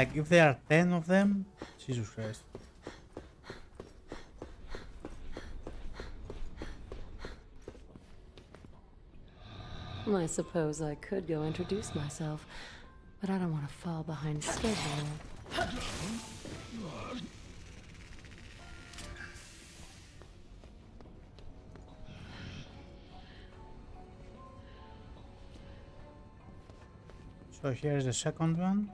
Like if there are 10 of them, Jesus Christ. I suppose I could go introduce myself, but I don't want to fall behind schedule. So here's the second one.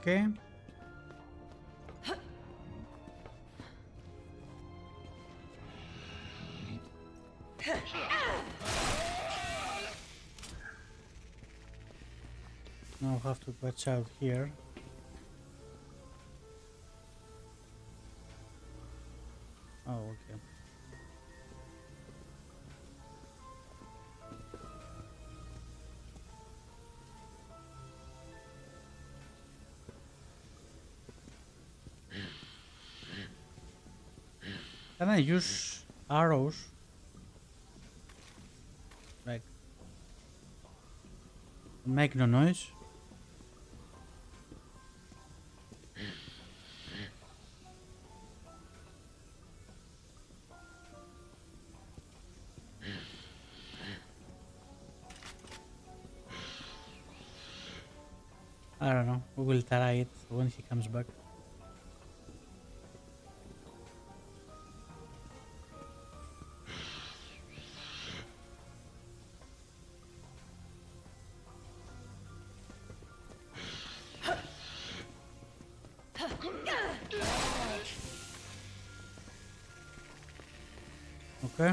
Okay. Now I have to watch out here. Oh, okay. Can I use arrows? Like, make no noise. I don't know. We will try it when he comes back. Okay.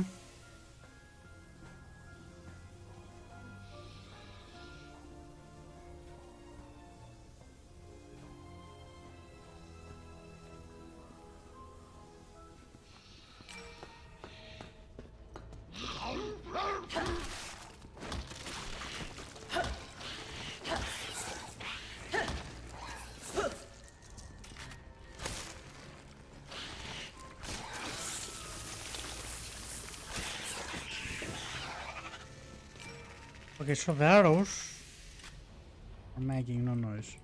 Okay, so the arrows are making no noise.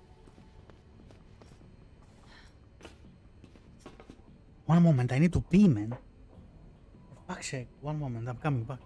One moment, I need to pee, man. For fuck's sake, one moment, I'm coming back.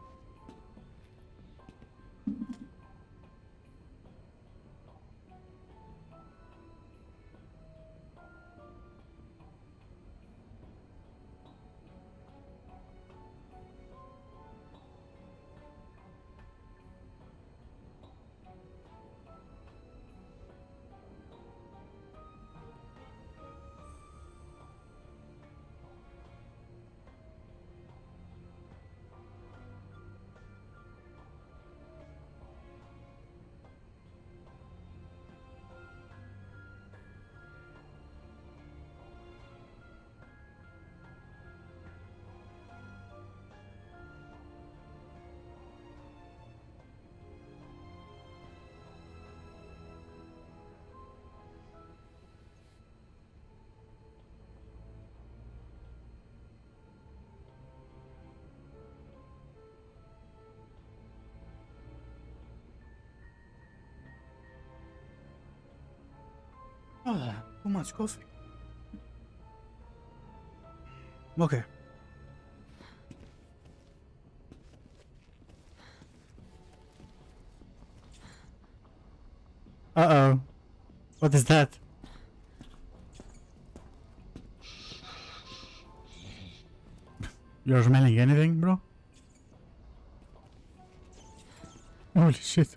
Oh, too much coffee. Okay. Uh-oh. What is that? You're smelling anything, bro? Holy shit.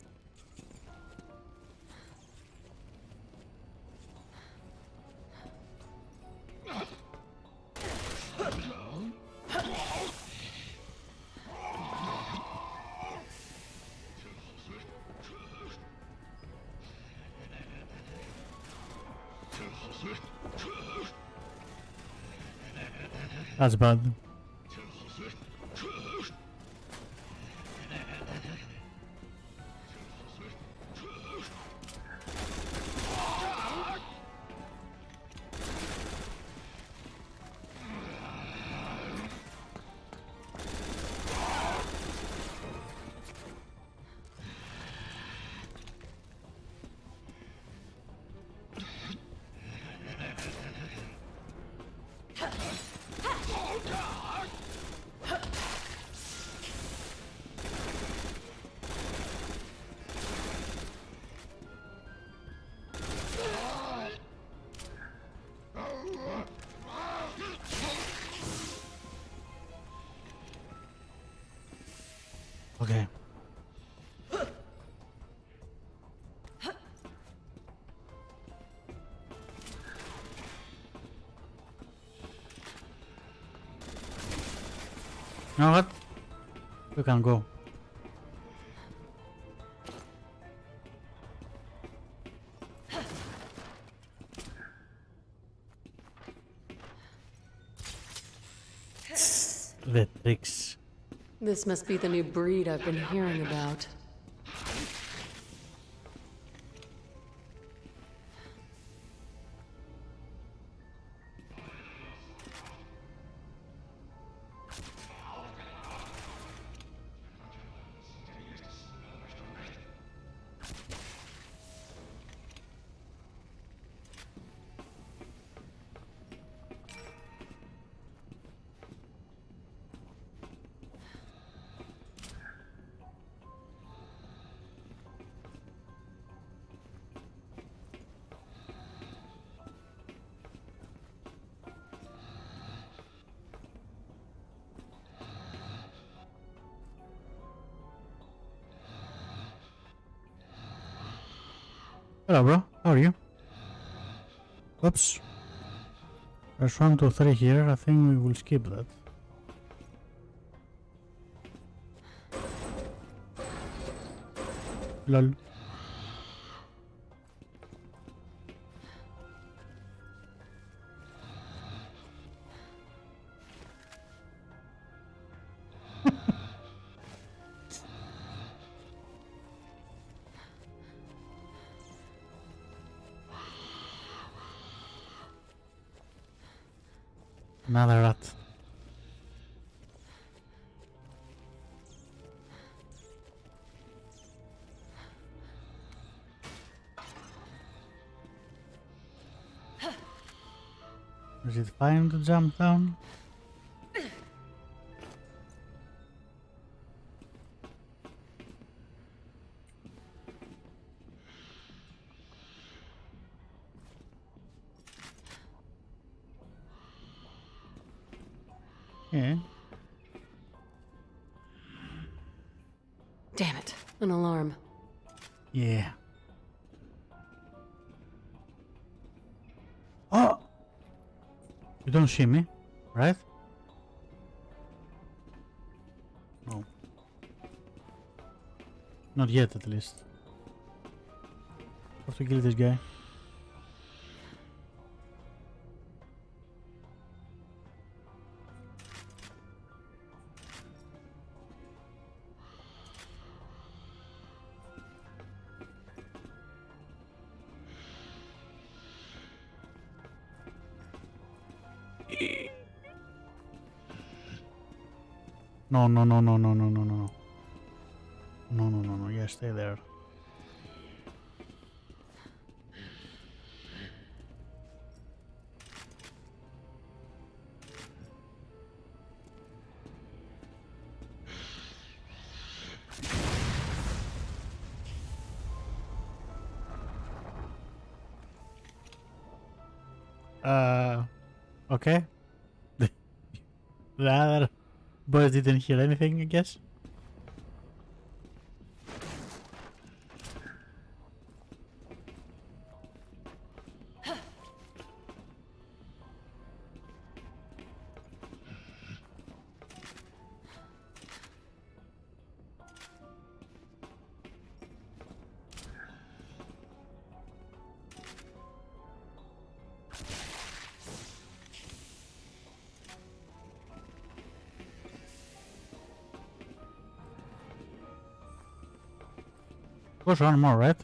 That's bad. Okay. You know what? You can go. The tricks. This must be the new breed I've been hearing about. Hello bro, how are you? Oops. There's 1, 2, 3 here, I think we will skip that. Lol. Another rat. Is it fine to jump down? Yeah. Damn it, an alarm. Yeah. Oh! You don't see me, right? No. Not yet, at least. Have to kill this guy. No, no, no, no, no, no, no, no, no, no, no, no, yeah, stay there. Okay. The other boys didn't hear anything, I guess. There's one more, right?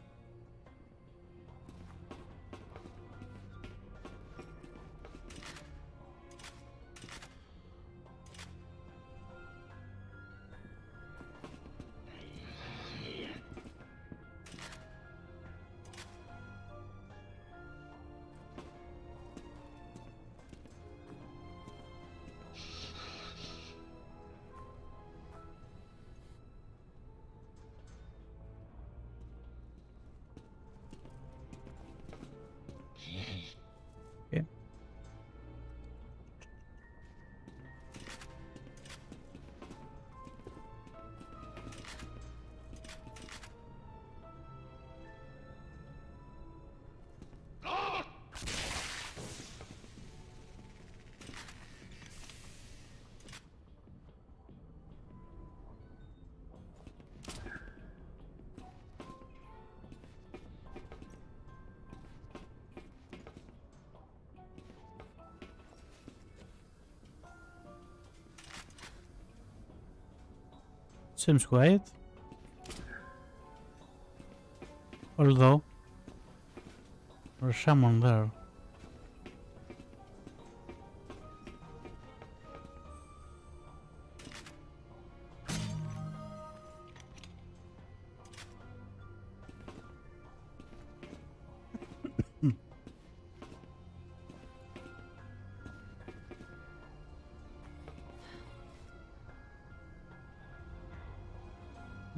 Seems quiet. Although there's someone there.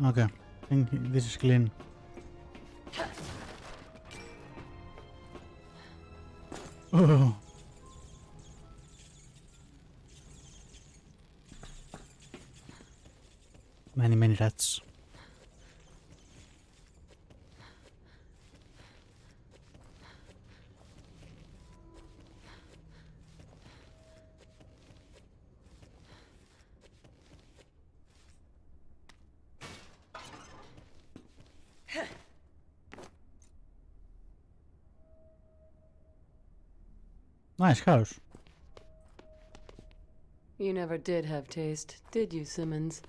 Okay, I think this is clean. Oh. Many, many rats. Nice house. You never did have taste, did you, Simmons?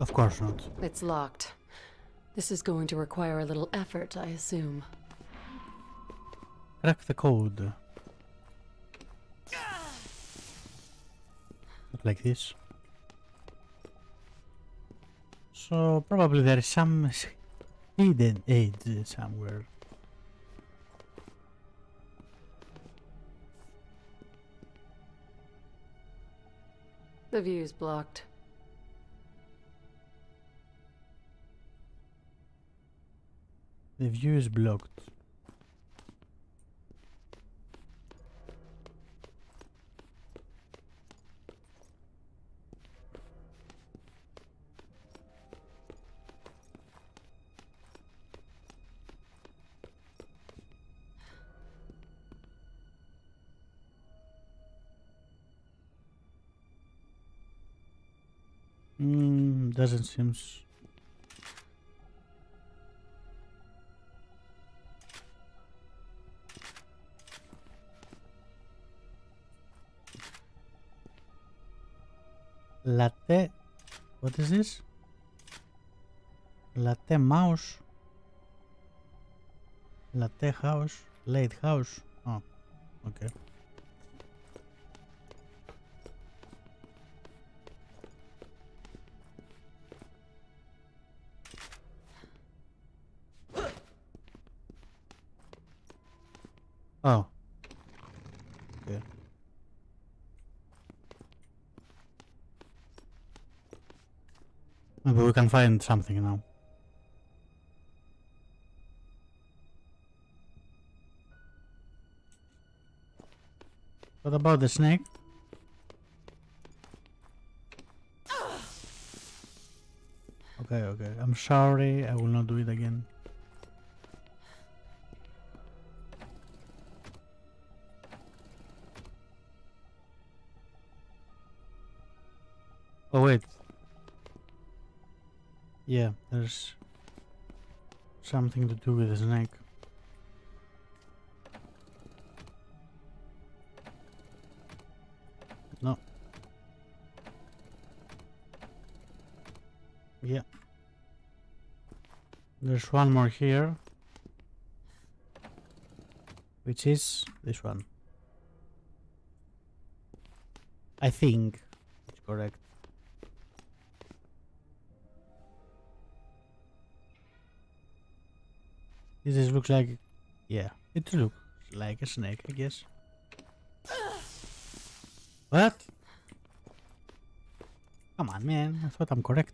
Of course not. It's locked. This is going to require a little effort, I assume. Crack the code. Like this. So probably there is some hidden age somewhere. The view's blocked. The view is blocked. Doesn't seem. Latte. What is this? Latte mouse. Latte house. Late house. Oh, okay. Oh. Yeah. Maybe we can find something now. What about the snake? Okay, okay. I'm sorry. I will not do it again. Oh wait, yeah, there's something to do with the snake. No. Yeah. There's one more here, which is this one. I think it's correct. This looks like, yeah, it looks like a snake, I guess. What? Come on, man, I thought I'm correct.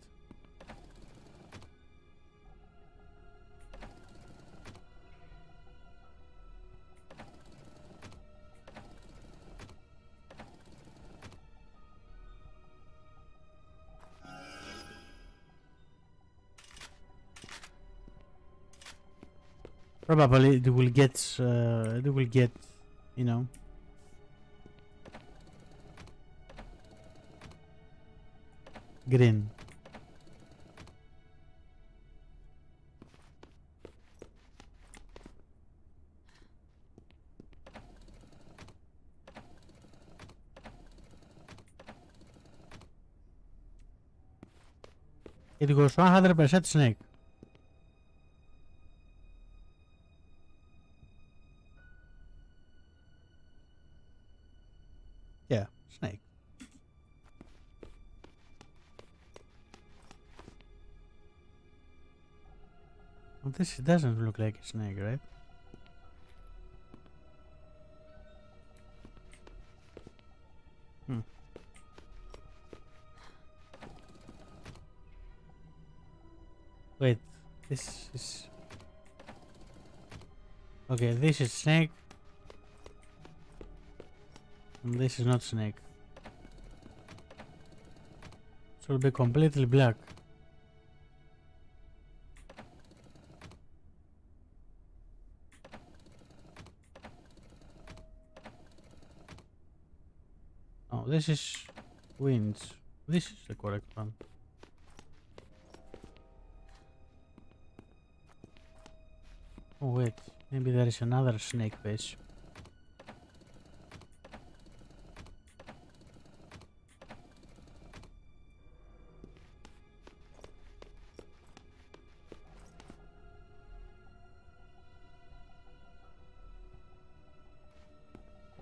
Probably they will get, you know. Green. It goes 100% snake. Yeah, snake. This doesn't look like a snake, right? Wait, this is... Okay, this is snake. And this is not snake. It will be completely black. Oh, this is winds. This is the correct one. Oh wait, maybe there is another snake face.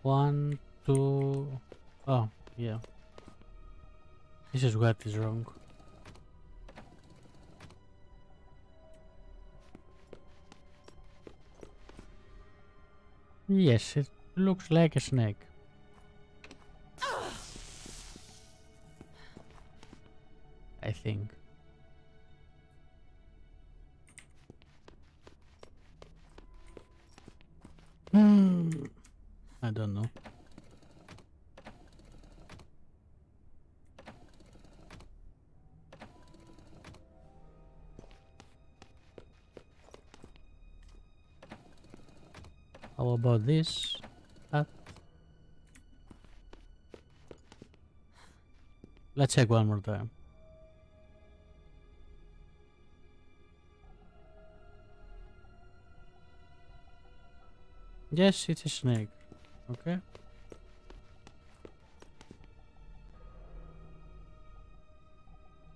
One, two... Oh, yeah. This is what is wrong. Yes, it looks like a snake. I think. I don't know. How about this? Let's check one more time. Yes, it's a snake. Okay.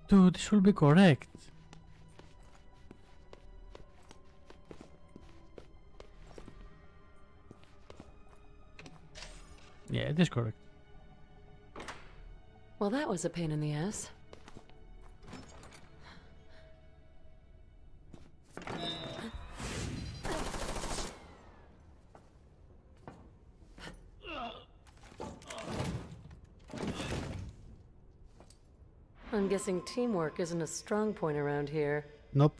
Dude, this will be correct. Yeah, it is correct. Well, that was a pain in the ass. I'm guessing teamwork isn't a strong point around here. Nope.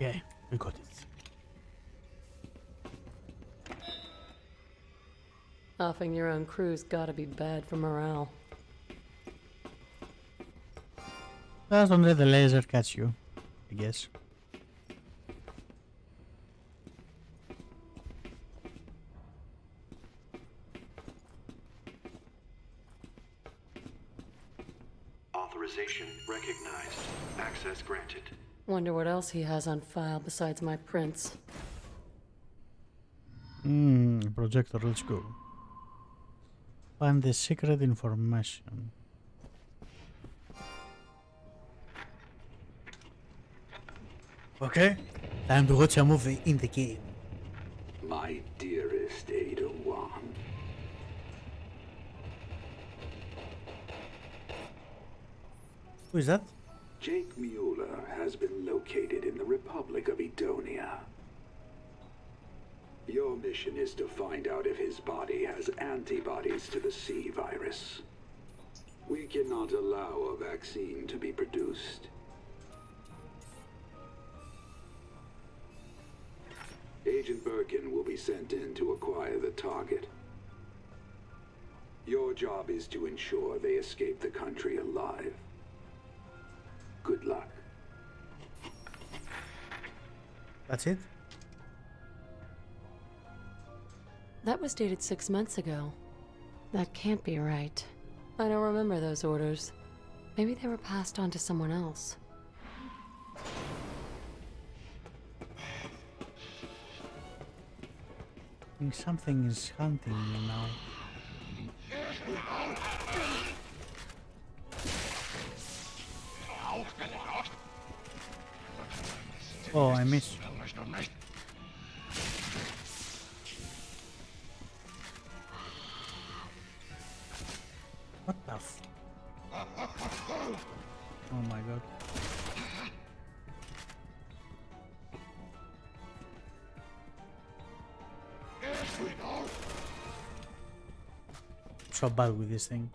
Okay, we got it. Offing your own crew's gotta be bad for morale. Just don't let the laser catch you, I guess. Authorization recognized. Access granted. Wonder what else he has on file besides my prints. Projector, let's go. Find the secret information. Okay, time to watch a movie in the game. My dearest Ada Wong. Who is that? Jake Mueller has been located in the Republic of Edonia. Your mission is to find out if his body has antibodies to the C virus. We cannot allow a vaccine to be produced. Agent Birkin will be sent in to acquire the target. Your job is to ensure they escape the country alive. Good luck. That's it? That was dated 6 months ago. That can't be right. I don't remember those orders. Maybe they were passed on to someone else. I think something is hunting me now. Oh, I missed. What the f? Oh my god. So bad with this thing.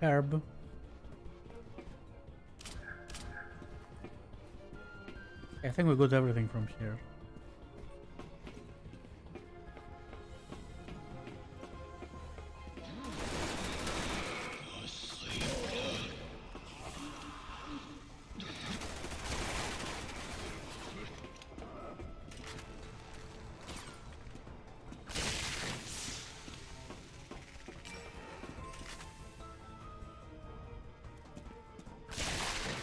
Herb. I think we got everything from here.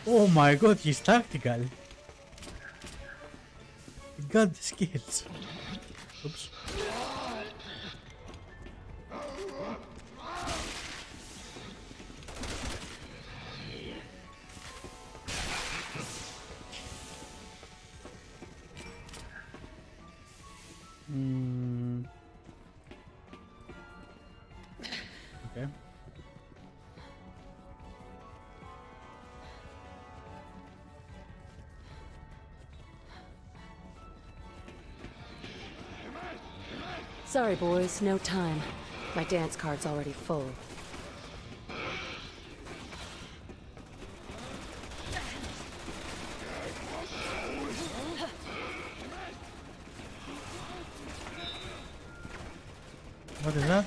Oh my god, he's tactical. He got the skills. Oops. Sorry, boys, no time. My dance card's already full. What is that?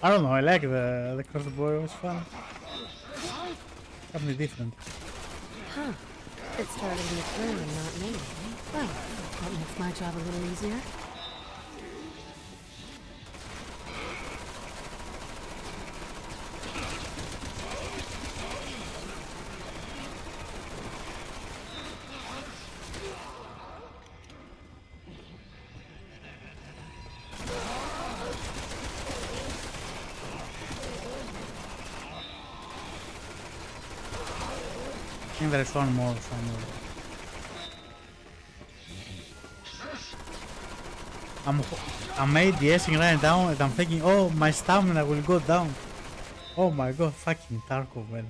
I don't know, I like the crossbow, it was fun. Something different. Huh. It's starting to turn and not me. Well, that makes my job a little easier. I think there's one more somewhere. I'm ADSing right down and I'm thinking, oh, my stamina will go down. Oh my god, fucking Tarkov, man.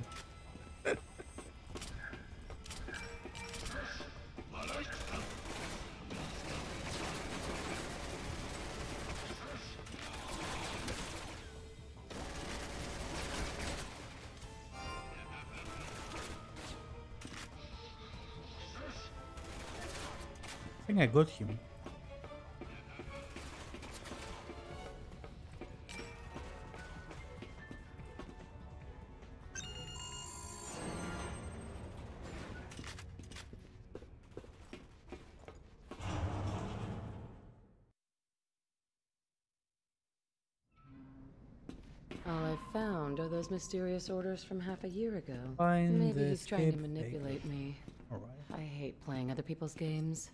I think I got him. All I found are those mysterious orders from half a year ago. Maybe he's trying to manipulate me. All right. I hate playing other people's games.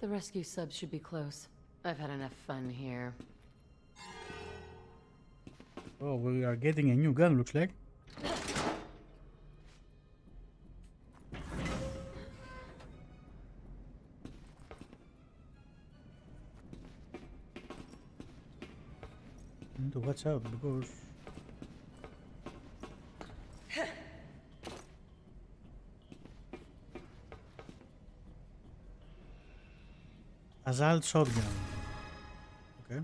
The rescue subs should be close. I've had enough fun here. Oh, we are getting a new gun, looks like. I need to watch out because... Assault shotgun. Okay.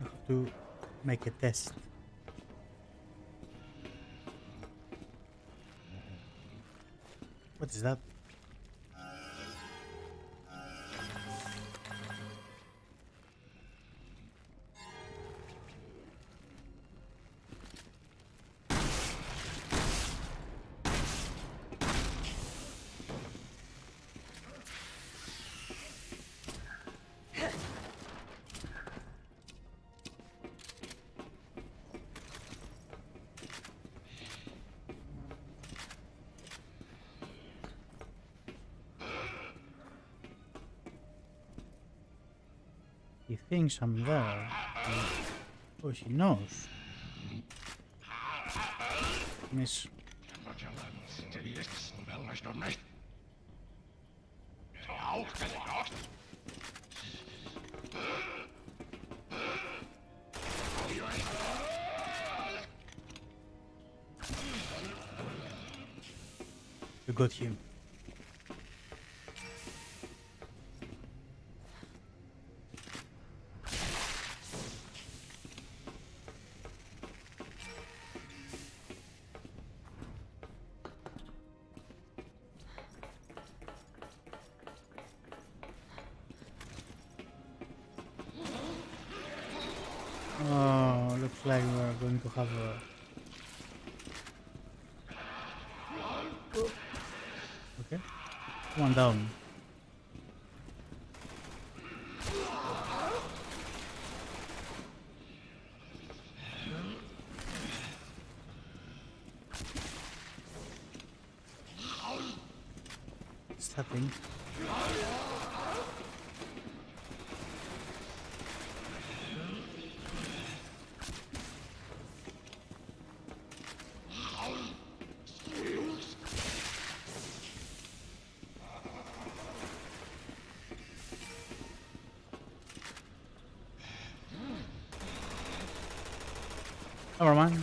I have to make a test. What is that? He thinks I'm there. Oh, she knows. Miss. You got him. Like we're going to have a... Okay, one down. Stepping. Never mind.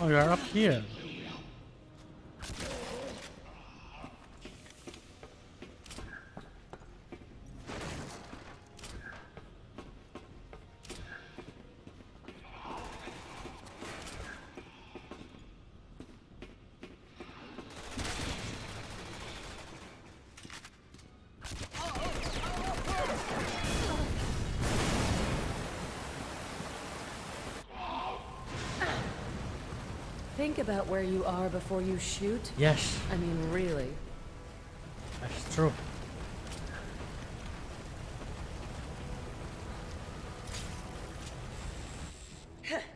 Oh, you are up here. Think about where you are before you shoot. Yes. I mean, really. That's true.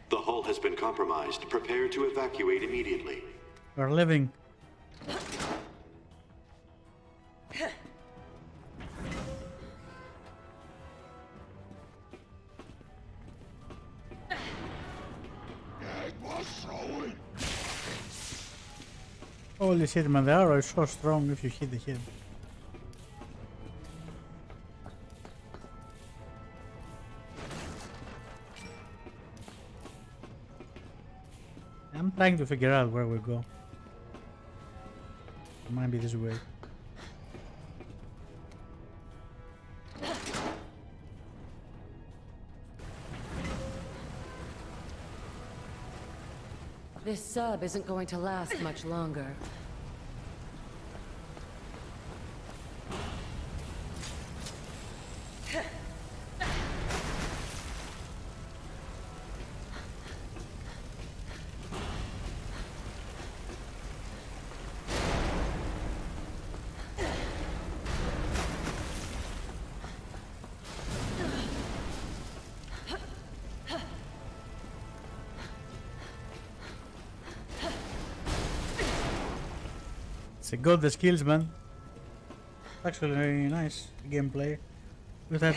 The hull has been compromised. Prepare to evacuate immediately. We're living. Holy shit, man, the arrow is so strong if you hit the head. I'm trying to figure out where we go. It might be this way. This sub isn't going to last much longer. It's got the skills, man. Actually, nice gameplay. With that.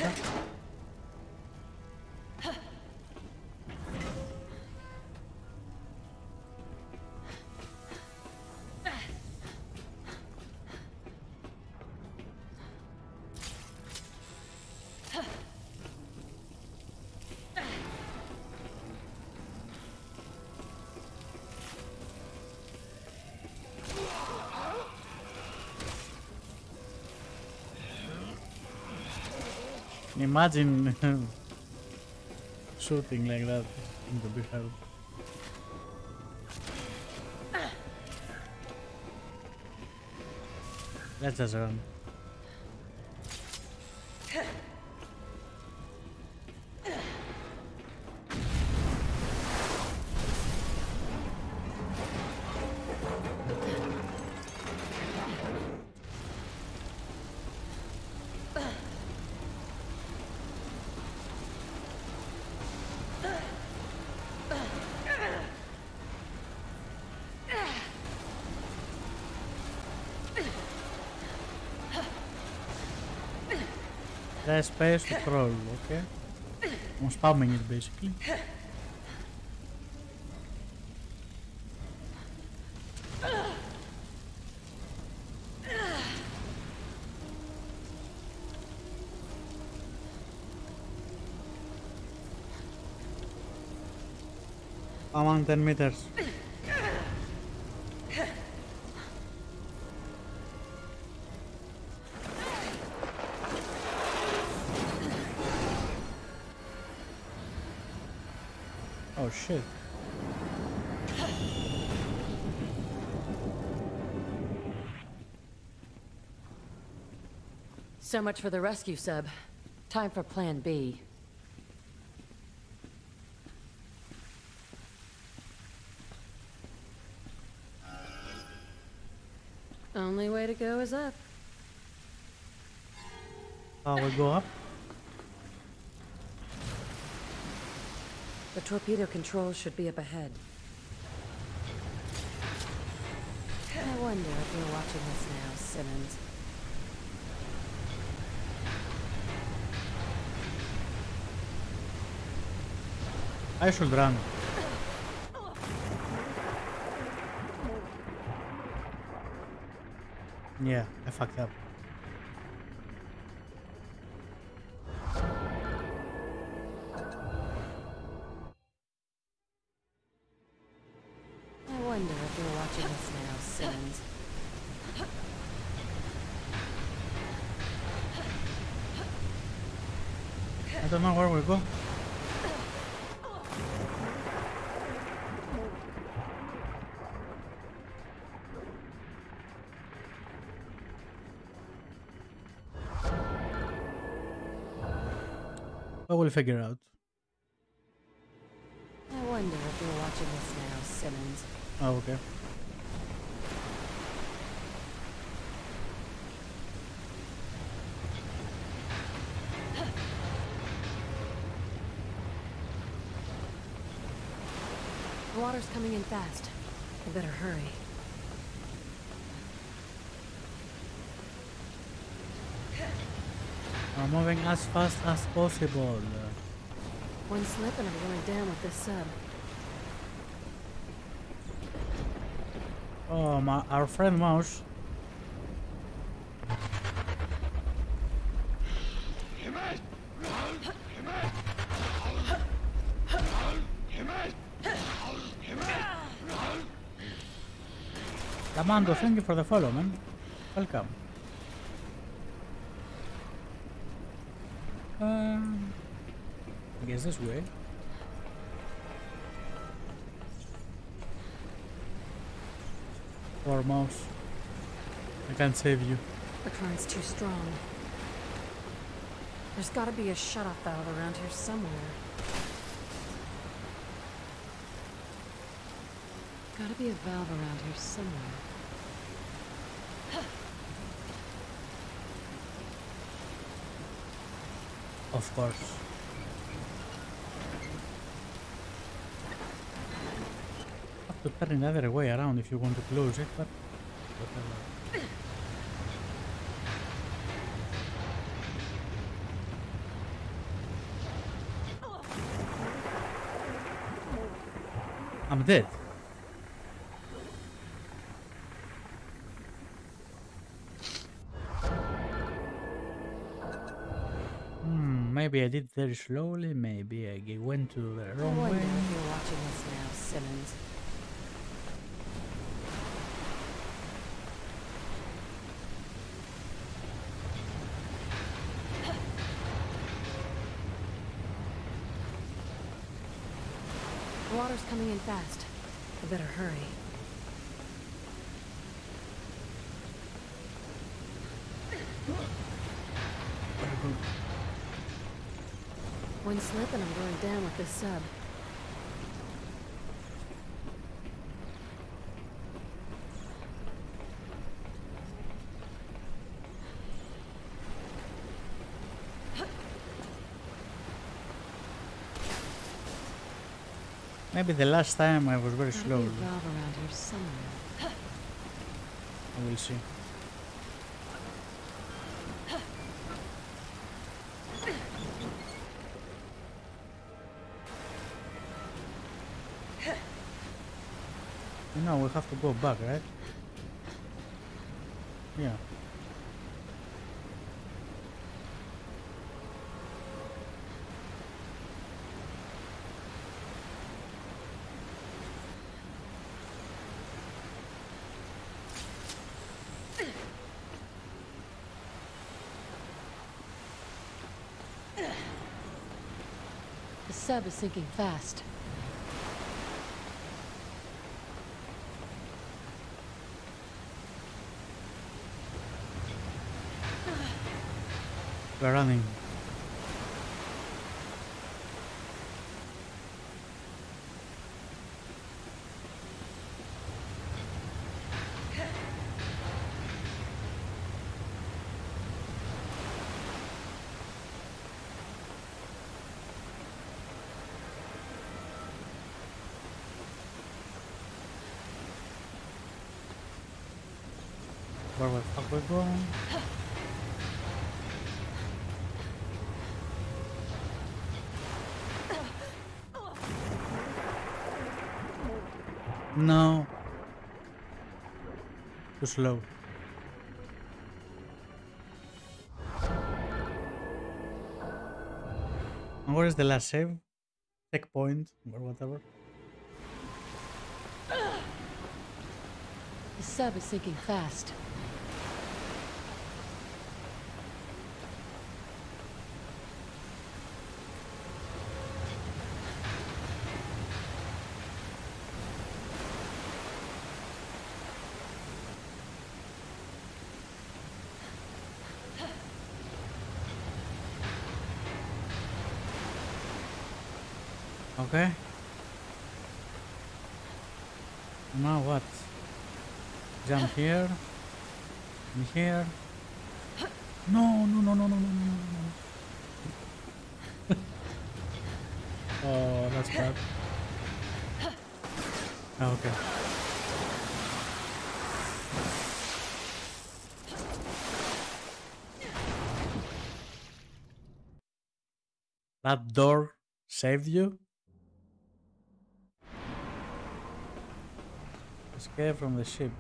Imagine shooting like that in the big house. Let's just run. There's space to troll, okay? I'm spamming it basically. I'm on 10 meters. Oh shit. So much for the rescue sub. Time for plan B. Only way to go is up. Oh, we go up? The torpedo controls should be up ahead. I wonder if you're watching us now, Simmons. I should run. Yeah, I fucked up. I don't know where we go. I will figure out. I wonder if you're watching us now, Simmons. Oh, okay. The water's coming in fast. We better hurry. We're moving as fast as possible. One slip and I'm going down with this sub. Oh, our friend Mouse. Amando, thank you for the follow, man. Welcome. I guess this way. Poor Mouse. I can't save you. The current's too strong. There's gotta be a shut-off valve around here somewhere. Gotta be a valve around here somewhere. Of course. Have to turn another way around if you want to close it, but I'm dead. Maybe I did very slowly, maybe I went to the wrong way. You're watching us now, Simmons. Water's coming in fast. I better hurry. One slip and I'm going down with this sub. Maybe the last time I was very slow. I will see. You know, we have to go back, right? Yeah. The sub is sinking fast. We're running. Where the fuck we're going? No. Too slow. And where is the last save? Checkpoint or whatever. The sub is sinking fast. Okay. Now what? Jump here. And here. No. Oh, that's bad. Okay. That door saved you? Escape from the ship.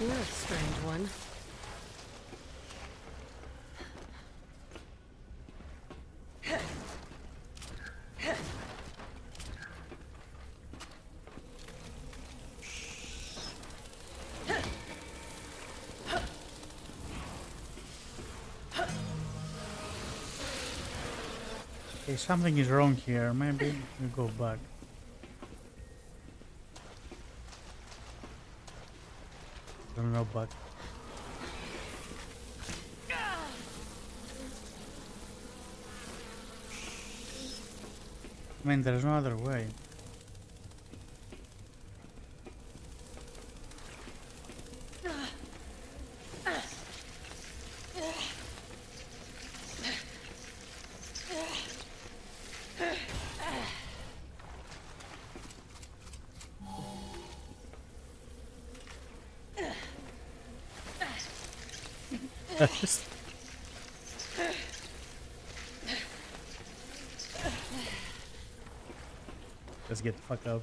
You're a strange one. Okay, something is wrong here. Maybe we go back. Don't go back. I mean, there's no other way. Let's get the fuck up.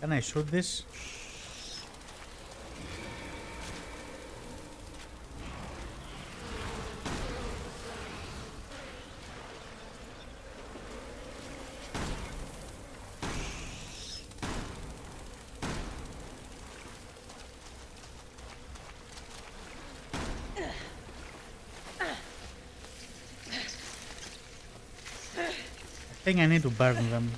Can I shoot this? I think I need to burn them.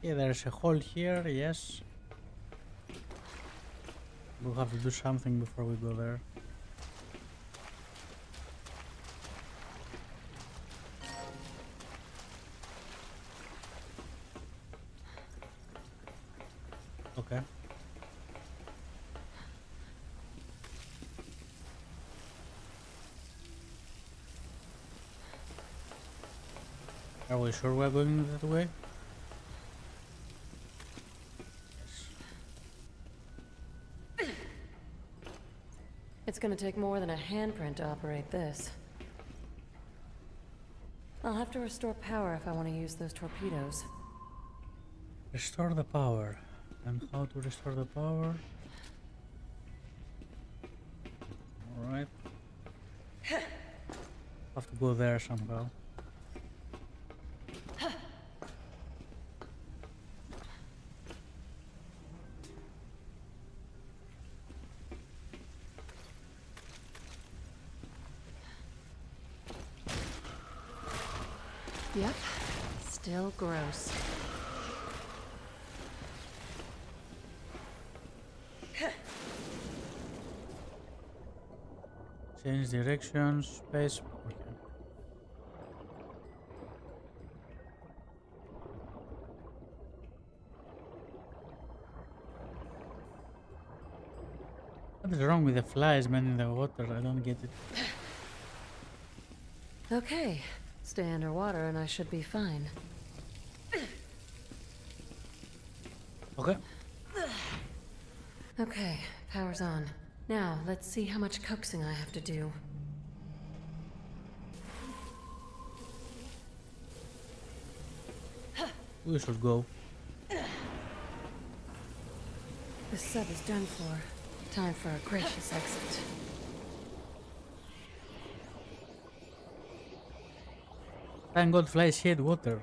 Yeah, there's a hole here, yes. We'll have to do something before we go there. Okay. Are we sure we're going that way? It's gonna take more than a handprint to operate this. I'll have to restore power if I want to use those torpedoes. Restore the power. And how to restore the power? Alright. Have to go there somehow. Yep, still gross. Change direction, space. Okay. What is wrong with the flies, man, in the water? I don't get it. Okay. Stay underwater and I should be fine. Okay. Okay, power's on. Now, let's see how much coaxing I have to do. We should go. The sub is done for. Time for a gracious exit. Thank God flies hate water.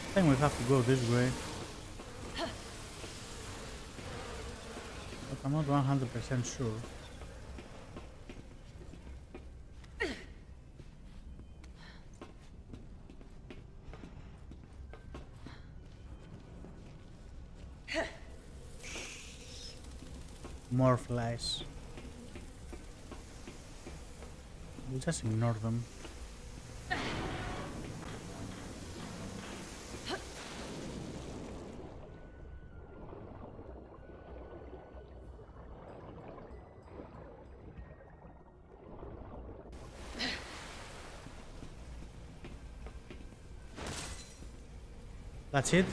I think we have to go this way. But I'm not 100% sure. More flies. We'll just ignore them. That's it.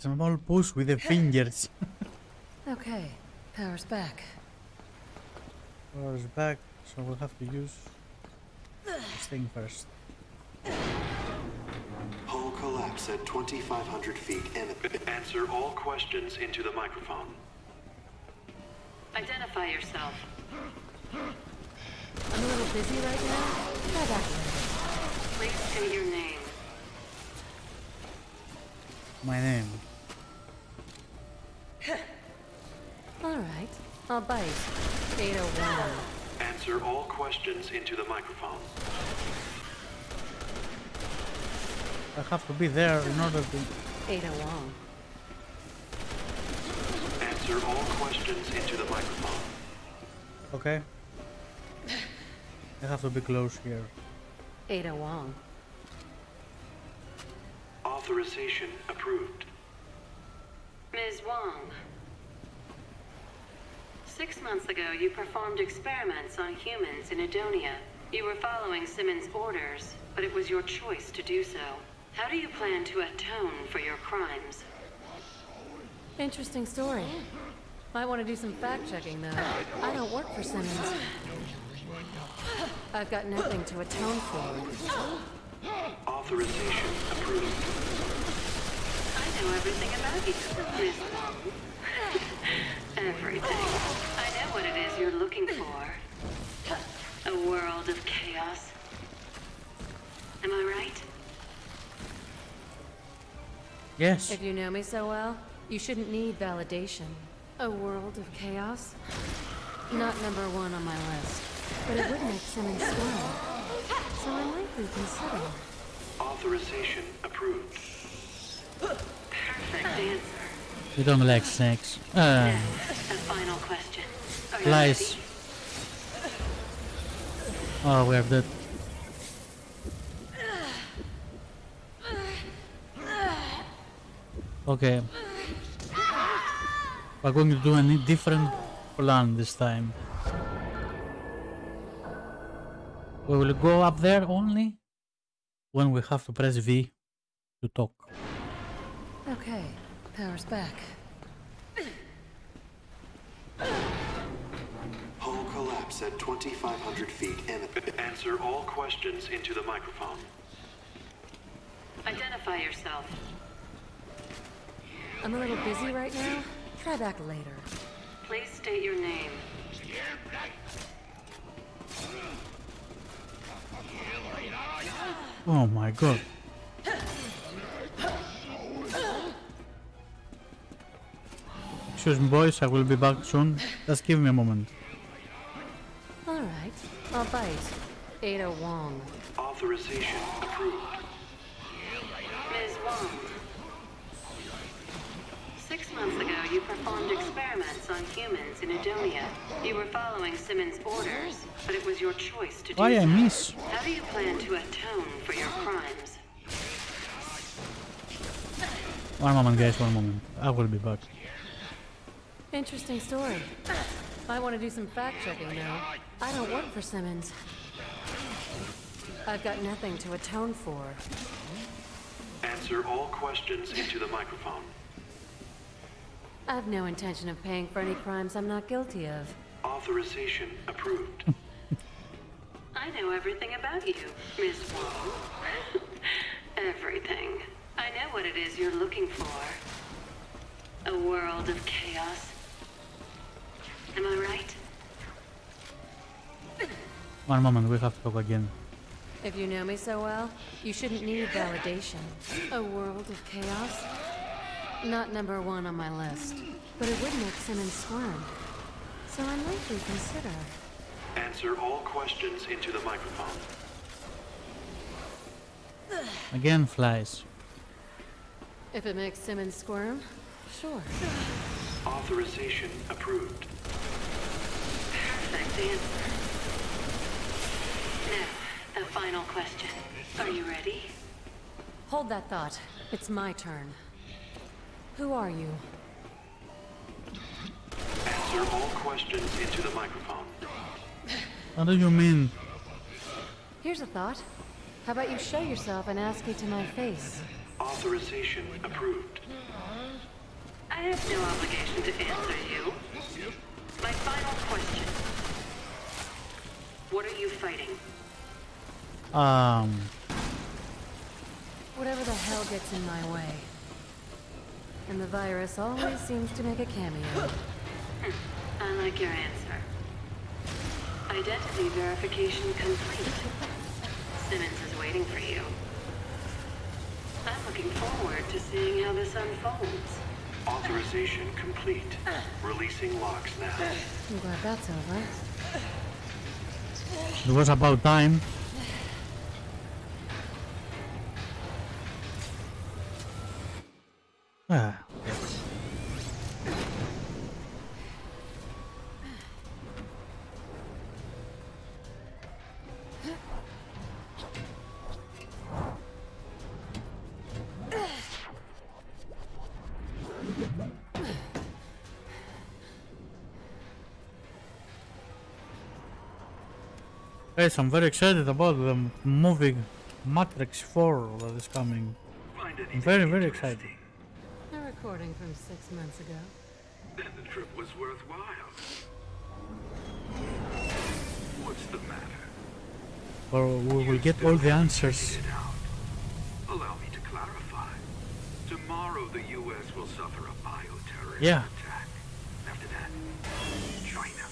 Small push with the fingers. Okay, power's back. Power's back, So we'll have to use this thing first. Hull collapse at 2,500 feet. Answer all questions into the microphone. Identify yourself. I'm a little busy right now. Please say your name. My name. All right, I'll bite. 801. Answer all questions into the microphone. I have to be there in order to. 801. Answer all questions into the microphone. Okay. I have to be close here. 801. Authorization approved. Ms. Wong. 6 months ago, you performed experiments on humans in Edonia. You were following Simmons' orders, but it was your choice to do so. How do you plan to atone for your crimes? Interesting story. Might want to do some fact-checking, though. I don't work for Simmons. I've got nothing to atone for. Authorization approved. I know everything about you, Miss. Everything. I know what it is you're looking for. A world of chaos. Am I right? Yes. If you know me so well, you shouldn't need validation. A world of chaos? Not number one on my list. But it would make Simmons smile. So I might reconsider. Authorization approved. Perfect answer. You don't like snakes. Next, a final question. Lies. Oh, we have that. Okay. We're going to do a different plan this time. We will go up there only when we have to press V to talk. Okay, power's back. Hull collapse at 2,500 feet. Answer all questions into the microphone. Identify yourself. I'm a little busy right now. Try back later. Please state your name. Oh my god. Excuse me, boys, I will be back soon. Just give me a moment. Alright, I'll bite. 801. Authorization approved. Ms. Wong. 6 months ago, you performed experiments on humans in Edonia. You were following Simmons' orders, but it was your choice to do so. Why I miss? How do you plan to atone for your crimes? One moment, guys, one moment. I will be back. Interesting story. Might want to do some fact-checking now. I don't work for Simmons. I've got nothing to atone for. Answer all questions into the microphone. I've no intention of paying for any crimes I'm not guilty of. Authorization approved. I know everything about you, Ms. Wong. Everything. I know what it is you're looking for. A world of chaos. Am I right? One moment, we have to talk again. If you know me so well, you shouldn't need validation. A world of chaos? Not number one on my list, but it would make Simmons squirm, so I might reconsider. Answer all questions into the microphone. Again, flies. If it makes Simmons squirm, sure. Authorization approved. Perfect answer. Now, a final question. Are you ready? Hold that thought. It's my turn. Who are you? Answer all questions into the microphone. What do you mean? Here's a thought. How about you show yourself and ask me to my face? Authorization approved. I have no obligation to answer you. My final question. What are you fighting? Whatever the hell gets in my way. And the virus always seems to make a cameo. I like your answer. Identity verification complete. Simmons is waiting for you. I'm looking forward to seeing how this unfolds. Authorization complete. Releasing logs now. I'm glad that's over. It was about time. Guys, I'm very excited about the movie Matrix 4 that is coming. I'm very excited. A recording from 6 months ago. Then the trip was worthwhile. What's the matter? Or we will get all the answers. Allow me to clarify. Tomorrow the US will suffer a bioterrorist attack. After that, China.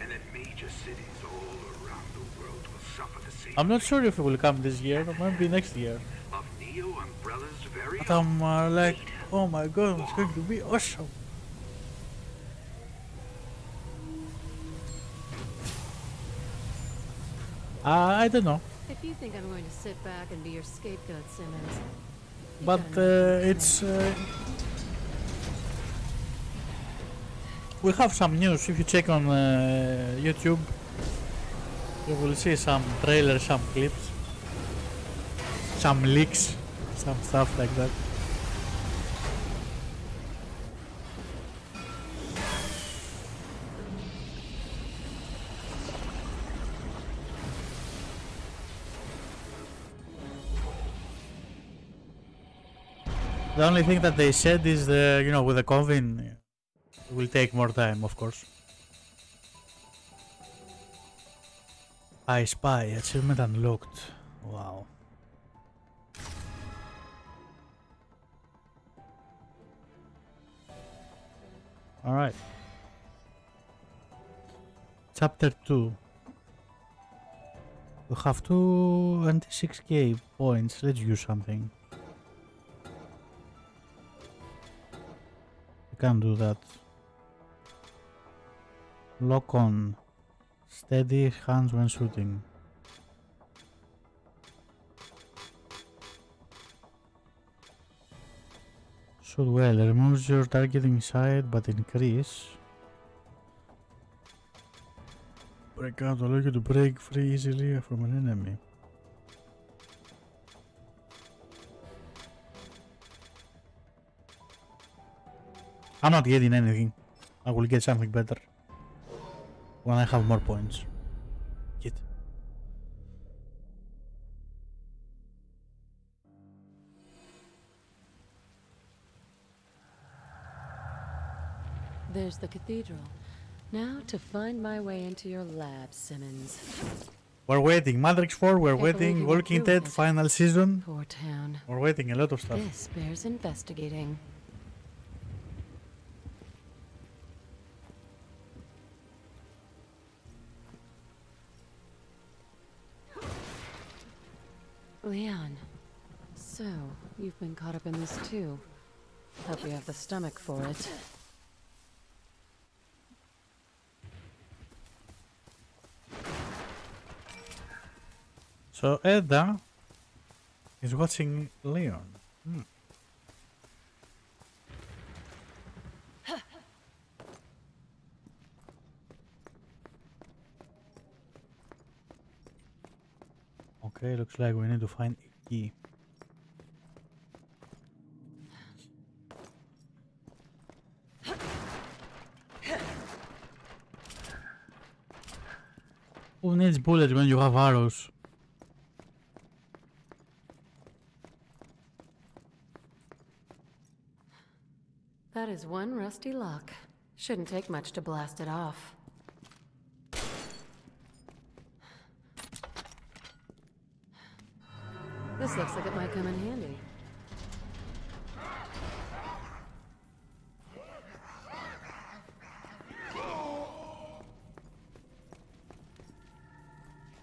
And then major cities all around the world will suffer the same. I'm not sure if it will come this year, or maybe next year. Of Neo Umbrella's very but I'm like, oh my god, it's going to be awesome. I don't know. If you think I'm going to sit back and be your scapegoat, Simmons. But it's we have some news. If you check on YouTube, you will see some trailers, some clips, some leaks, some stuff like that. The only thing that they said is the, you know, with the COVID, it will take more time, of course. I Spy achievement unlocked. Wow. All right. Chapter 2. We have 226k points. Let's use something. We can't do that. Lock on. Steady hands when shooting. Shoot well. Removes your targeting sight but increase. Breakout allows you to break free easily from an enemy. I'm not getting anything. I will get something better when I have more points. Get. There's the cathedral. Now to find my way into your lab, Simmons. We're waiting. Matrix 4, we're waiting. Walking Dead, final season. Poor town. We're waiting a lot of stuff. This bears investigating. Leon, so you've been caught up in this too. Hope you have the stomach for it. So Edda is watching Leon. Okay, looks like we need to find a key. Who needs bullets when you have arrows? That is one rusty lock. Shouldn't take much to blast it off. This looks like it might come in handy.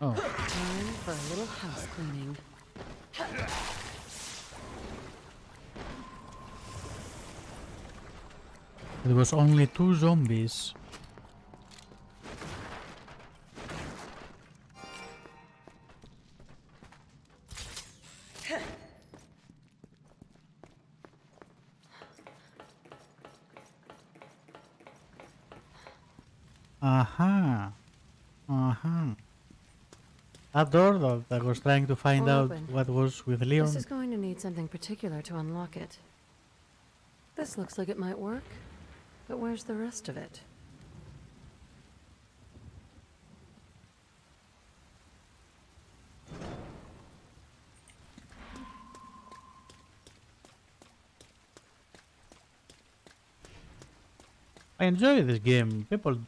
Oh. Time for a little house cleaning. There was only 2 zombies. That door though, I was trying to find out what was with Leon. This is going to need something particular to unlock it. This looks like it might work, but where's the rest of it? I enjoy this game. People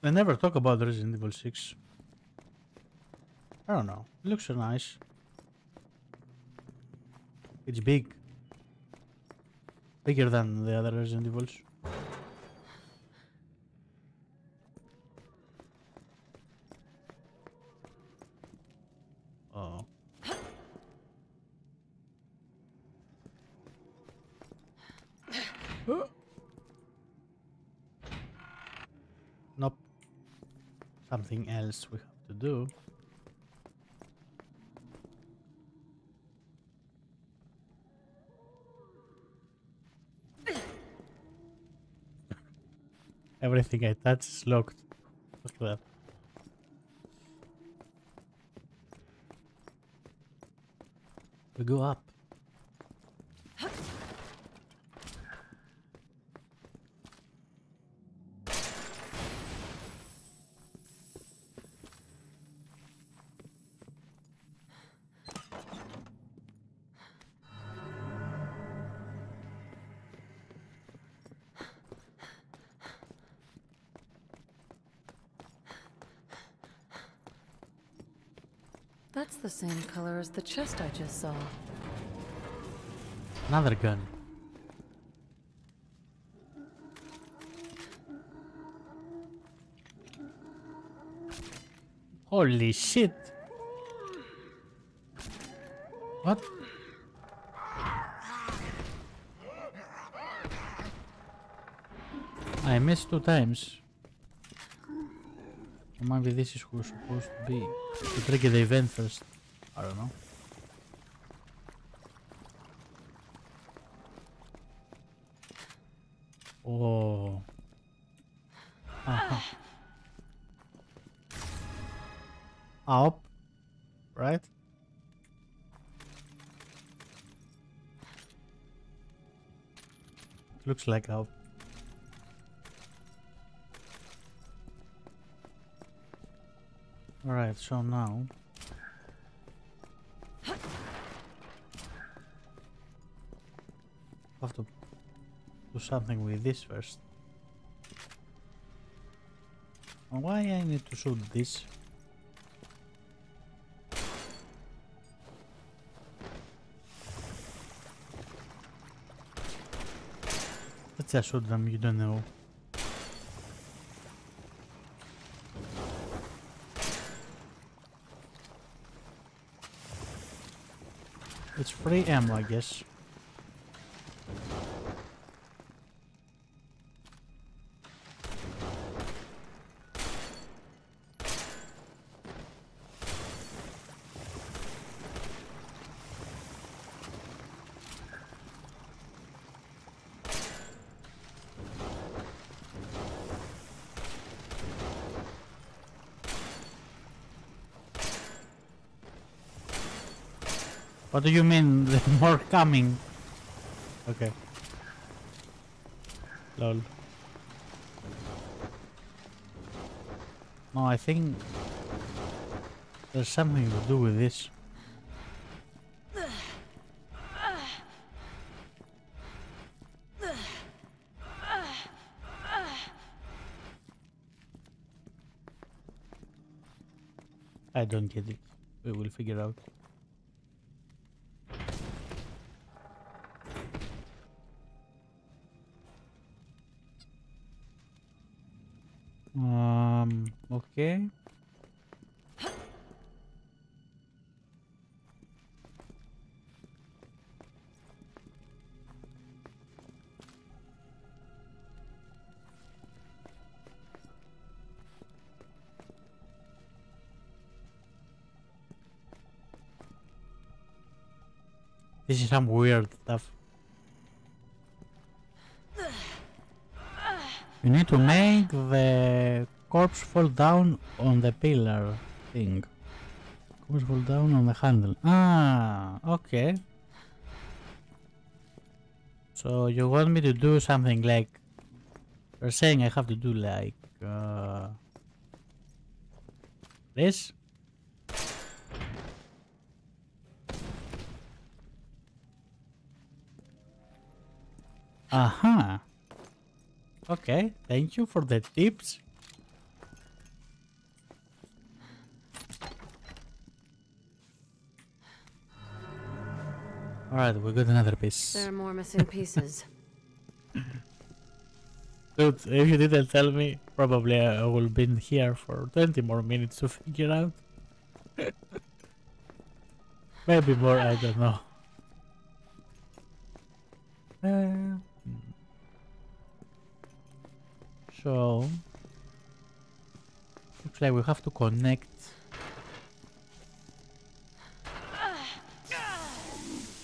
they never talk about Resident Evil 6. I don't know. It looks so nice. It's big. Bigger than the other Resident Evils. Oh. Nope. Something else we have to do. Everything I touch is locked. Look at that. We go up. That's the same color as the chest I just saw. Another gun. Holy shit! What? I missed 2 times. Maybe this is who's supposed to be. To trigger the event first. I don't know. Oh. Uh-huh. Up. Right? Looks like up. Alright, so now I have to do something with this first. Why I need to shoot this? Let's just shoot them, you don't know. It's free ammo, I guess. What do you mean? More coming? Okay. Lol. No, I think there's something to do with this. I don't get it. We will figure out. Okay. This is some weird stuff. You need to make the corpse fall down on the pillar thing. Corpse fall down on the handle. Ah, okay. So you want me to do something like... You're saying I have to do like... this? Aha. Okay, thank you for the tips. Alright, we got another piece. There are more missing pieces. Dude, if you didn't tell me, probably I would have been here for 20 more minutes to figure out. Maybe more, I don't know. So looks like we have to connect .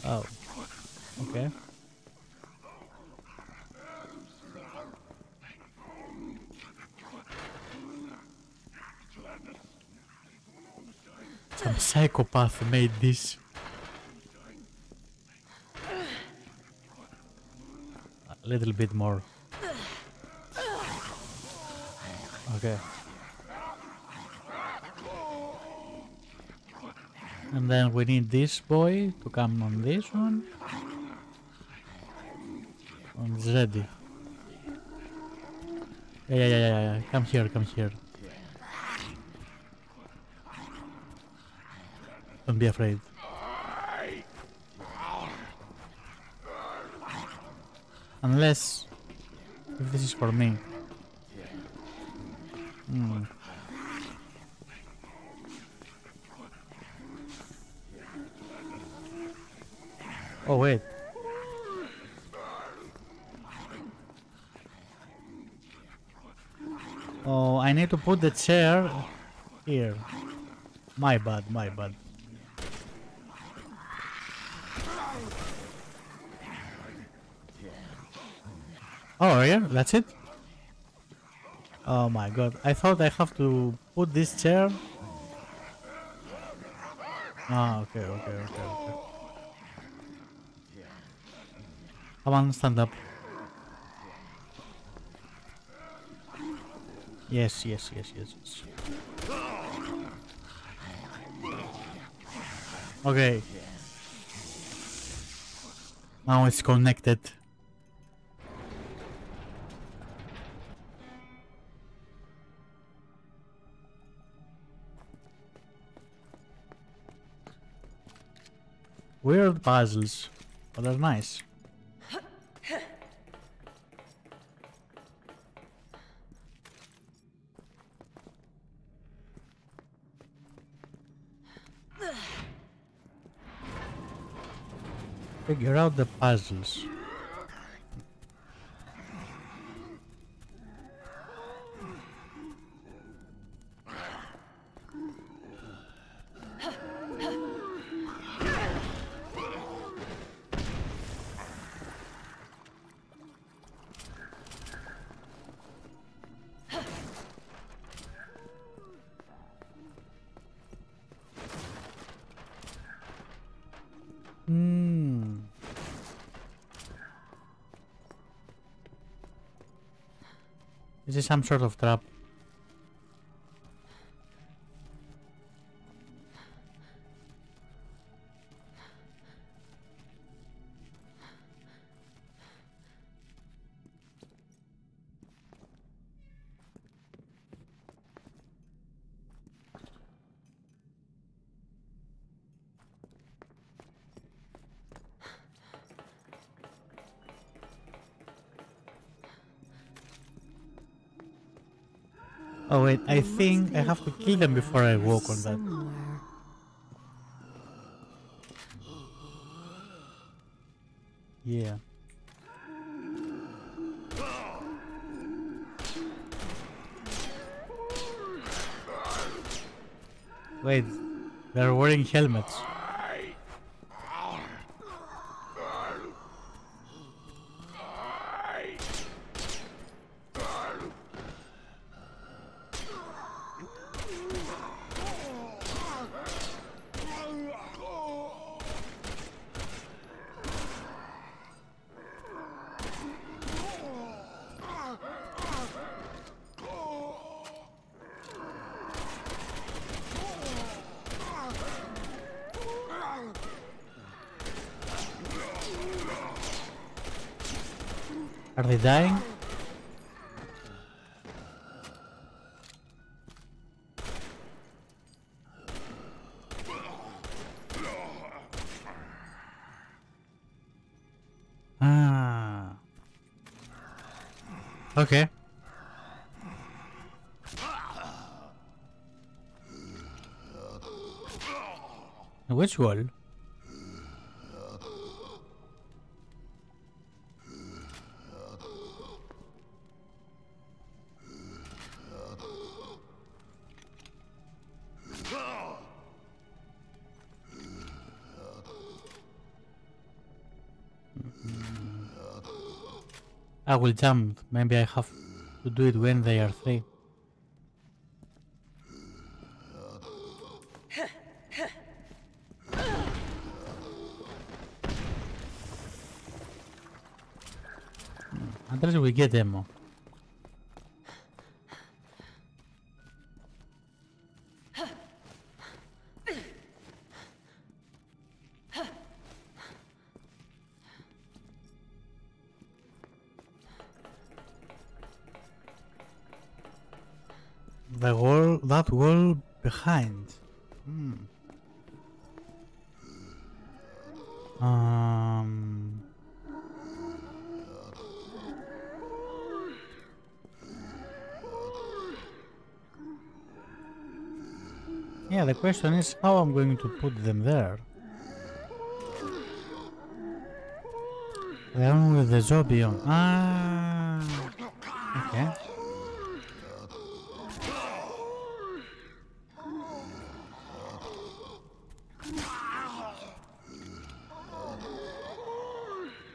Oh okay. Some psychopath made this. A little bit more. Okay. And then we need this boy to come on this one. On Zeddy. Yeah. Come here. Don't be afraid. Unless... if this is for me. Oh wait. Oh, I need to put the chair here. My bad. Oh yeah, that's it? Oh my god, I thought I have to put this chair. Ah, okay. Come on, stand up. Yes. Okay. Now it's connected. Weird puzzles, but they're nice. Figure out the puzzles. Is this some sort of trap? Oh wait, I think I have to kill them before I walk on that. Yeah. Wait, they're wearing helmets. Are they dying? Ah. Okay. Which one? I will jump. Maybe I have to do it when they are free. Until we get ammo. The wall, that wall behind. Yeah, the question is how I'm going to put them there. The one with the zombie on. Okay.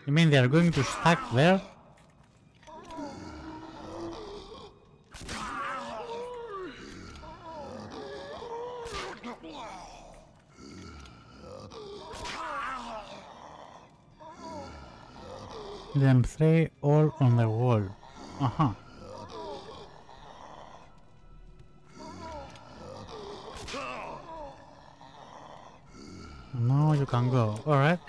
You mean they are going to stack there? Them three all on the wall. Uh-huh. No, you can go. Alright.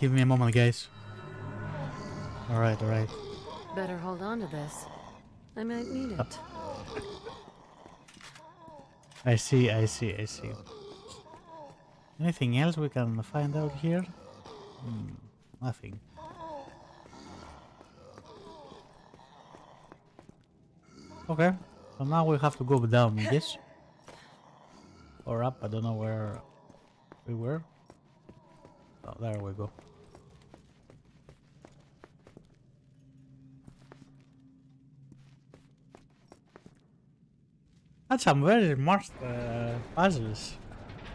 Give me a moment, guys. Alright, alright. Better hold on to this. I might need it. I see, I see, I see. Anything else we can find out here? Nothing. Okay, so now we have to go down, I guess. Or up, I don't know where we were. Oh, there we go. That's some very smart puzzles.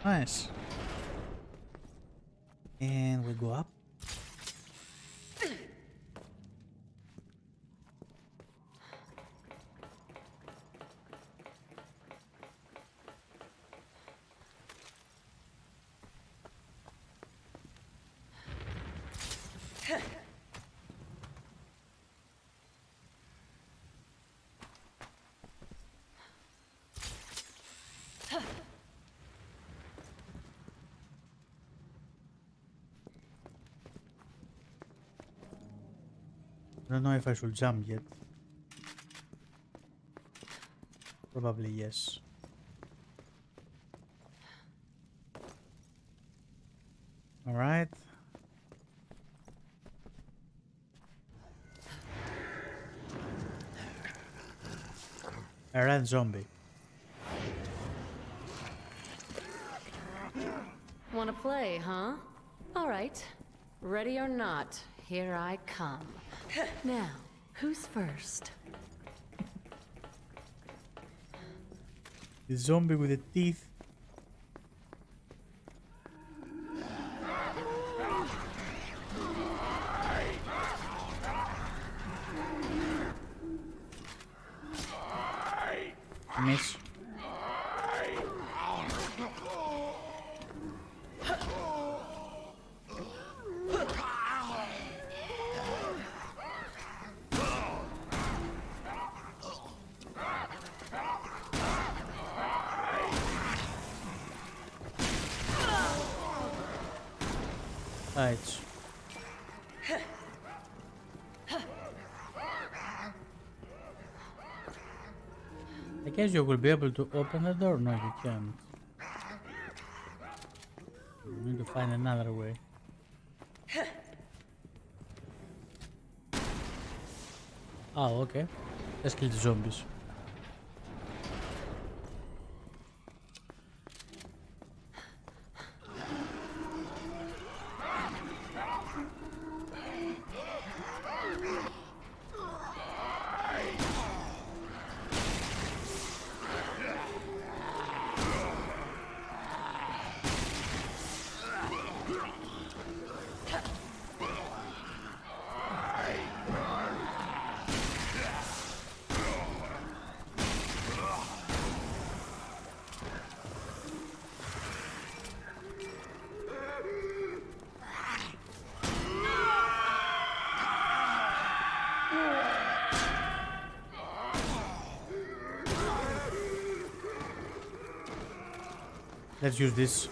Nice. And we go up. I don't know if I should jump yet. Probably yes. Alright. I ran zombie. Wanna play, huh? All right. Ready or not, here I come. Now, who's first? The zombie with the teeth. Miss. Right. I guess you will be able to open the door. No, you can't. We need to find another way. Oh, okay. Let's kill the zombies. Let's use this.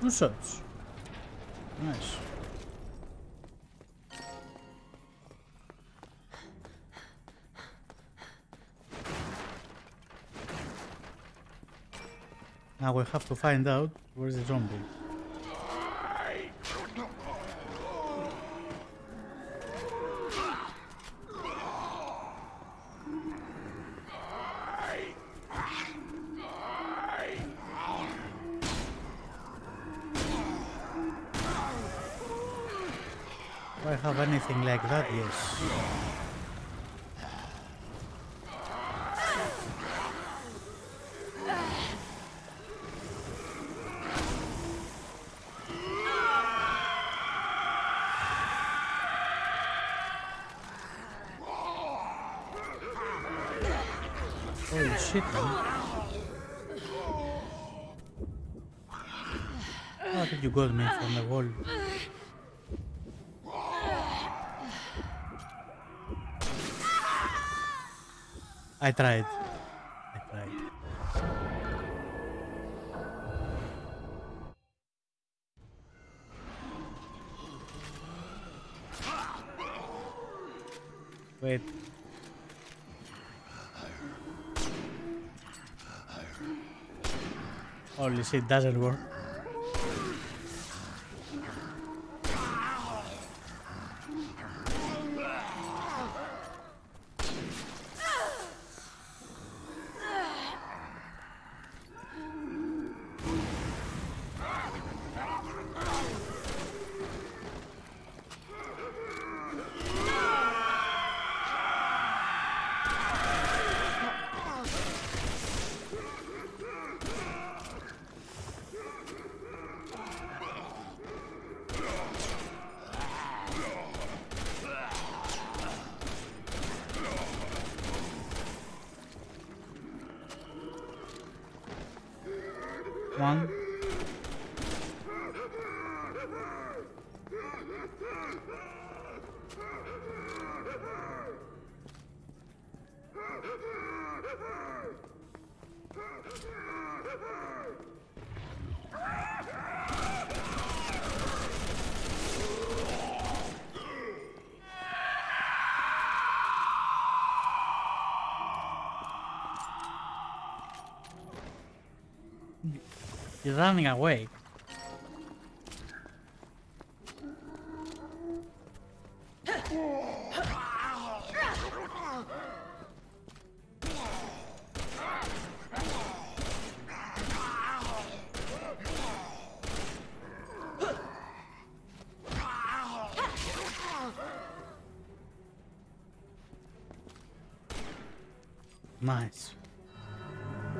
Two shots. Nice. Now we have to find out where's the zombie. Do I have anything like that? Yes. Holy shit, man. How did you got me from the wall? I tried. Wait. Holy shit, doesn't work. One. He's running away. Nice.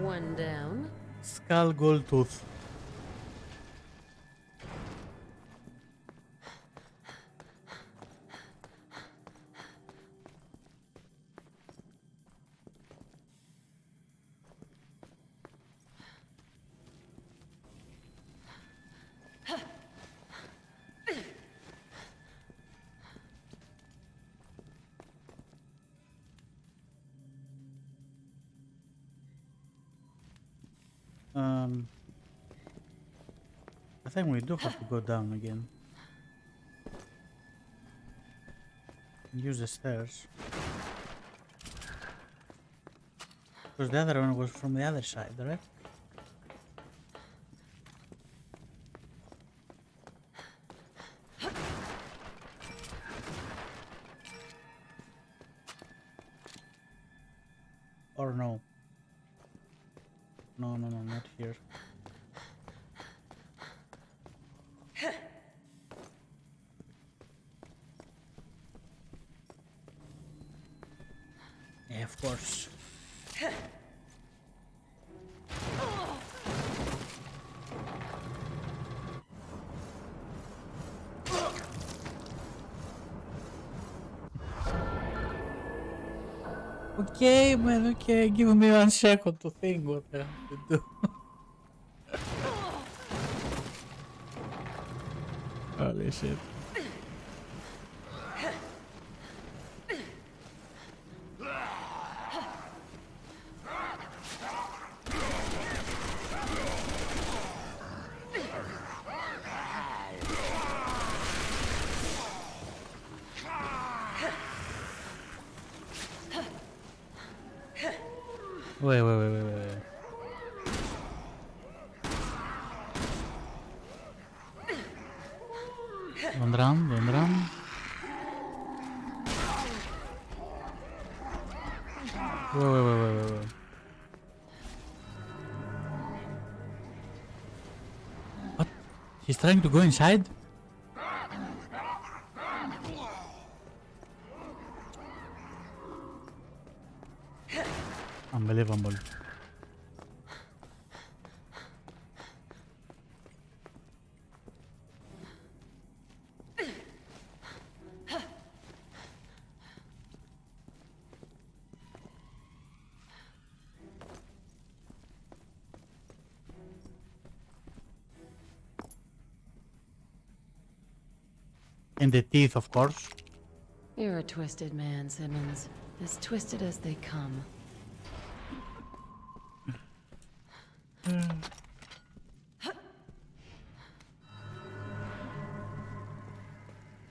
One down. Skull Gold Tooth. I think we do have to go down again. Use the stairs. Because the other one was from the other side, right? Or no? No, not here. Yeah, of course. Okay, man, okay, give me 1 second to think what I have to do. Holy shit. Wait. Don't run. Wait. What? He's trying to go inside? Unbelievable. And the teeth, of course. You're a twisted man, Simmons. As twisted as they come.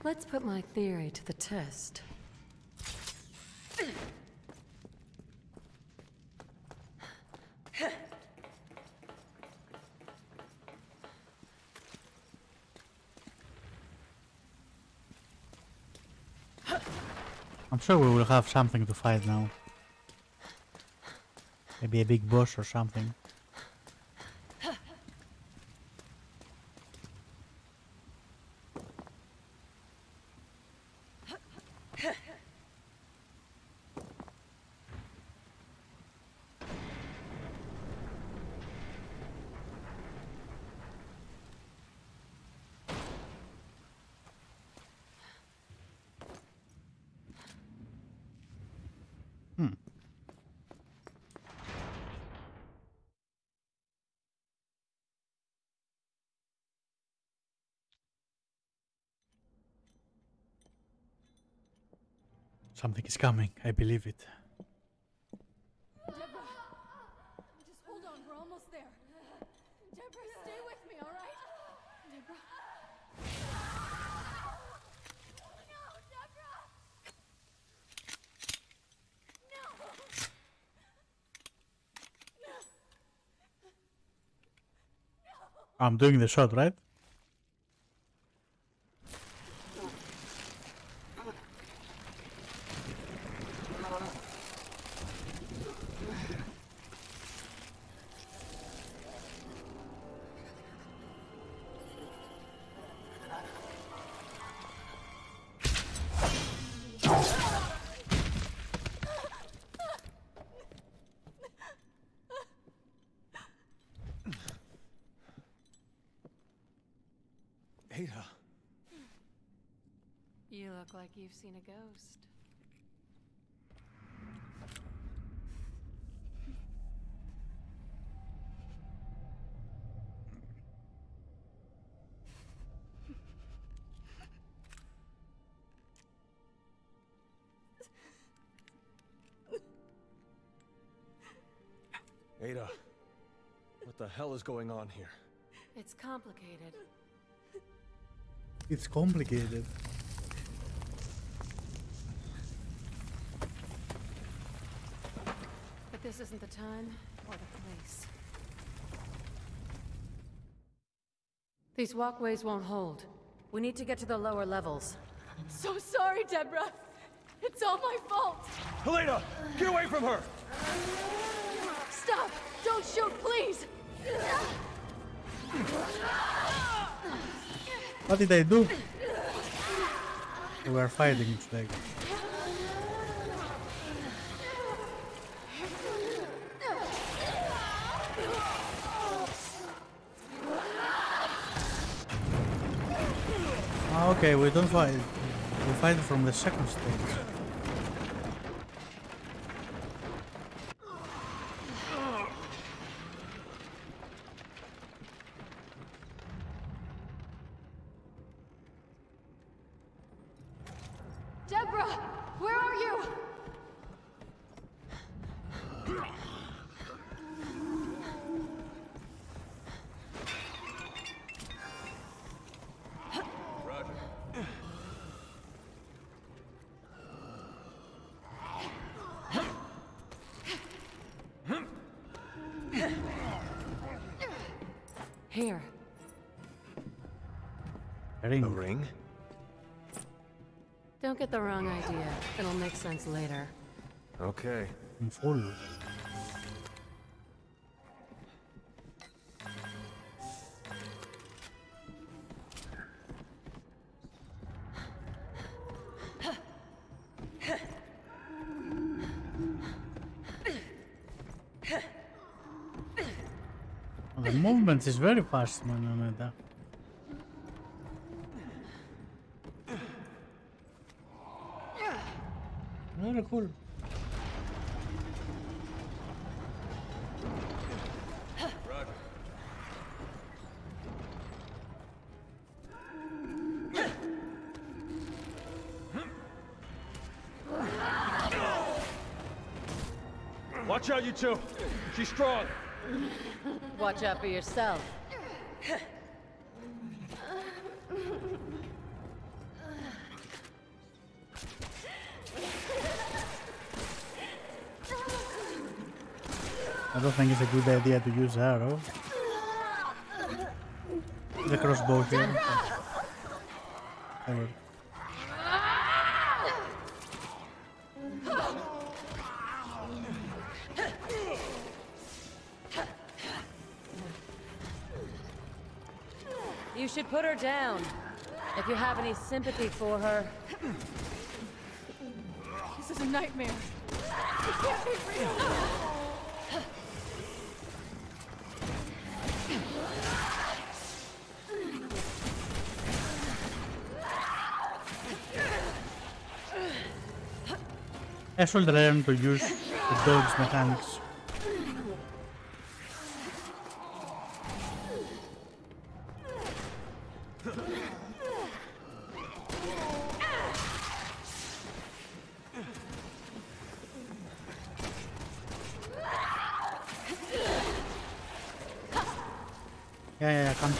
Let's put my theory to the test. I'm sure we will have something to fight now. Maybe a big boss or something. Something is coming, I believe it. Deborah! Just hold on, we're almost there. Deborah, stay with me, alright? Deborah. No, Deborah! No! No! No! I'm doing the shot, right? Ada. You look like you've seen a ghost. Ada, what the hell is going on here? It's complicated. It's complicated. But this isn't the time or the place. These walkways won't hold. We need to get to the lower levels. I'm so sorry, Deborah. It's all my fault. Helena, get away from her! Stop! Don't shoot, please! What did I do? We were fighting today. Okay, we don't fight. We fight from the second stage. Here. A ring. A ring? Don't get the wrong idea. It'll make sense later. Okay. I'm full. Movement is very fast, man. Very cool. Watch out, you two. She's strong. Watch out for yourself. I don't think it's a good idea to use arrow. The crossbow here. Okay. You should put her down. If you have any sympathy for her. This is a nightmare. It can't be real. I should learn to use the dog's mechanics.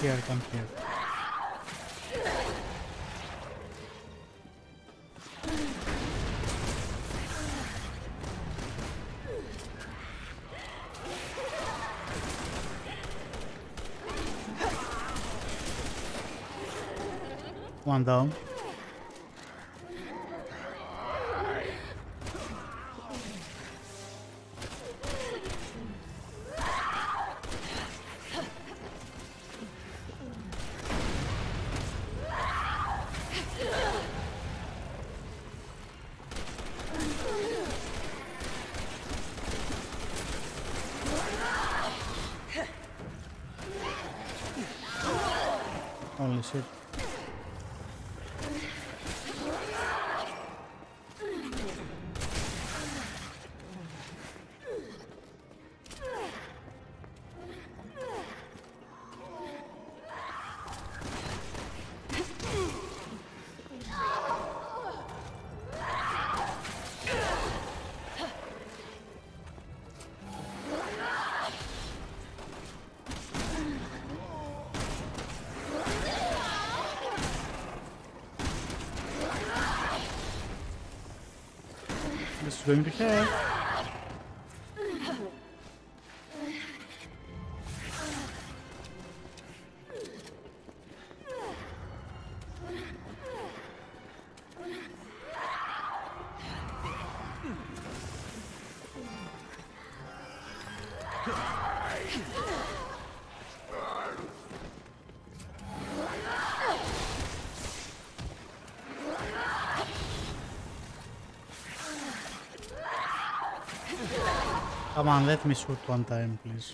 Yeah, come here. One down. Holy shit. This is going to hurt. Come on, let me shoot one time, please.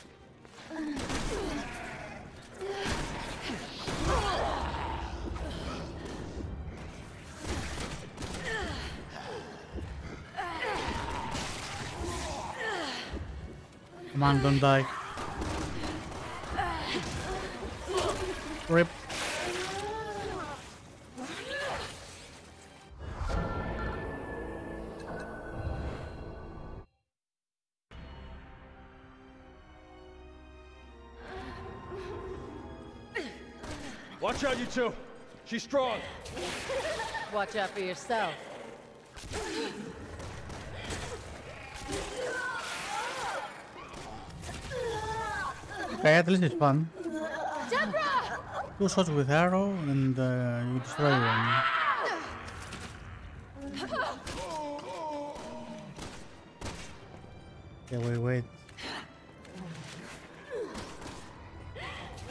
Come on, don't die. RIP. Watch out, you two. She's strong. Watch out for yourself. Okay, at least it's fun. Deborah! 2 shots with arrow and you destroy one. Okay, wait.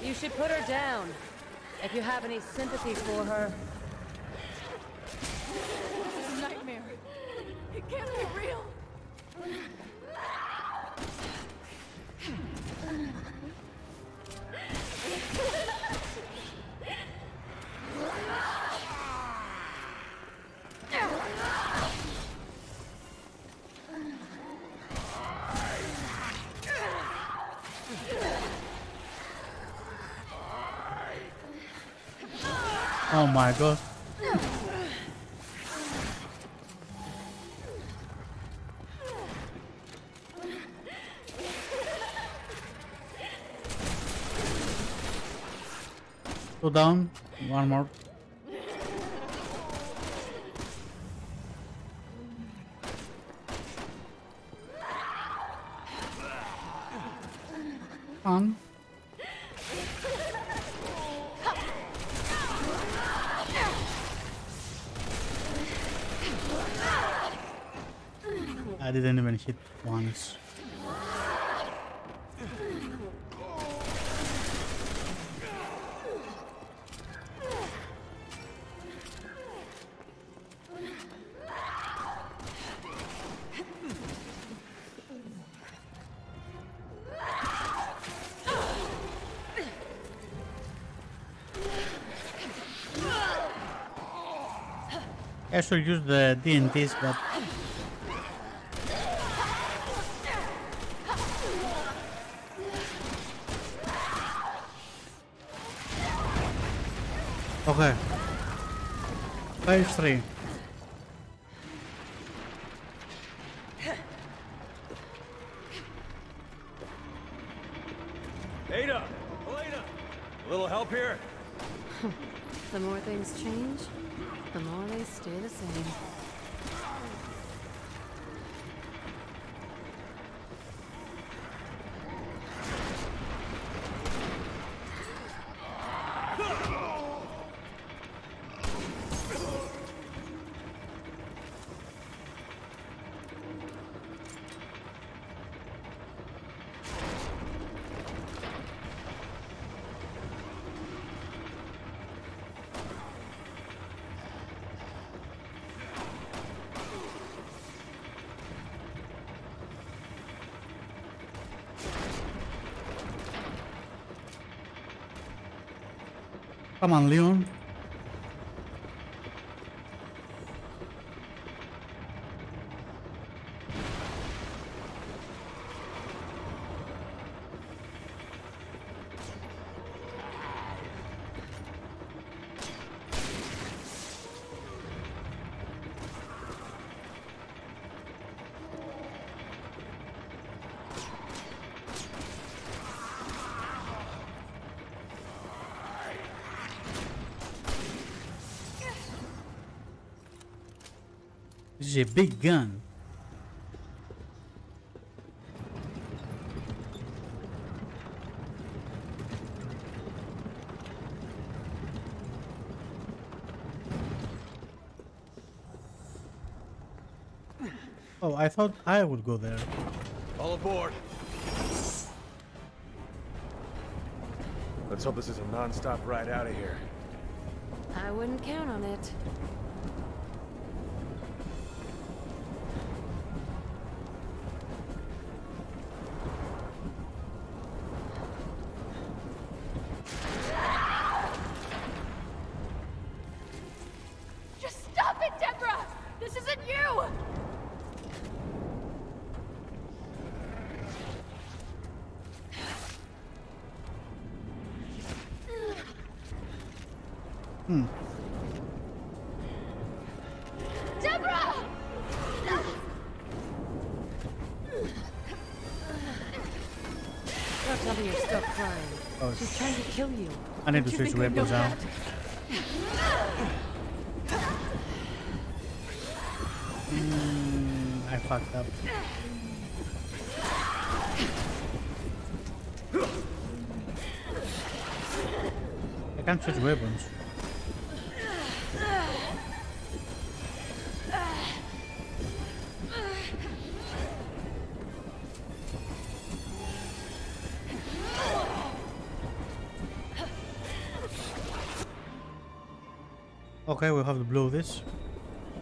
You should put her down. If you have any sympathy for her. This is a nightmare. It can't be real. Oh my god. Go down, one more. On. I didn't even hit once. I should use the D&Ds, but okay. 5-3. Ada! Elena! A little help here? The more things change, the more they stay the same. Come on, Leon. This is a big gun. Oh, I thought I would go there. All aboard. Let's hope this is a non-stop ride out of here. I wouldn't count on it. She's trying to kill you. I need to switch weapons out. I fucked up. I can't switch weapons. Okay, we'll have to blow this. Yeah,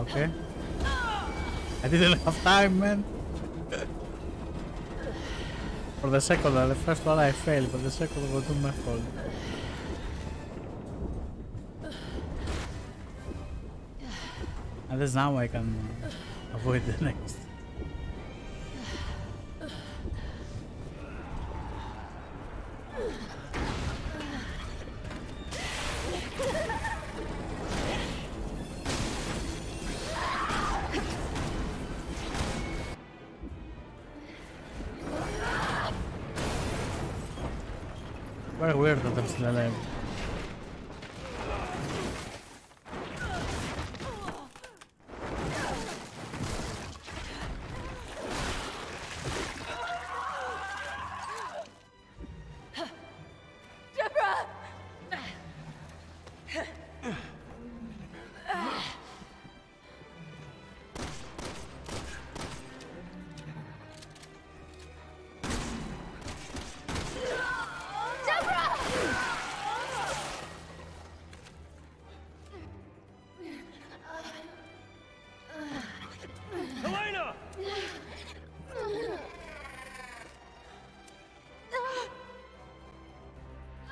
okay. I didn't have time, man. For the second one, the first one I failed, but the second one wasn't my fault. At least now I can avoid the next. Very weird that I'm still alive.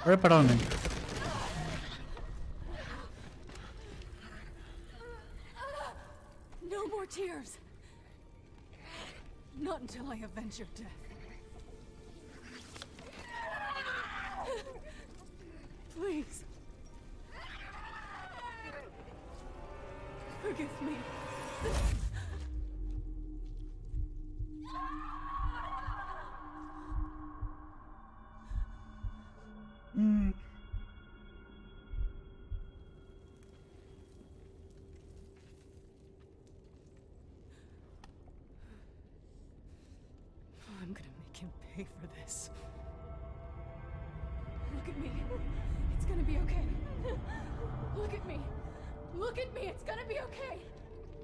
Rip it on him. No more tears. Not until I avenge your death. Please. Forgive me.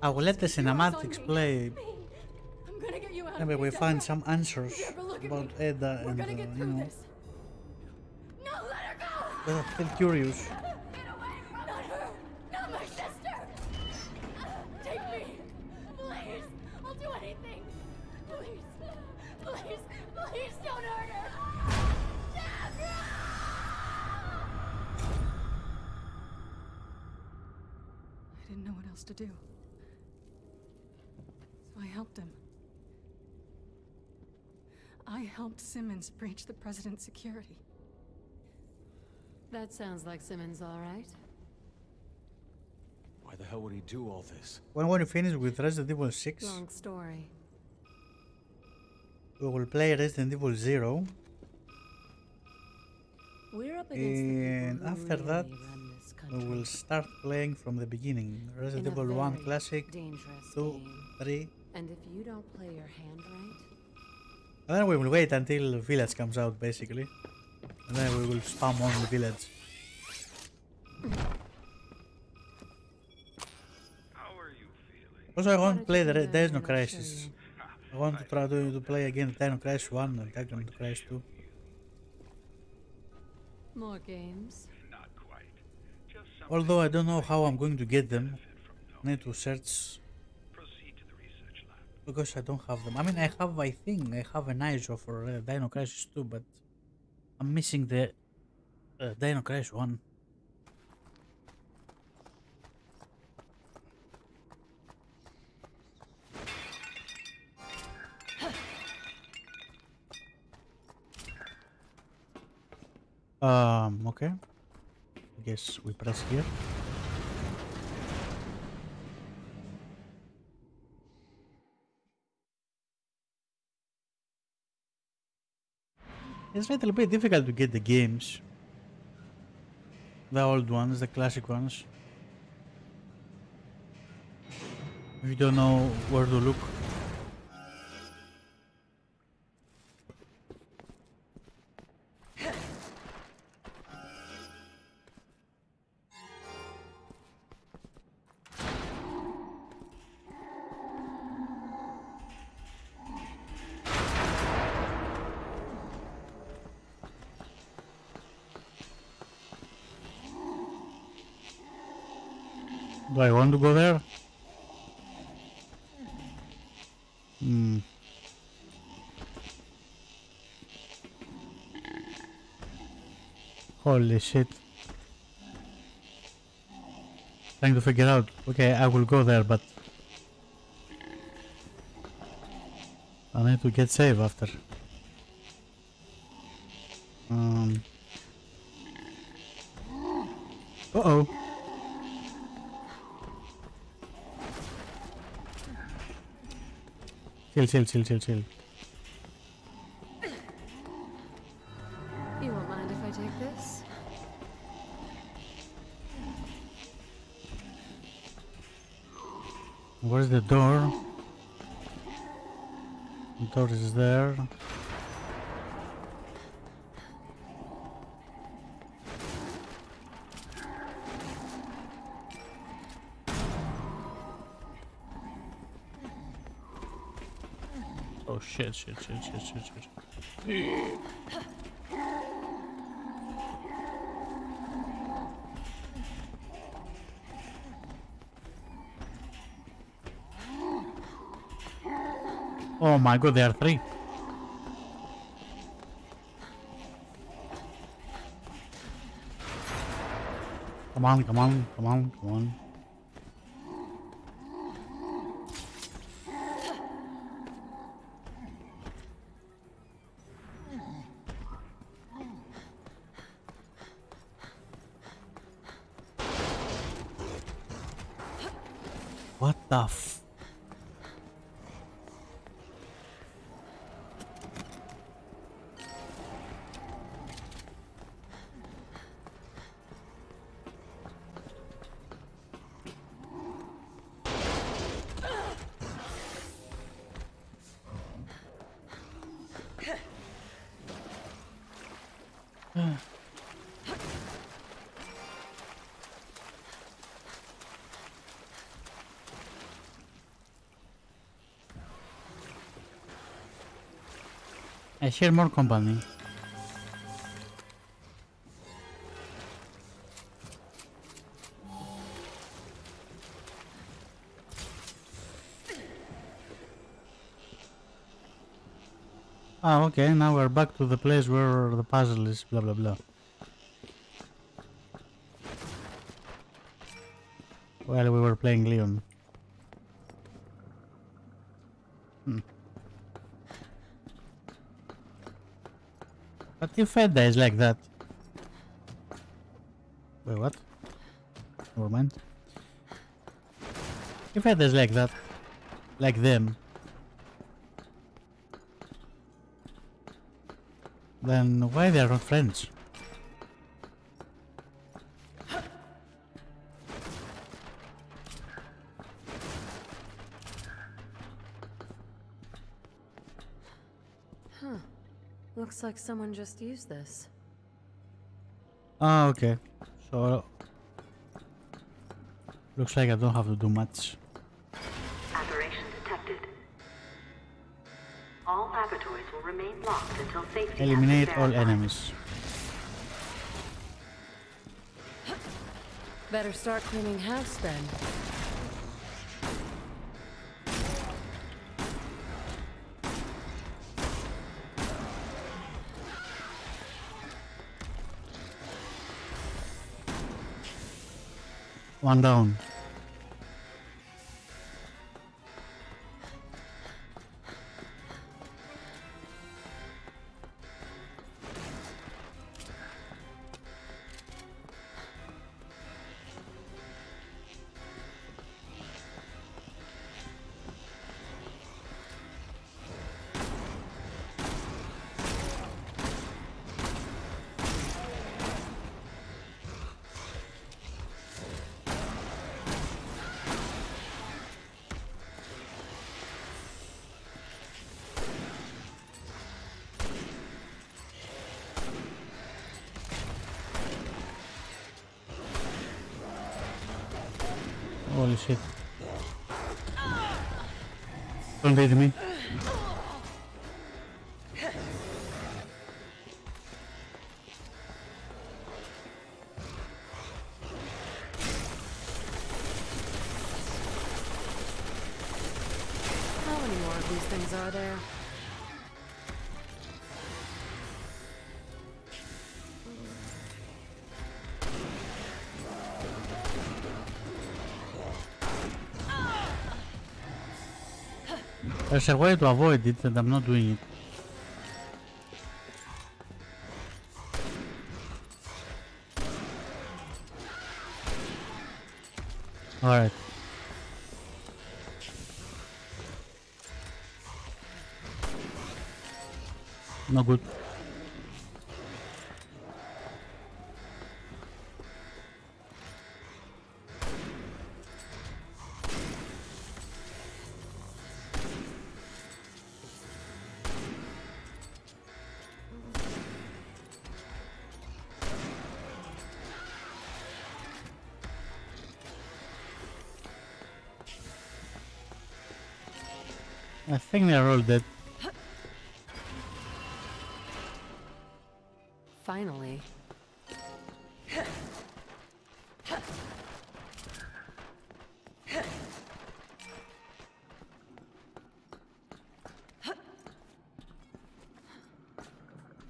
I will let the cinematics play. Maybe we find some answers about Ada and, you know, Then I feel curious. To do. So I helped him. I helped Simmons breach the president's security. That sounds like Simmons, all right. Why the hell would he do all this? When you finish with Resident Evil 6, long story. We will play Resident Evil 0. We're up against and the after really that. We will start playing from the beginning. Resident Evil 1 Classic, 2, 3. And if you don't play your hand right, and then we will wait until Village comes out, basically. And then we will spam on the Village. How are you feeling? Also, I want to play the Dino Crisis. I want to try to play again Dino Crisis 1 and Dino Crisis 2. More games. Although I don't know how I'm going to get them, I need to search because I don't have them. I mean, I think I have an ISO for Dino Crisis 2, but I'm missing the Dino Crisis 1. Okay. Yes, we press here. It's a little bit difficult to get the games. The old ones, the classic ones. If you don't know where to look. Do I want to go there? Holy shit. Trying to figure out. Okay, I will go there, but I need to get saved after. Uh-oh. Chill. You won't mind if I take this? Where's the door? The door is there. Shit. Oh my god, there are three. Come on. Tough. I hear more company. Ah, okay, now we're back to the place where the puzzle is, blah blah blah. Well, we were playing Leon. But if Edda is like that... Wait, what? Never mind. If Edda is like that, like them, then why they are not friends? Looks like someone just used this. Ah, okay. So looks like I don't have to do much. Aberration detected. All laboratories will remain locked until safety. Eliminate all enemies. Better start cleaning house then. One down. Holy shit. Don't hit me. How many more of these things are there? There's a way to avoid it, and I'm not doing it. Alright. No good. I think they're all dead. Finally.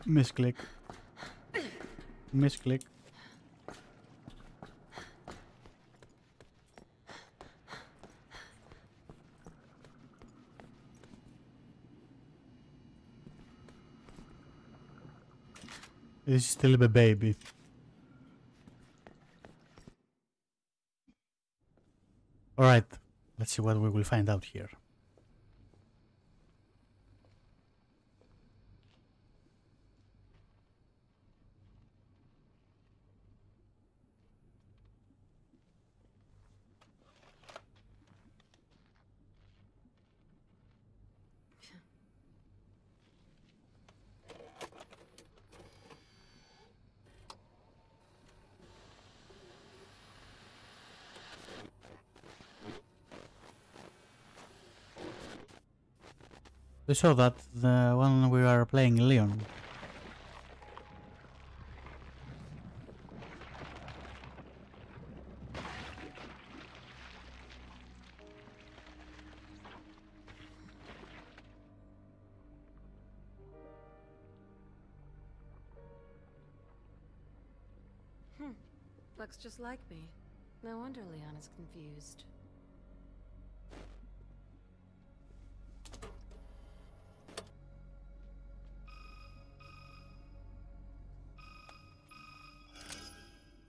Misclick. Misclick. This is still a baby. Alright, let's see what we will find out here. We saw that the one we are playing Leon. Looks just like me. No wonder Leanna's confused.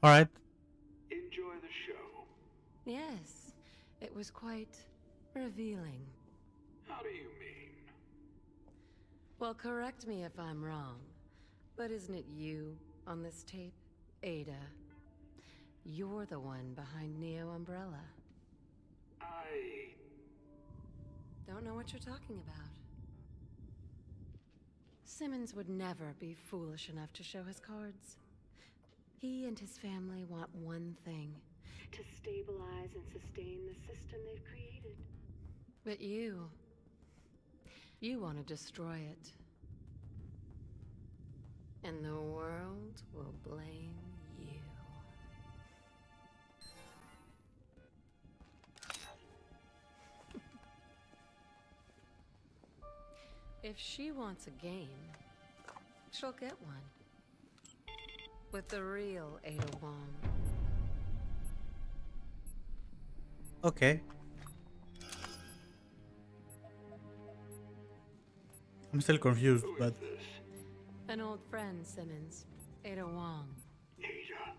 All right. Enjoy the show. Yes, it was quite revealing. How do you mean? Well, correct me if I'm wrong, but isn't it you on this tape, Ada? You're the one behind Neo Umbrella. I don't know what you're talking about. Simmons would never be foolish enough to show his cards. He and his family want one thing: to stabilize and sustain the system they've created. But you want to destroy it. And the world will blame you. If she wants a game, she'll get one. With the real Ada Wong. Okay. I'm still confused, but... An old friend, Simmons. Ada Wong. Ada.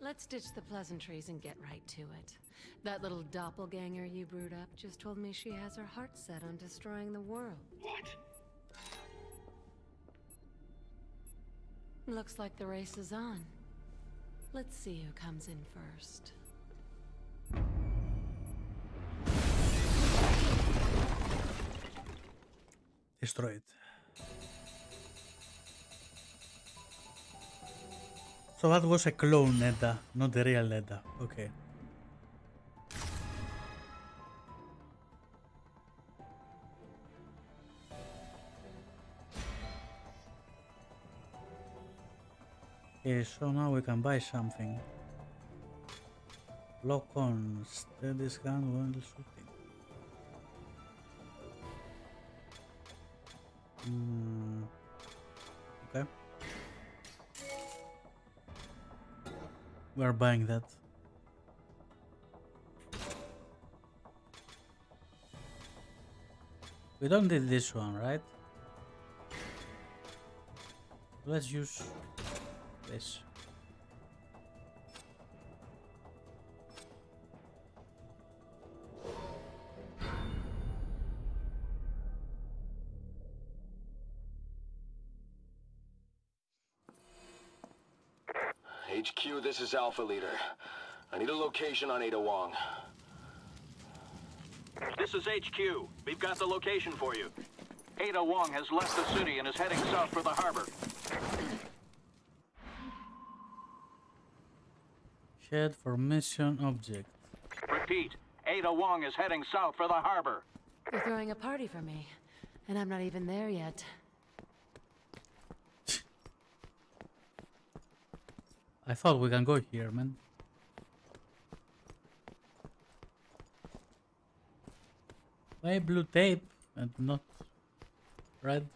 Let's ditch the pleasantries and get right to it. That little doppelganger you brewed up just told me she has her heart set on destroying the world. What? Looks like the race is on. Let's see who comes in first. Destroy it. So that was a clone Ada, not the real Ada. Okay. Okay, so now we can buy something. Lock on, steady scan while shooting. Okay. We are buying that. We don't need this one, right? Let's use this. HQ, this is Alpha Leader. I need a location on Ada Wong. This is HQ. We've got the location for you. Ada Wong has left the city and is heading south for the harbor. Head for mission object. Repeat, Ada Wong is heading south for the harbor. You're throwing a party for me, and I'm not even there yet. I thought we can go here, man. Why blue tape and not red?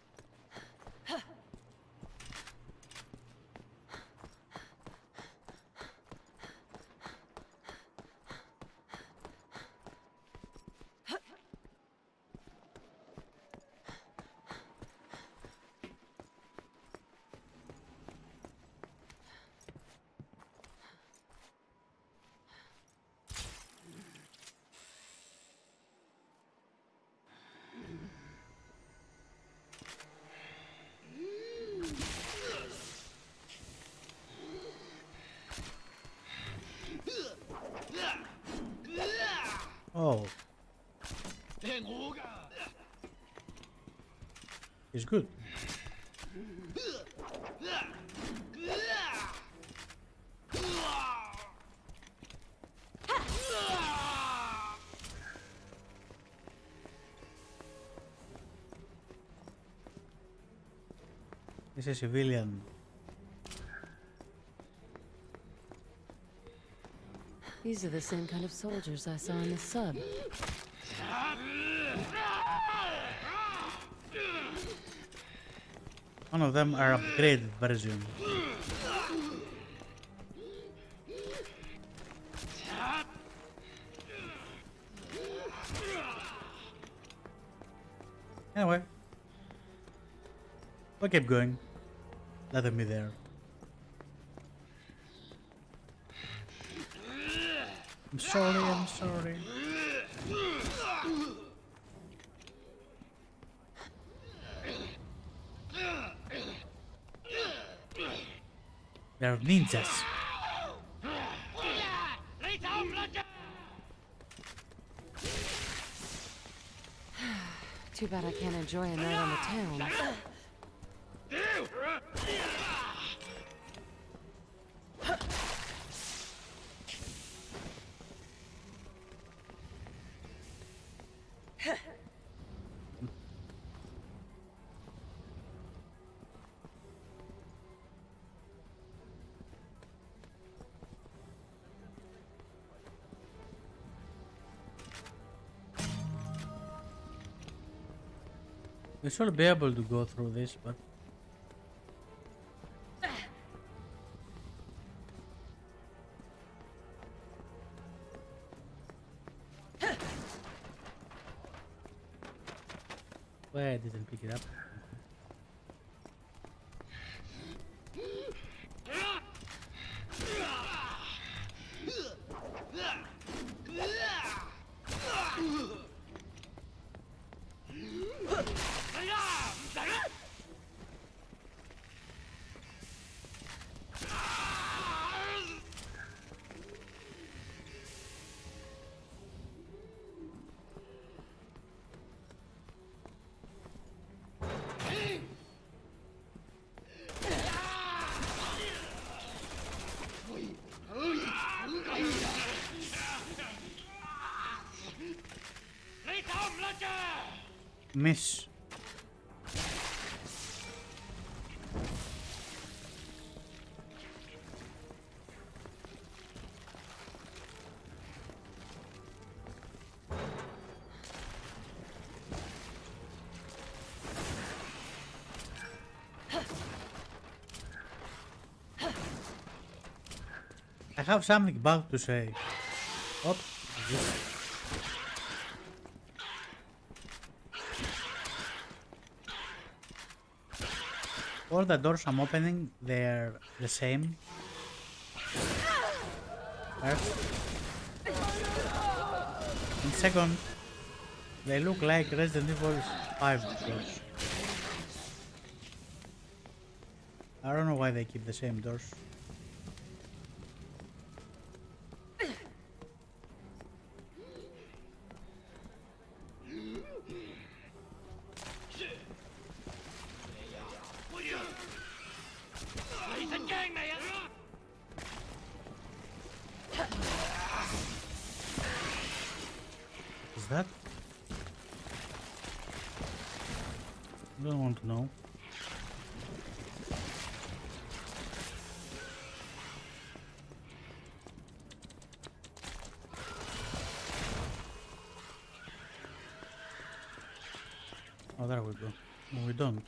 Oh. It's good. This is a civilian. These are the same kind of soldiers I saw in the sub. One of them are upgraded version. Anyway, I kept going. Let me there. I'm sorry, I'm sorry. They're ninjas. Too bad I can't enjoy a night on the town. We should be able to go through this, but why I didn't pick it up. Miss. I have something bad to say. Oh, yes. All the doors I'm opening, they're the same. First. And second, they look like Resident Evil 5 doors. I don't know why they keep the same doors. Oh, there we go. No, we don't.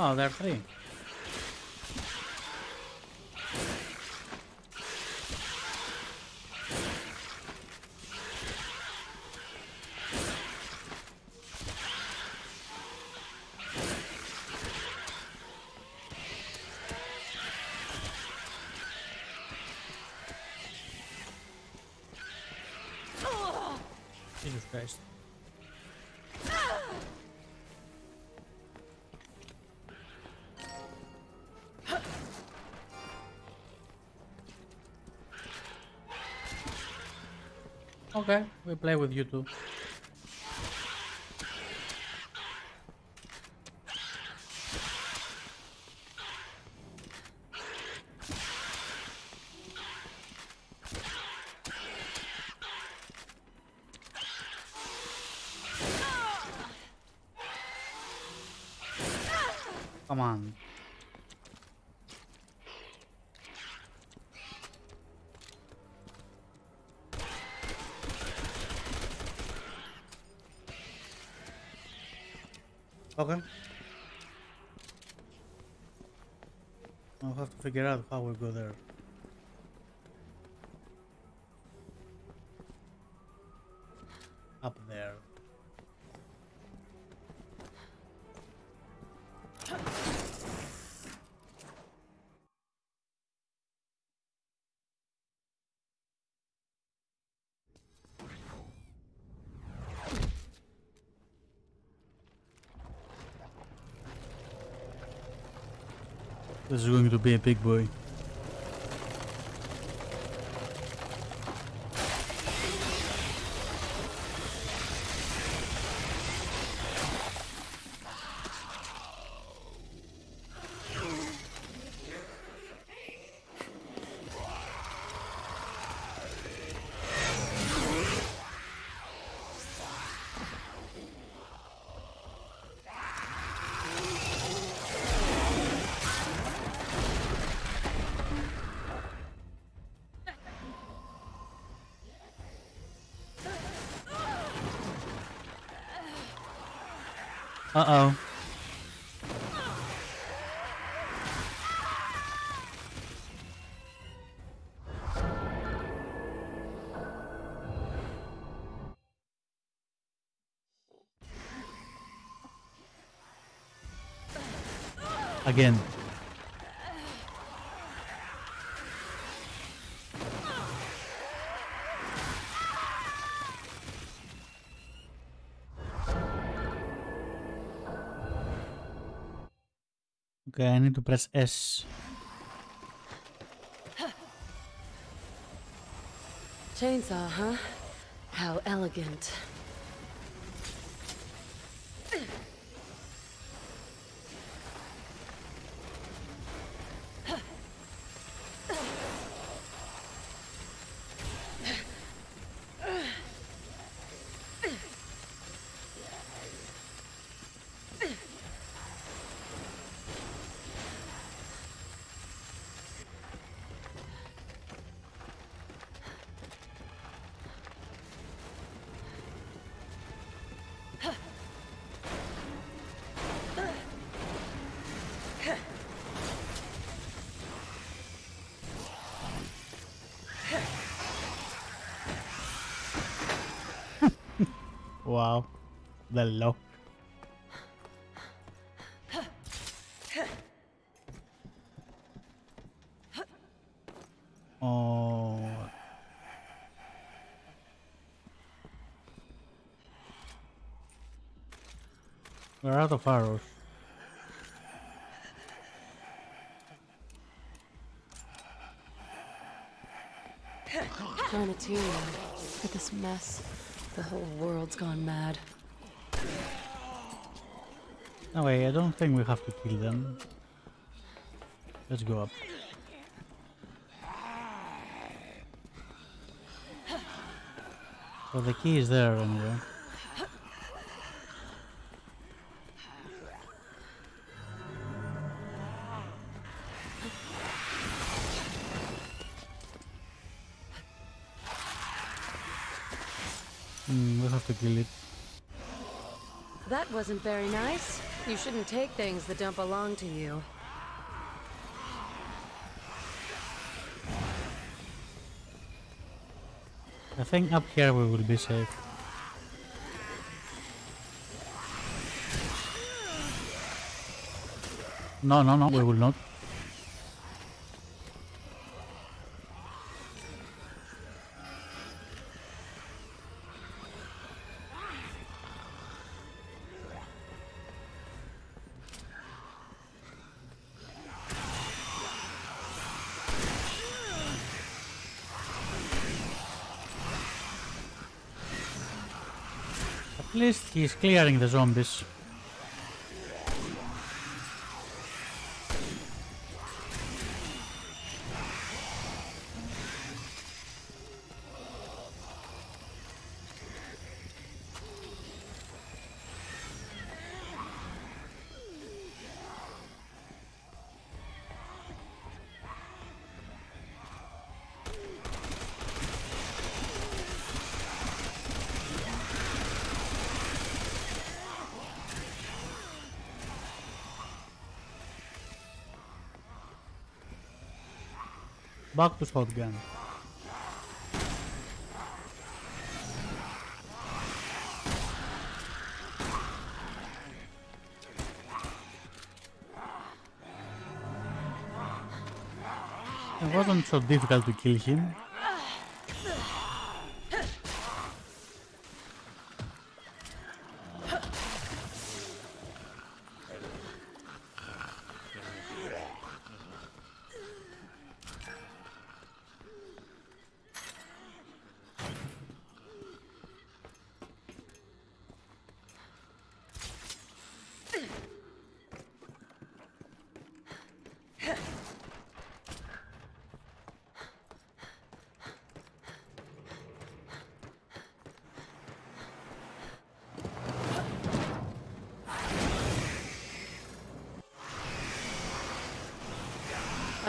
Oh, there are three. Okay, we play with you too. Come on. Okay. I'll have to figure out how we go there. Up there. This is going to be a big boy. Uh-oh. Again. Okay, I need to press S. Chainsaw, huh? How elegant. Wow, the lock. Oh. We're out of arrows. Trying to tear with this mess. The whole world's gone mad. No way, I don't think we have to kill them. Let's go up. Well, the key is there anyway. We'll have to kill it. That wasn't very nice. You shouldn't take things that don't belong to you. I think up here we will be safe. No, we will not. At least he's clearing the zombies. باك بس فوق يعني. It wasn't so difficult to kill him.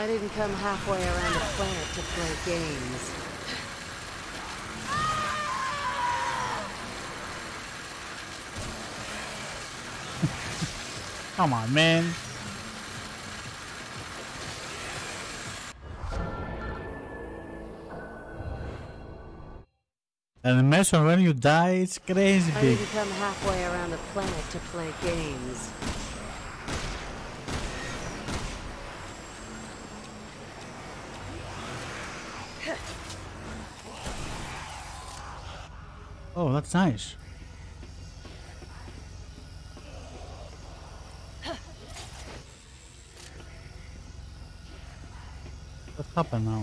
I didn't come halfway around the planet to play games. Come on, man. Animation when you die, it's crazy big. I didn't come halfway around the planet to play games. Oh, that's nice. What happened now?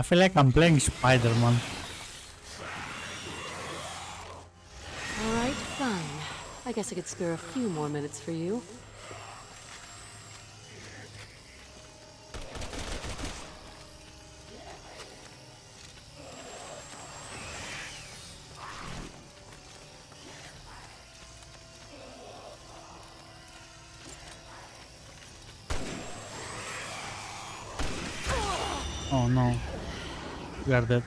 I feel like I'm playing Spider-Man. Alright, fine. I guess I could spare a few more minutes for you. Oh no. We are dead.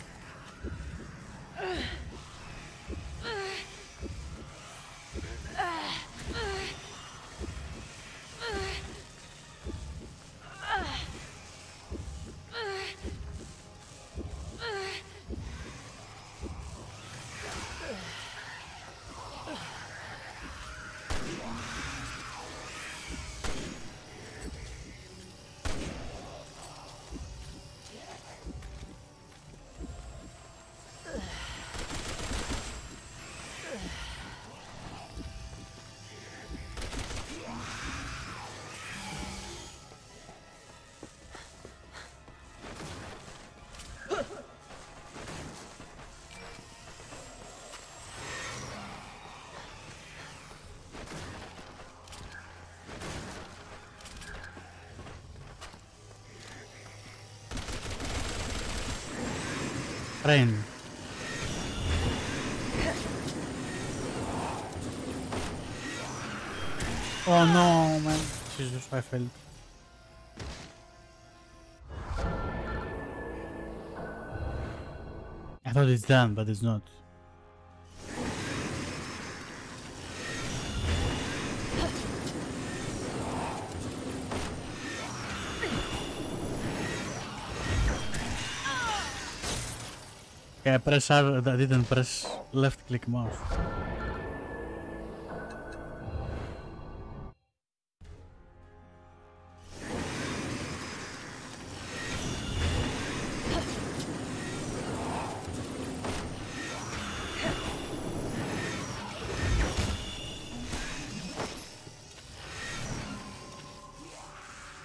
Train. Oh no, man. Jesus, I failed. I thought it's done, but it's not. I press R, I didn't press left click mouse.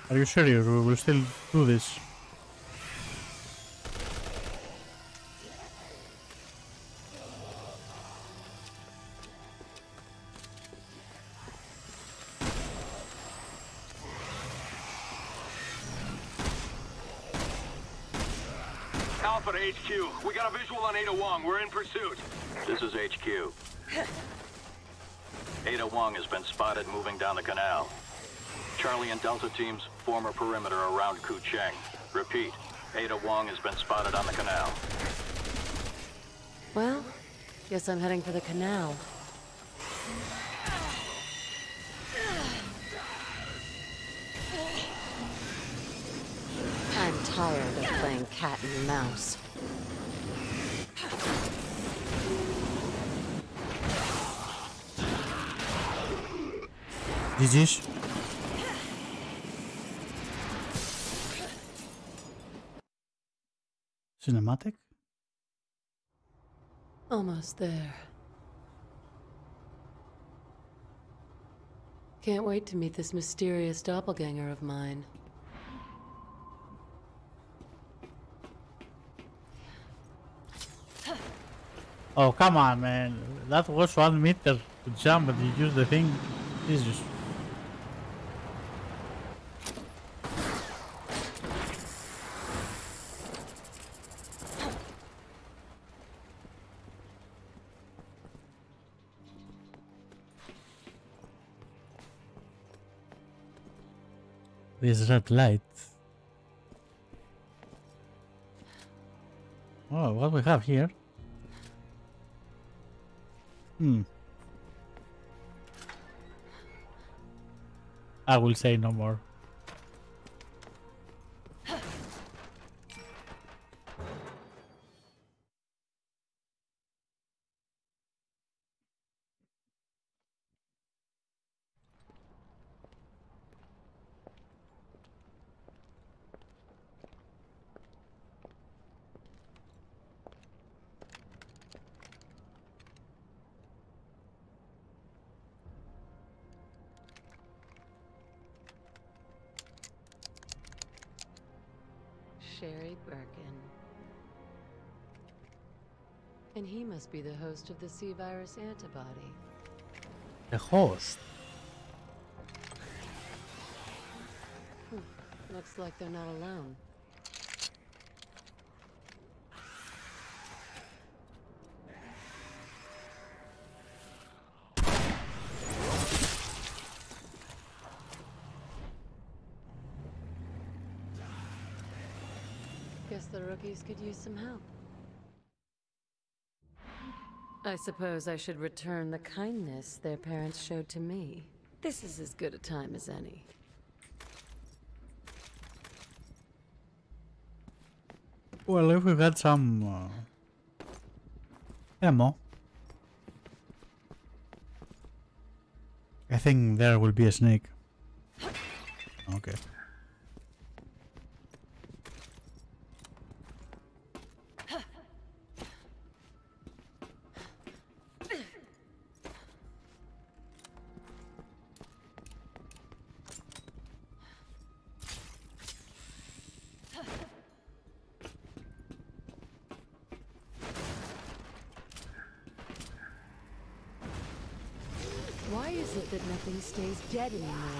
Are you serious? We will still do this. Alpha to HQ. We got a visual on Ada Wong. We're in pursuit. This is HQ. Ada Wong has been spotted moving down the canal. Charlie and Delta teams form a perimeter around Kucheng. Repeat, Ada Wong has been spotted on the canal. Well, guess I'm heading for the canal. I'm tired of playing cat and mouse. GG's. Cinematic? Almost there. Can't wait to meet this mysterious doppelganger of mine. Oh, come on, man. That was 1 meter to jump, but you use the thing. This is. This red light. Oh, what we have here? I will say no more. Sherry Birkin. And he must be the host of the C-Virus antibody. The host? Looks like they're not alone. The rookies could use some help. I suppose I should return the kindness their parents showed to me. This is as good a time as any. Well, if we had some ammo, I think there will be a snake. Okay. Why is it that nothing stays dead anymore?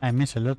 I miss a lot.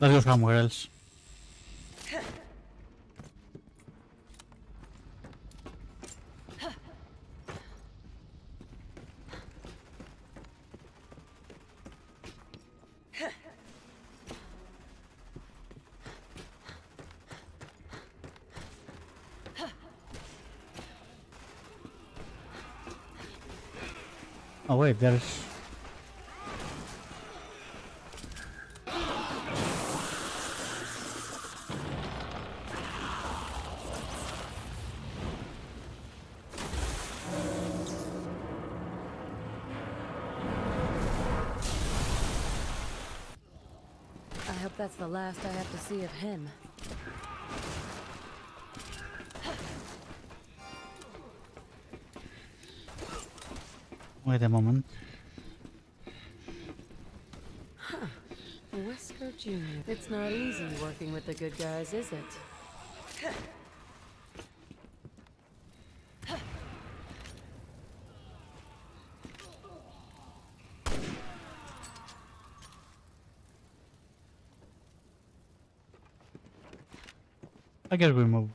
Let's go somewhere else. Oh wait, there's... I hope that's the last I have to see of him. Wait a moment. Huh. Wesker Jr. It's not easy working with the good guys, is it? I guess we move.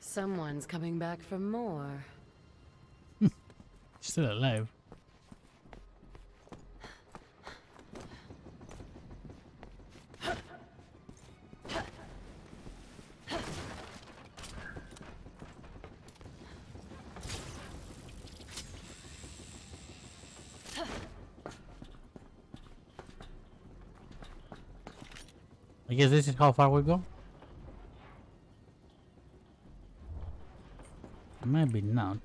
Someone's coming back for more. Still alive. I guess this is how far we go? Maybe not.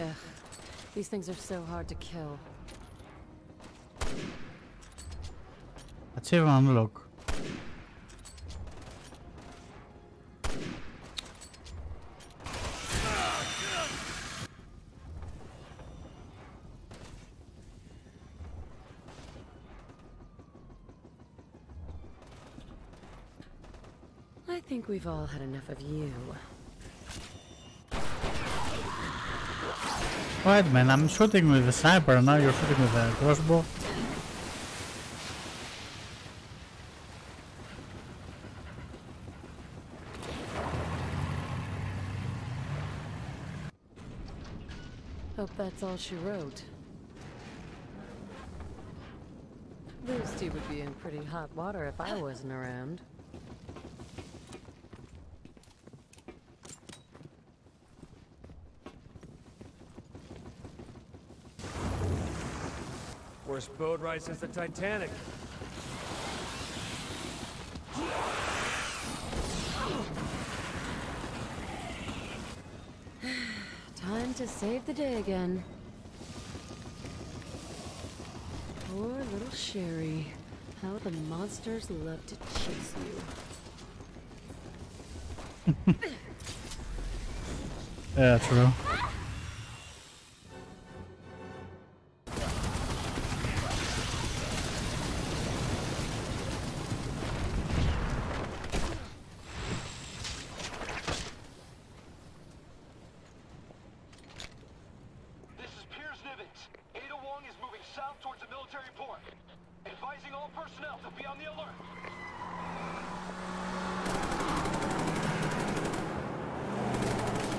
Ugh. These things are so hard to kill. Let's see if I unlock. I think we've all had enough of you. Wait, man, I'm shooting with a sniper, now you're shooting with a crossbow. Hope that's all she wrote. Those two would be in pretty hot water if I wasn't around. Worst boat ride since the Titanic. Time to save the day again. Poor little Sherry. How the monsters love to chase you. Yeah, true.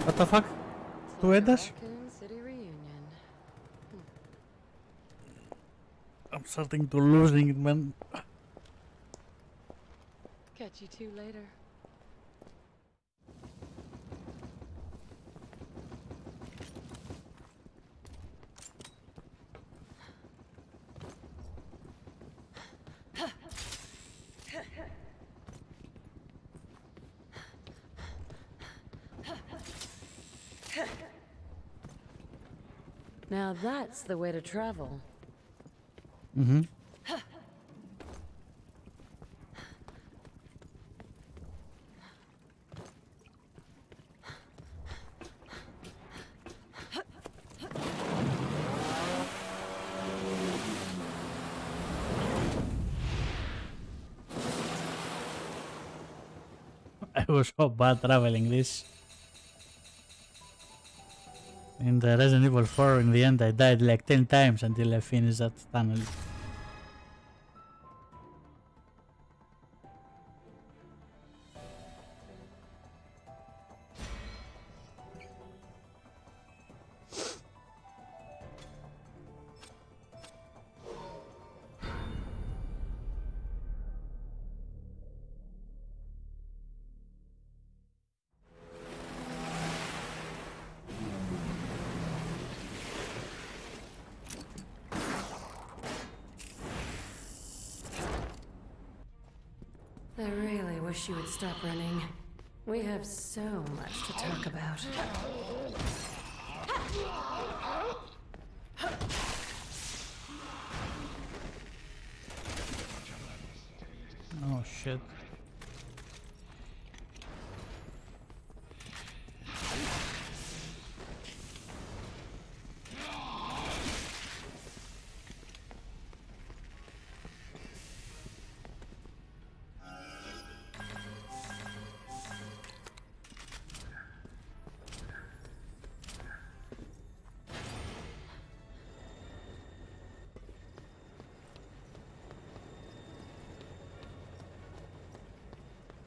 What the fuck? Tu edas? I'm starting to losing it, man. Catch you two later. Now that's the way to travel. Mm-hmm. I was so bad traveling this. In the Resident Evil 4, in the end, I died like 10 times until I finished that tunnel. I really wish you would stop running. We have so much to talk about. Oh shit.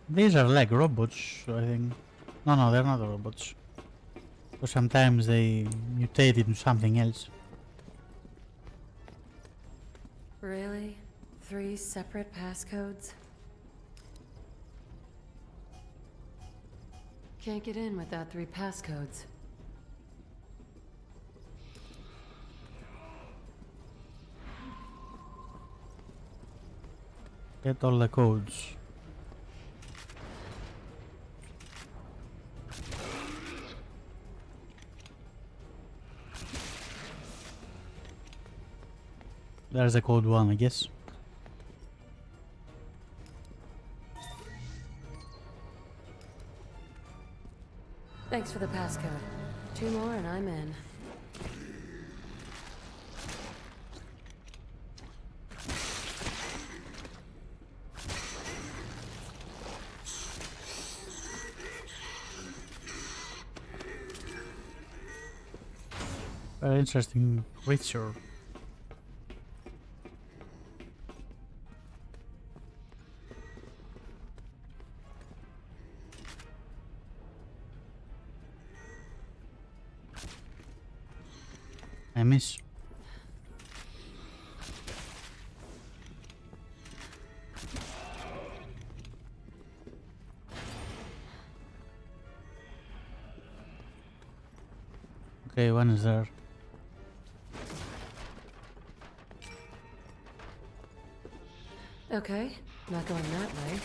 These are like robots, I think. No, they're not robots. Because sometimes they mutate into something else. Really? 3 separate passcodes? Can't get in without 3 passcodes. Get all the codes. There's a code 1, I guess. Thanks for the passcode. 2 more and I'm in. Very interesting creature. I miss. Okay, one is there. Okay, not going that way.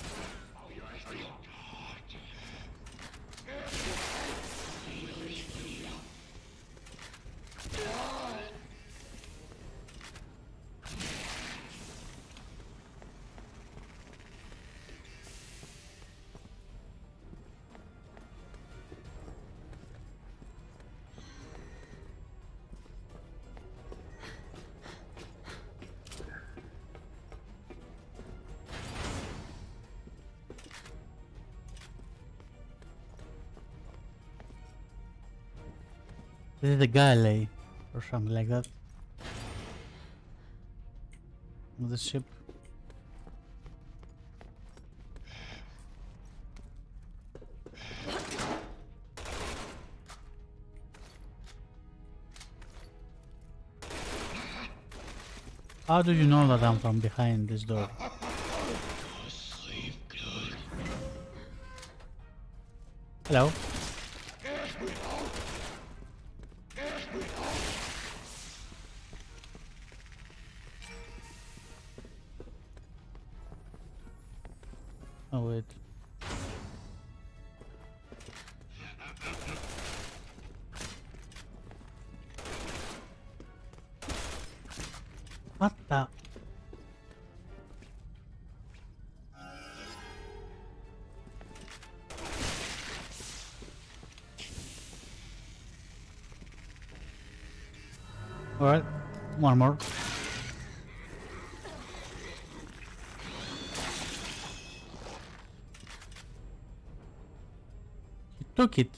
This is a galley or something like that. The ship. How do you know that I'm from behind this door? Hello. Oh wait. What the? All right, one more. Took it.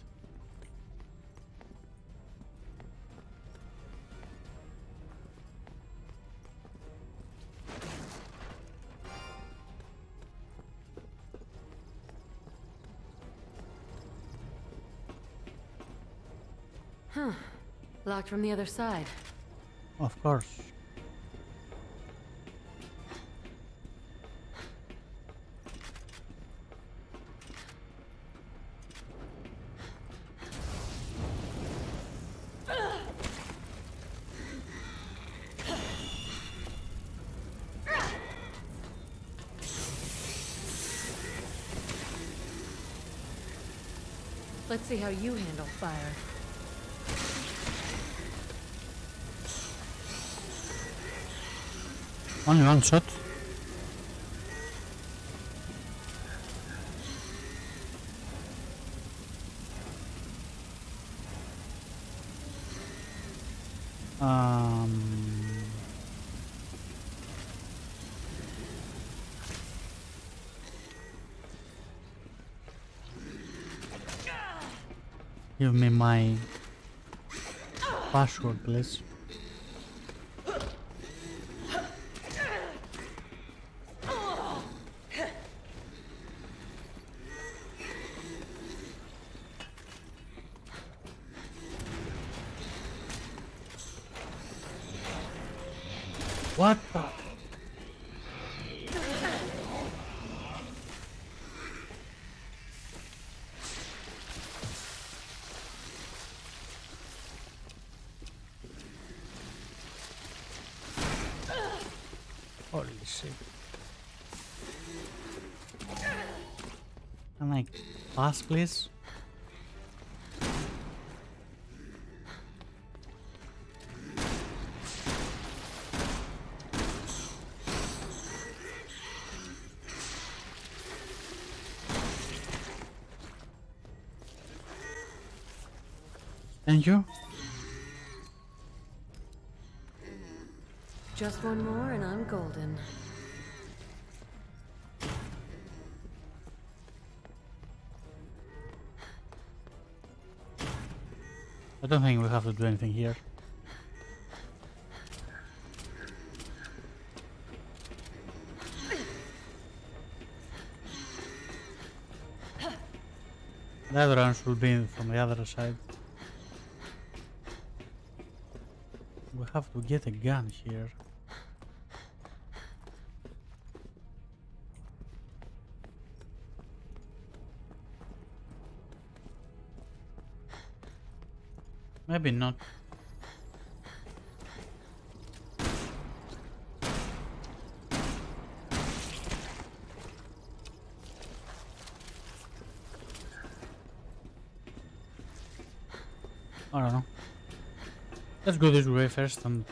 Huh. Locked from the other side. Of course. Let's see how you handle fire. Only one shot. Give me my password, please. What the? Holy shit. Can I pass, please? Thank you. Just one more and I'm golden. I don't think we have to do anything here. The other one should be from the other side. We have to get a gun here. Maybe not. I don't know. Let's go this way first and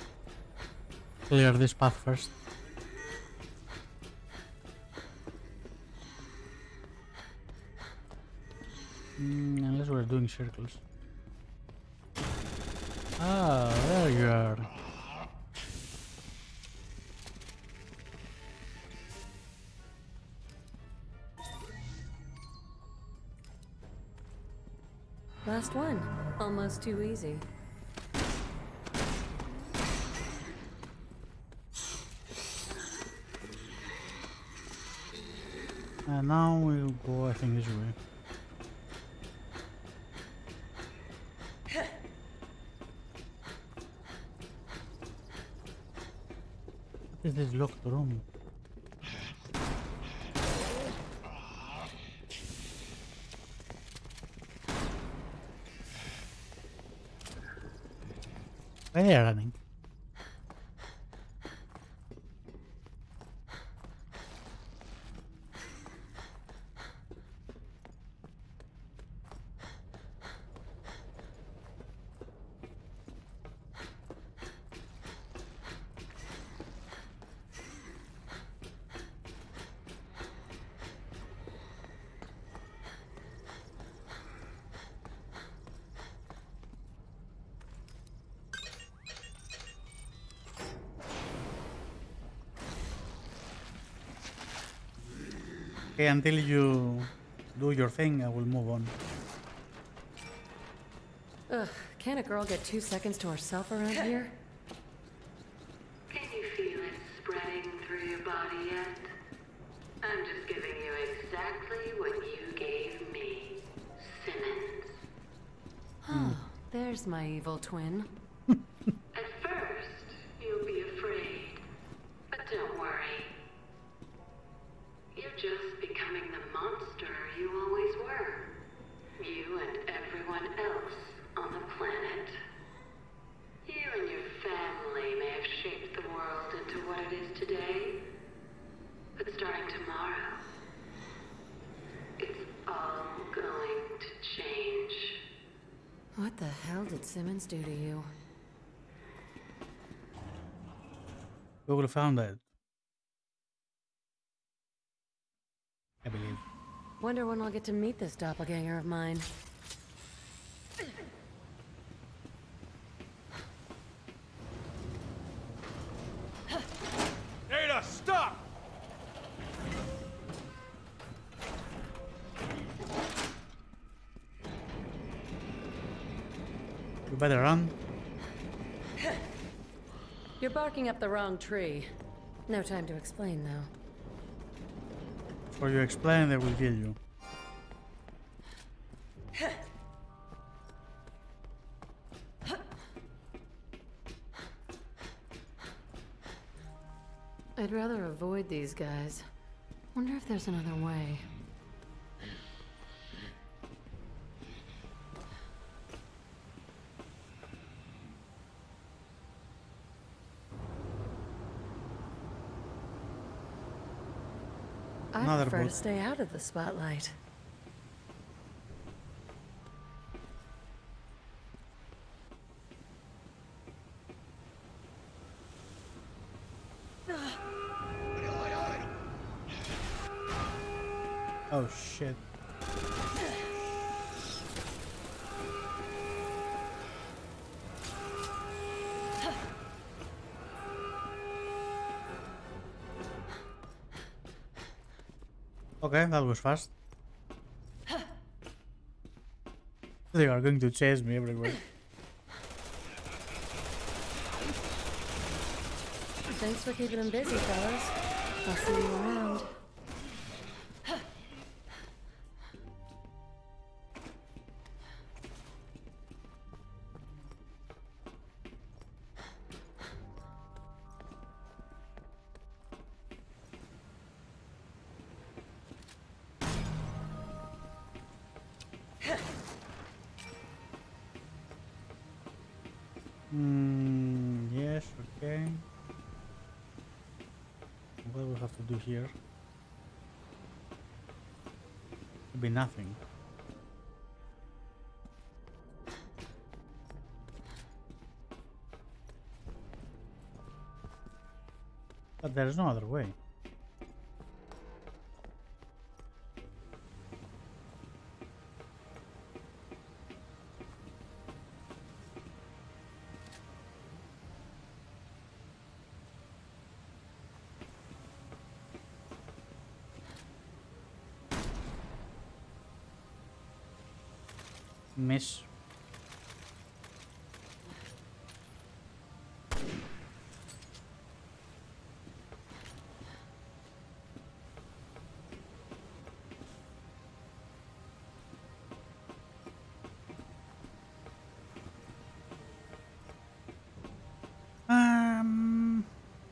clear this path first. Unless we're doing circles. Ah, there you are. Last one. Almost too easy. And now we'll go, I think, this way. What is this locked room? Where they are running? Until you do your thing, I will move on. Ugh, can't a girl get 2 seconds to herself around here? Can you feel it spreading through your body yet? I'm just giving you exactly what you gave me, Simmons. Oh, there's my evil twin. At first, you'll be afraid, but don't worry. You're just becoming the monster you always were. You and everyone else on the planet. You and your family may have shaped the world into what it is today, but starting tomorrow, it's all going to change. What the hell did Simmons do to you? Google found that. I believe. Wonder when I'll get to meet this doppelganger of mine. Ada, stop! You better run. You're barking up the wrong tree. No time to explain, though. Or you explain, they will kill you. I'd rather avoid these guys. Wonder if there's another way. I prefer to stay out of the spotlight. Oh shit. Okay, that was fast. They are going to chase me everywhere. Thanks for keeping them busy, fellas. I'll see you around. Yes, okay. What do we have to do here? It'll be nothing. But there is no other way. Miss.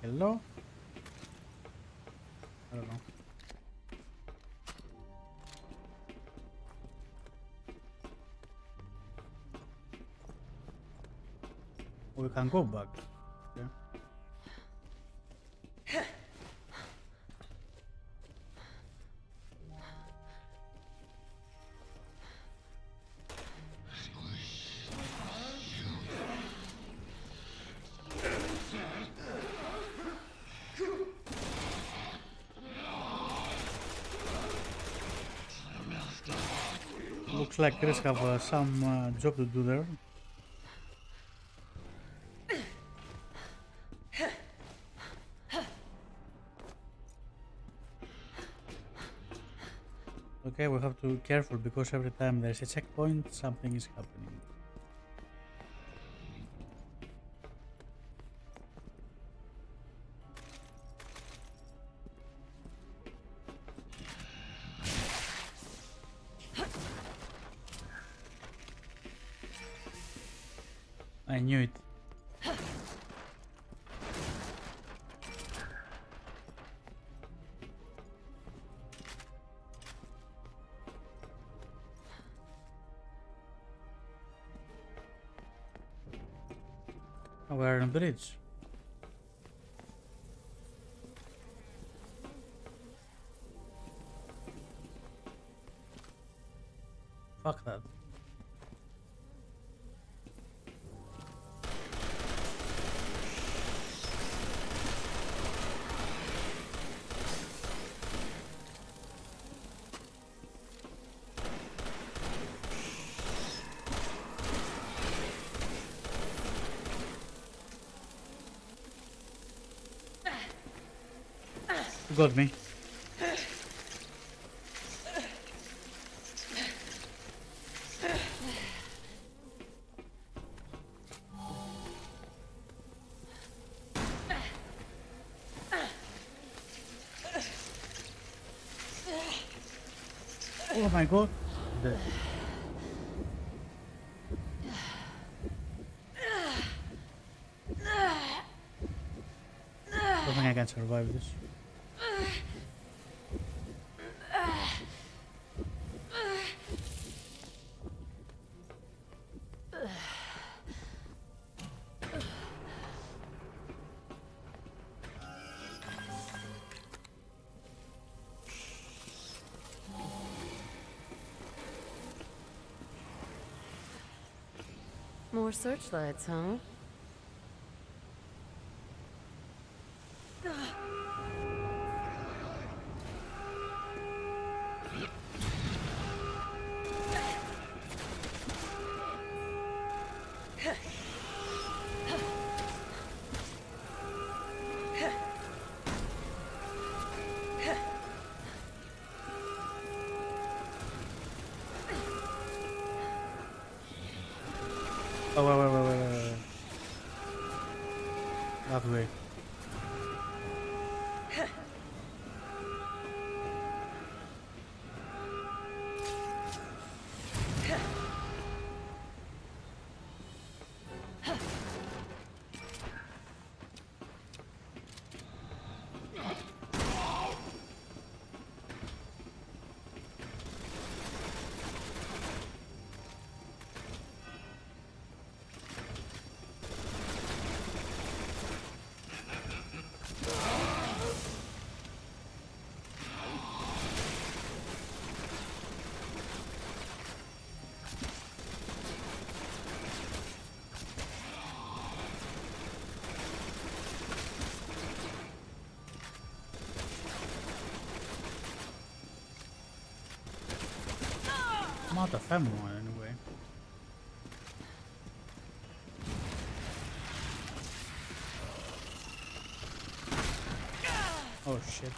Hello? I don't know. We can go back. Okay. Looks like Chris have some job to do there. Okay, we have to be careful because every time there's a checkpoint, something is happening. I knew it. Oh, we are on the bridge. Fuck that. Got me. Oh my god. There. I don't think I can survive this. More searchlights, huh? Oh, wait. That way. Not a family one anyway. Oh shit.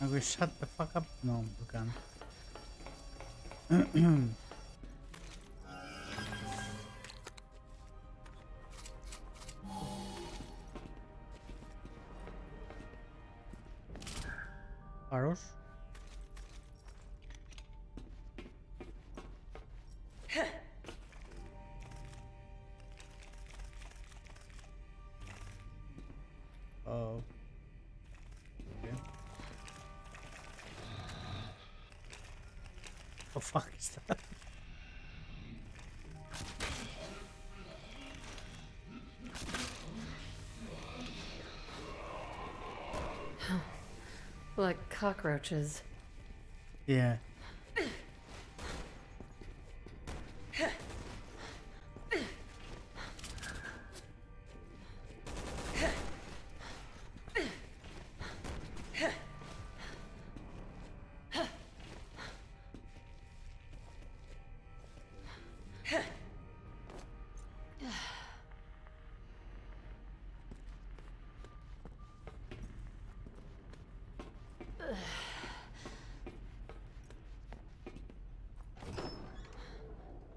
Can we shut the fuck up? No, we can't. Arrows? Oh. What the fuck is that? Like cockroaches. Yeah.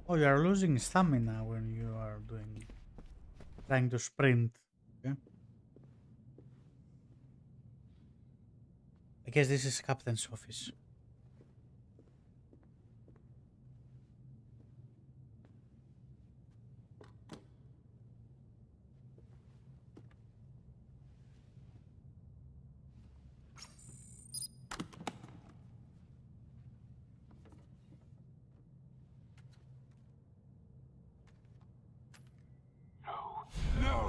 Oh, you are losing stamina when you are doing trying to sprint. Okay. I guess this is captain's office.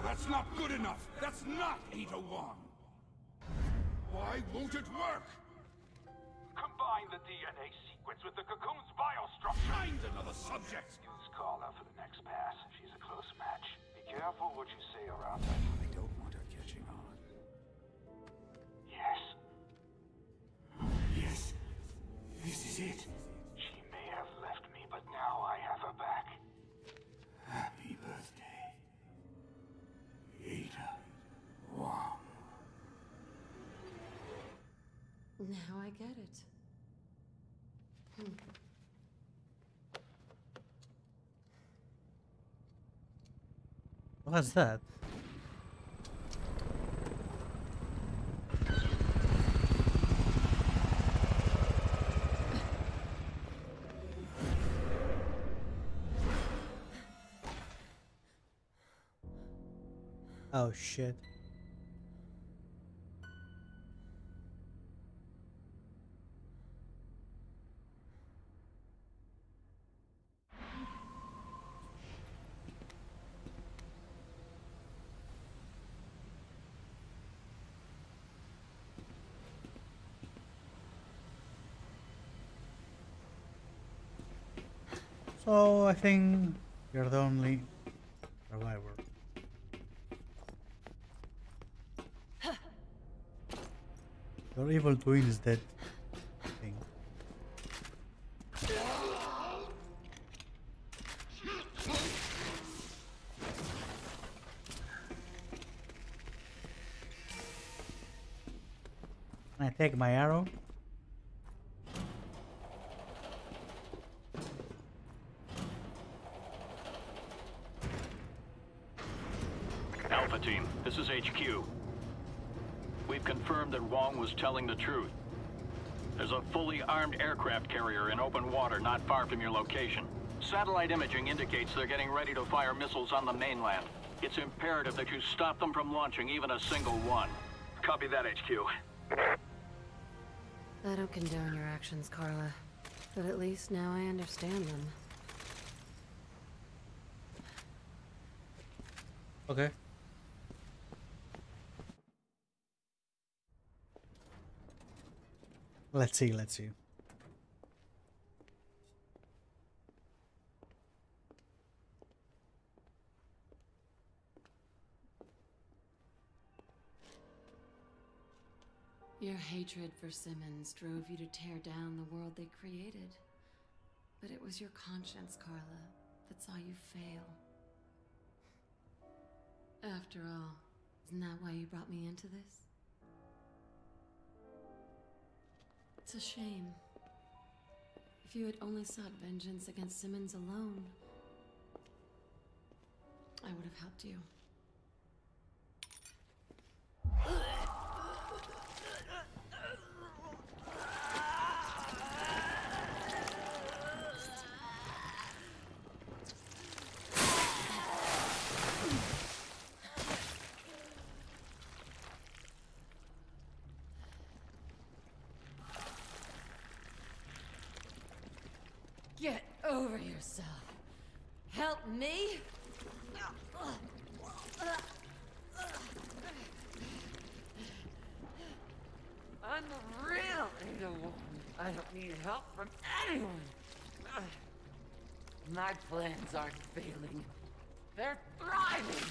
That's not good enough! That's not 801! Why won't it work? Combine the DNA sequence with the cocoon's biostructure! Find another subject! Use Carla for the next pass. She's a close match. Be careful what you say around her. I don't want her catching on. Yes. Yes. This is it. She may have left me, but now I have her back. Happy birthday. Wow. Now I get it. What's that? Oh shit. So I think you're the only survivor. Your evil twin is dead. I take my arrow. Alpha team, this is HQ. We've confirmed that Wong was telling the truth. There's a fully armed aircraft carrier in open water not far from your location. Satellite imaging indicates they're getting ready to fire missiles on the mainland. It's imperative that you stop them from launching even a single one. Copy that, HQ. I don't condone your actions, Carla. But at least now I understand them. Okay. Let's see. Your hatred for Simmons drove you to tear down the world they created. But it was your conscience, Carla, that saw you fail. After all, isn't that why you brought me into this? It's a shame. If you had only sought vengeance against Simmons alone, I would have helped you. Get over yourself. Help me? I'm the real 801. I don't need help from anyone. My plans aren't failing. They're thriving.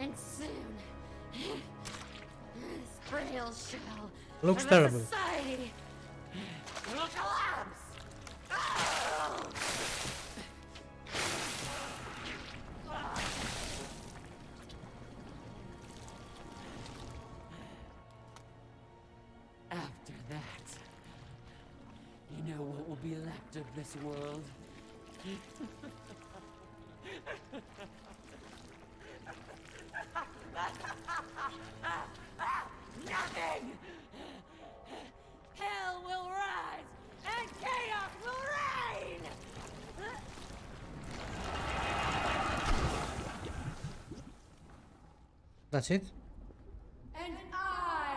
And soon, this frail shell looks terrible. Society will collapse. Oh! be lapped of this world. Nothing! Hell will rise, and chaos will reign! That's it? And I,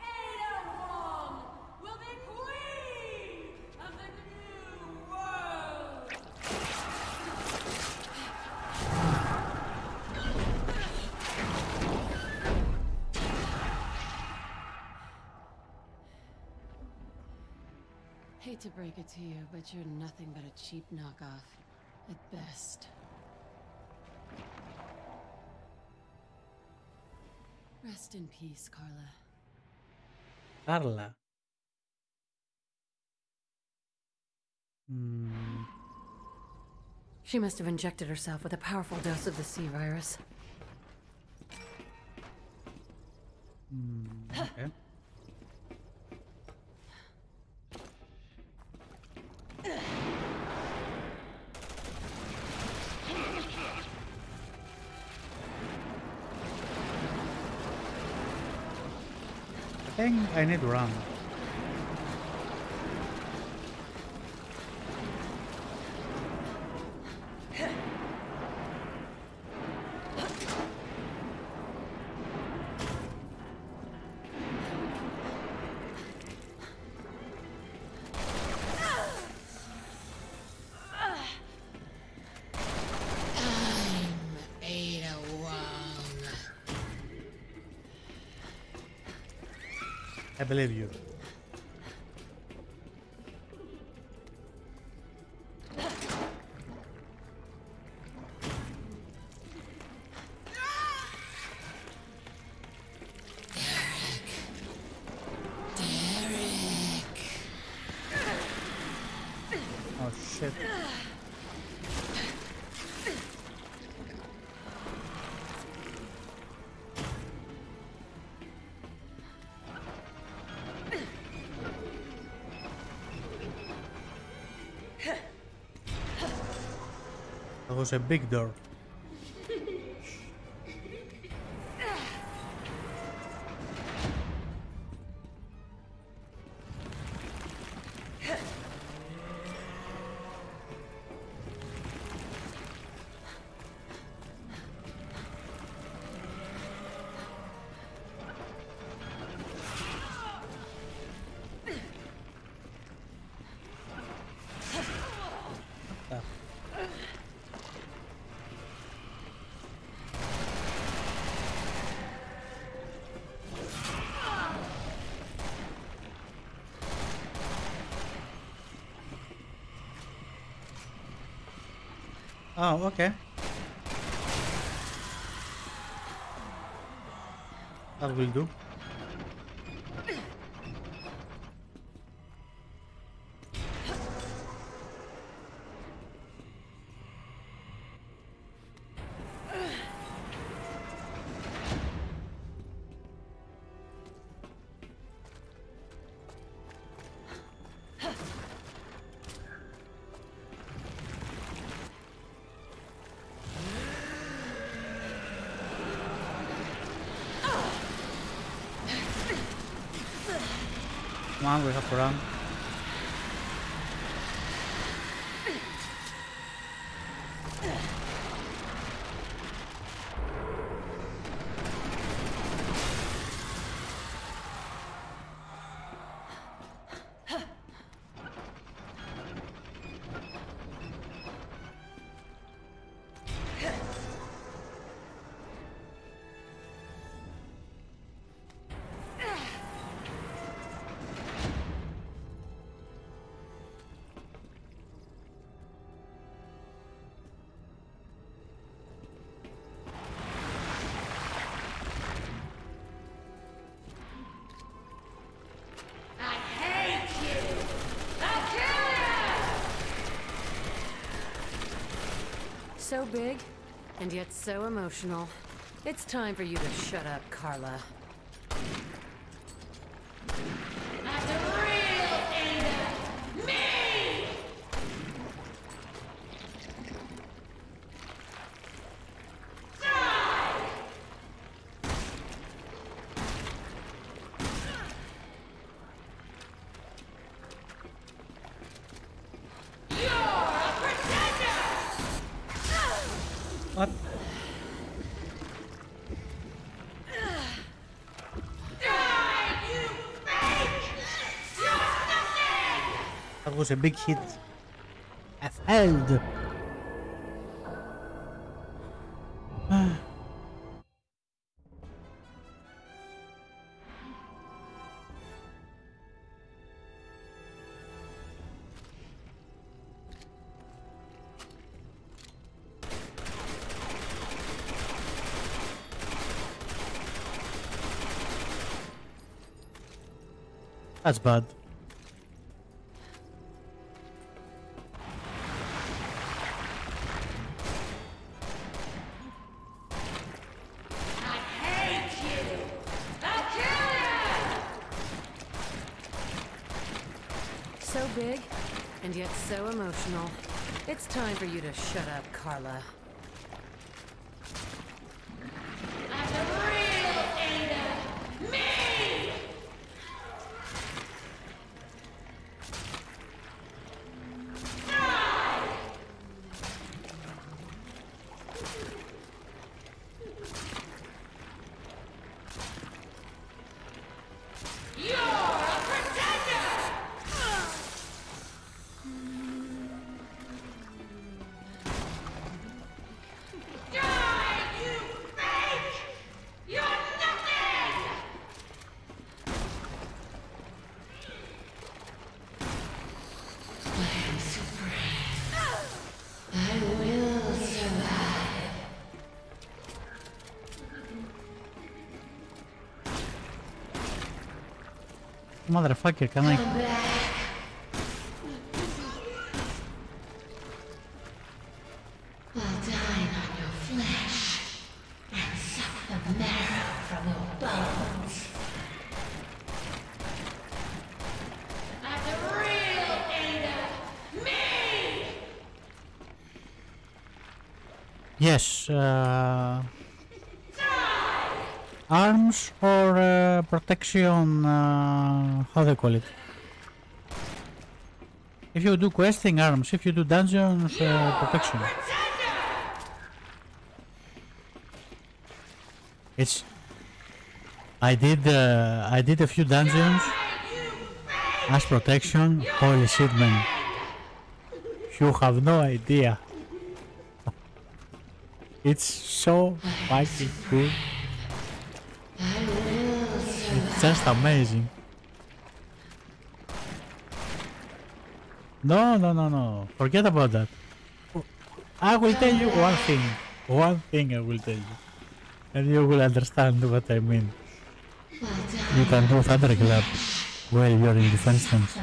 Ada Wong, will be queen of the new world! Hate to break it to you, but you're nothing but a cheap knockoff, at best. Rest in peace, Carla. Carla. She must have injected herself with a powerful dose of the sea virus. Okay. I think I need to run. I believe you. Derek. Oh shit. That was a big door. Oh, okay. That will do. Come on, we have to run. So big, and yet so emotional. It's time for you to shut up, Carla. That's a real Ada. Me! Lan. That was a big hit. I failed. That's bad. So big, and yet so emotional. It's time for you to shut up, Carla. I'm the real Ada! Me! Motherfucker, can I? I'll dine on your flesh and suck the marrow from your bones. I'm the real Ada, me! Yes, arms or protection, how they call it. If you do questing, arms. If you do dungeons, protection. It's I did a few dungeons as protection. Holy shit, man, you have no idea. It's so fucking cool. Just amazing. No, no, no, no. Forget about that. I will tell you one thing. One thing I will tell you. And you will understand what I mean. You can do Thunderclap while you're in defense stance.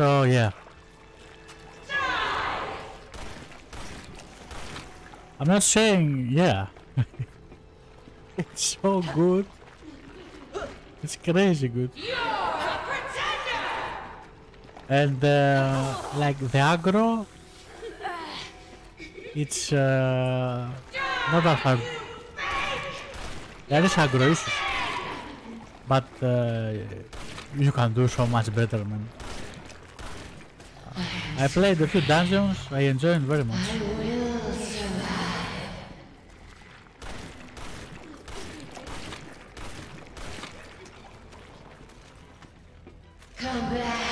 So yeah, I'm not saying yeah. It's so good. It's crazy good. And like the aggro, it's not that hard. There is aggro issues, but you can do so much better, man. I played a few dungeons, I enjoyed very much. I will survive. Come back.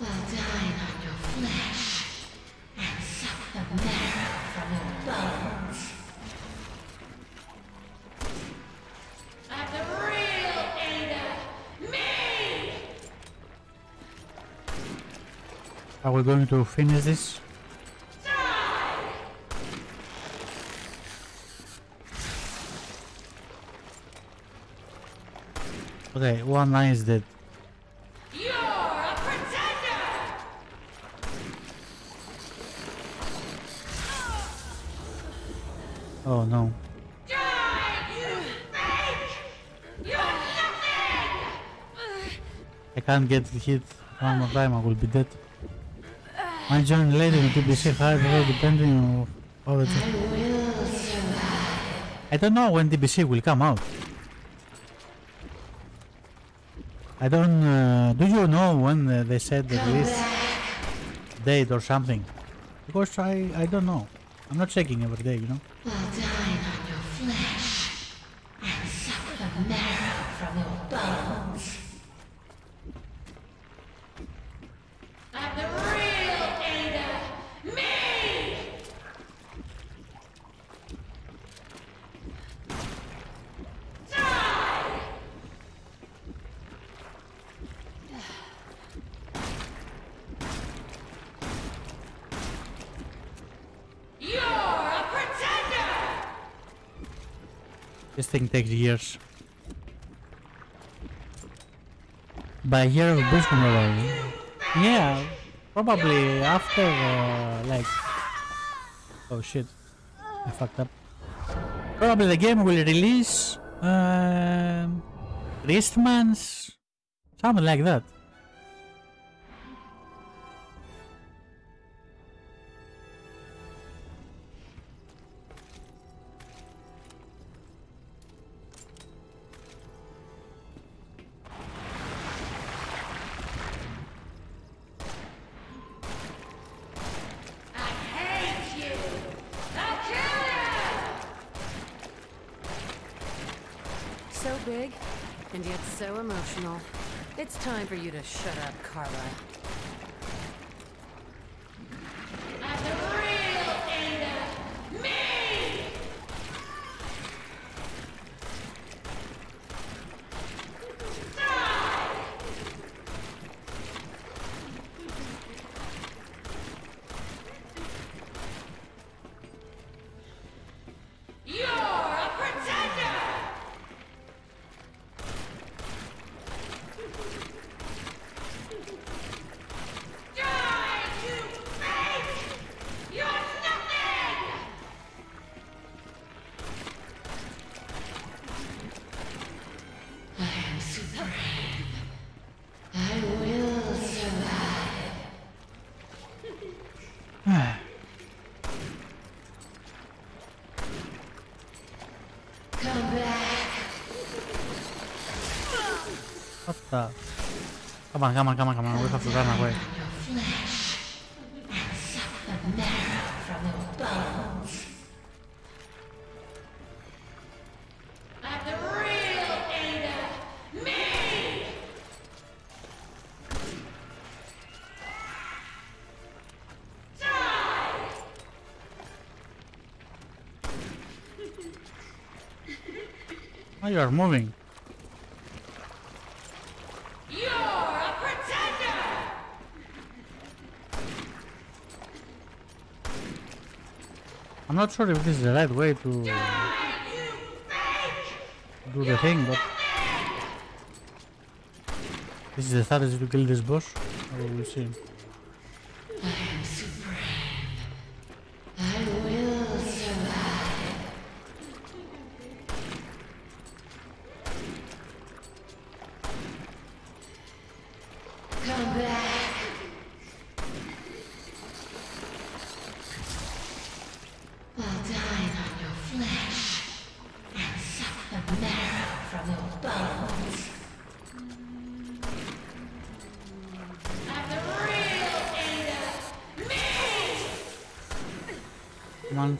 I'll dine on your flesh and suck the marrow from your bones. I'm the real Ada. Me! Are we going to finish this? Okay, one line is dead. You're a pretender! Oh no. I can't get hit one more time, I will be dead. My journey later in TBC hard depending on all the time. I don't know when DBC will come out. I don't... do you know when they said the release date or something? Because I don't know. I'm not checking every day, you know? We'll dine on your flesh and suck the marrow from your bones. I'm the real Ada! Me! Die! You're a pretender! This thing takes years. By year of boost control. Yeah, probably after like... Oh shit, I fucked up. Probably the game will release wristbands, something like that. It's time for you to shut up, Carla. I'm the real Ada! Me! Die! You're a pretender! Come on, we have to run away. Oh, you are moving. I'm not sure if this is the right way to do the thing, but this is the strategy to kill this boss, or we will see.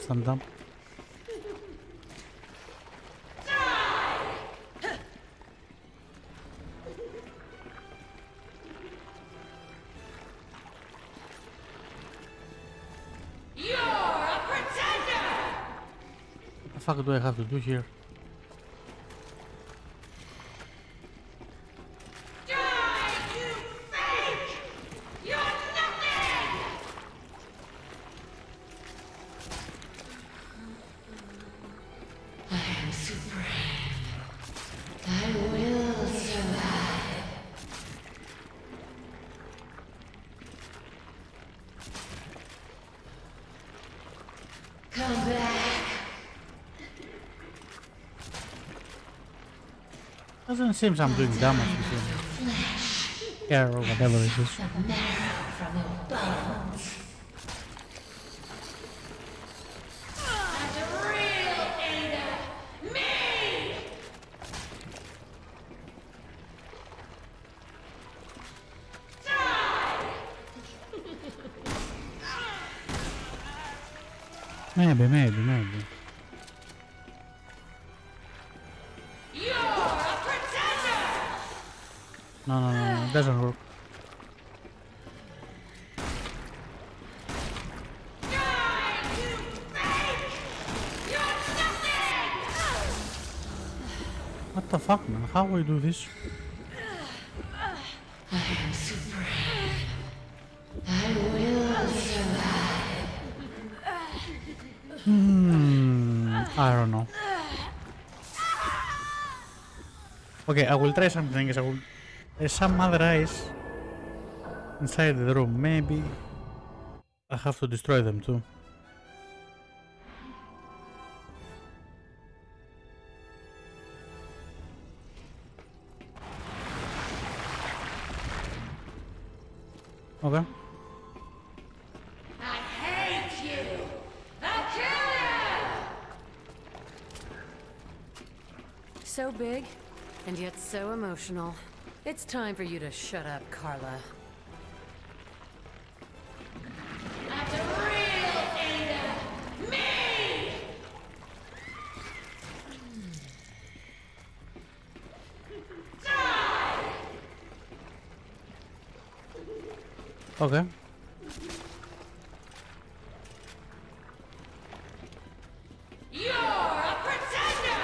Stand up. You're a pretender. What the fuck do I have to do here? Doesn't seem I'm doing damage between care or whatever it is. Maybe. You're a pretender! No, it doesn't work. What the fuck, man? How do I do this? I am supreme. I will survive. I don't know. Okay, I will try something. I will. There's some other eyes inside the room. Maybe I have to destroy them too. Okay. I hate you. The killer. So big, and yet so emotional. It's time for you to shut up, Carla. That's a real Ada. Me. Okay. You're a pretender.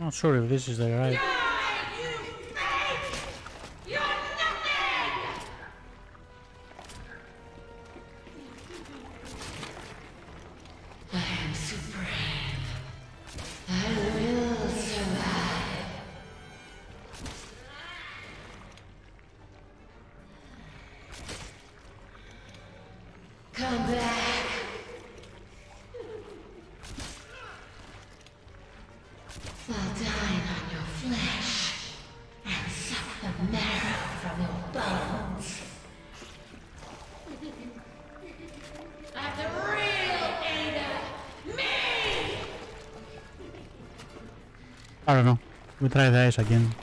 Not sure if this is the right. Die, you fake! You're nothing. I am supreme. I will survive. Come back. I'll dine on your flesh and suck the marrow from your bones. I'm the real Ada. Me. I don't know. We try the ice again.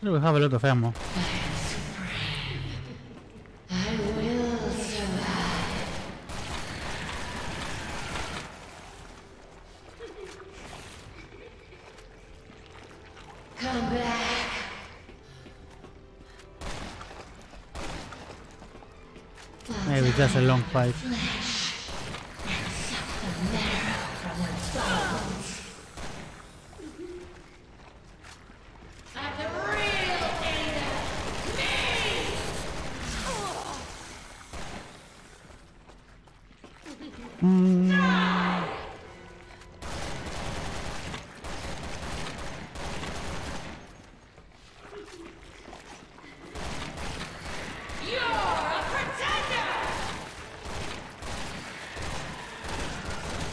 We have a lot of ammo. I am supreme. I will survive. Come back. Maybe just a long fight.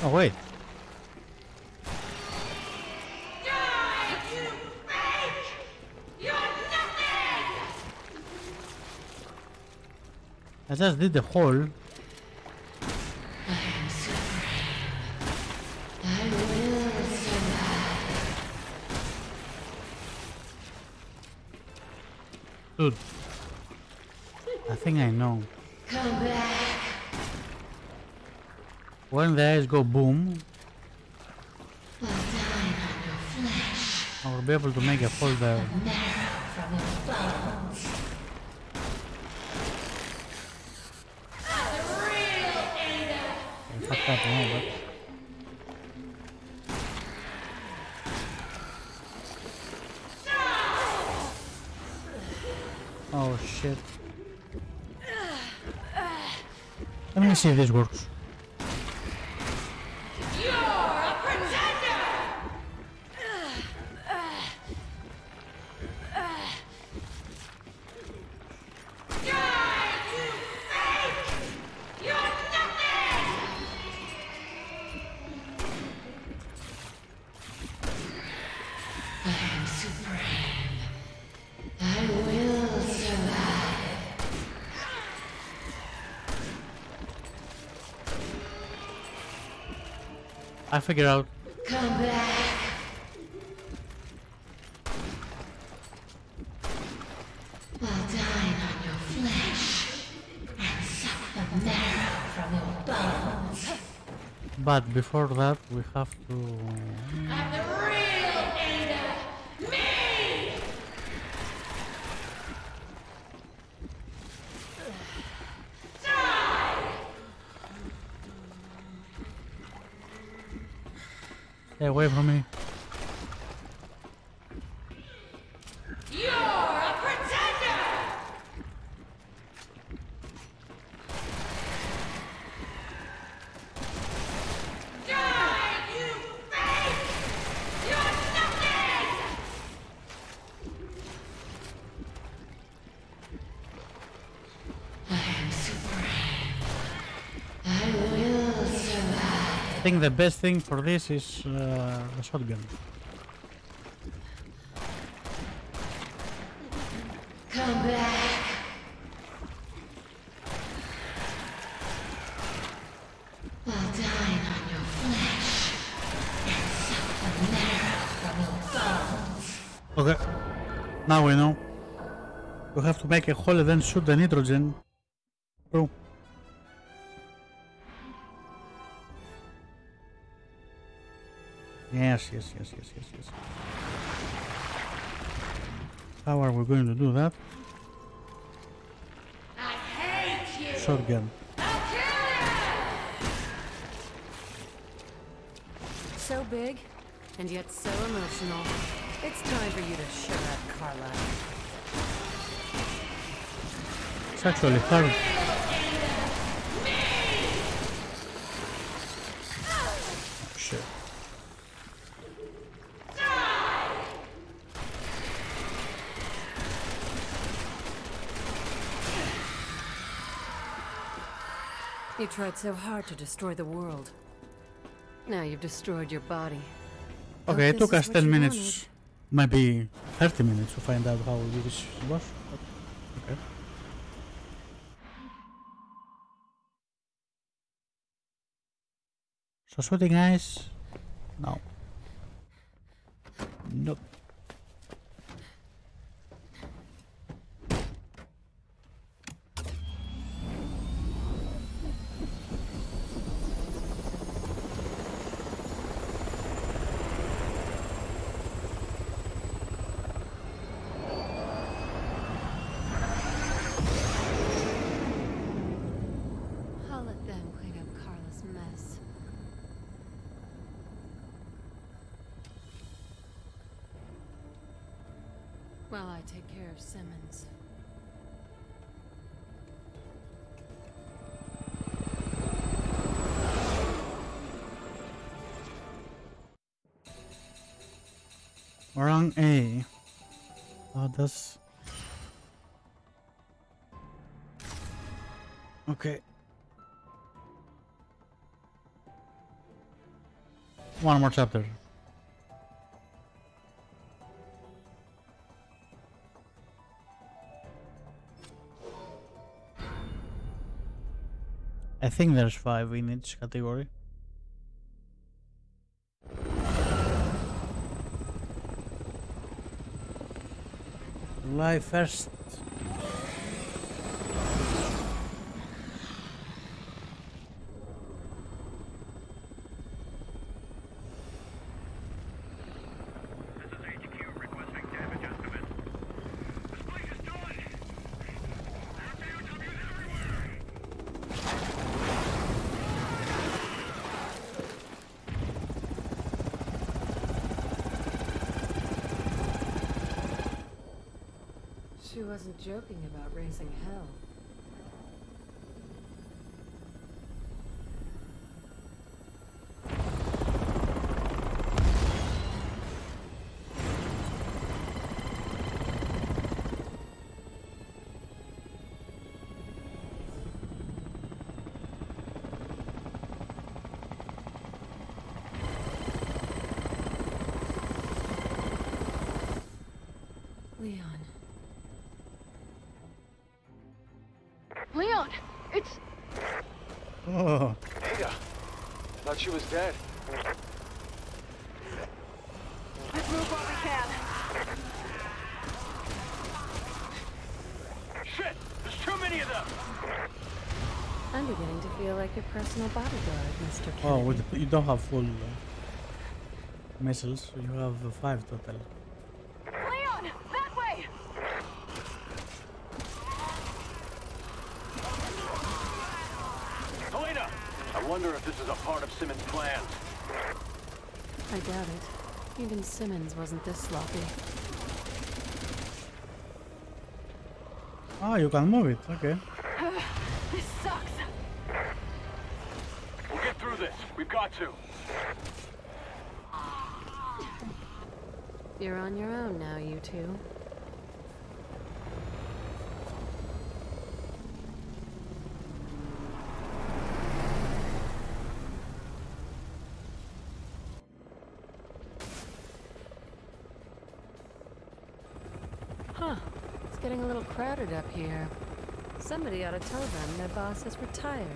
Oh wait. Die, you fake! You're nothing! I just did the hole. I am supreme. I will survive. Dude. I think I know. Come back. When the eyes go boom, we'll dine on your flesh. I will be able to make a fall there. I fucked up, no, but oh shit. Let me see if this works. I am supreme. I will survive. I figured out. Come back. I'll dine on your flesh and suck the marrow from your bones. But before that, we have to. I'm the real Ada! Me! Die! Stay away from me. I think the best thing for this is the shotgun. Come back. I'll dine on your flesh and suck the marrow from your bones. Okay, now we know. We have to make a hole and then shoot the nitrogen. True. Yes. How are we going to do that? I hate you. Shotgun. I'll kill you. So big, and yet so emotional. It's time for you to shut up, Carla. It's actually hard. Oh, shit. You tried so hard to destroy the world. Now you've destroyed your body. Okay, it took us 10 minutes, maybe 30 minutes to find out how this was. Okay. So shooting eyes? No. Nope. While I take care of Simmons. Wrong A. Oh, that's... Okay. One more chapter. I think there's 5 in each category. Life first. She wasn't joking about raising hell. It's... Oh. Ada, I thought she was dead. Let's move while we can. Shit! There's too many of them! I'm beginning to feel like your personal bodyguard, Mr. Kennedy. Oh, with the, you don't have full missiles. You have 5 total. Leon, that way! Helena, I wonder if this is a part of Simmons' plan. I doubt it. Even Simmons wasn't this sloppy. Ah, you can move it. Okay. This sucks. We'll get through this. We've got to. You're on your own now, you two. Huh. It's getting a little crowded up here. Somebody ought to tell them their boss has retired.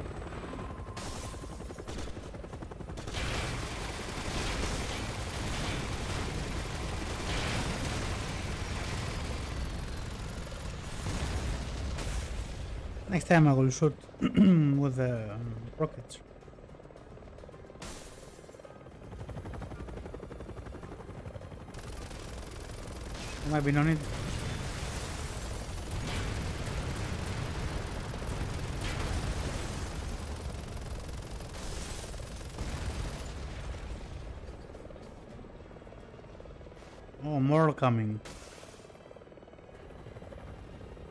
Next time I will shoot with the rockets. There might be no need. Oh, more coming.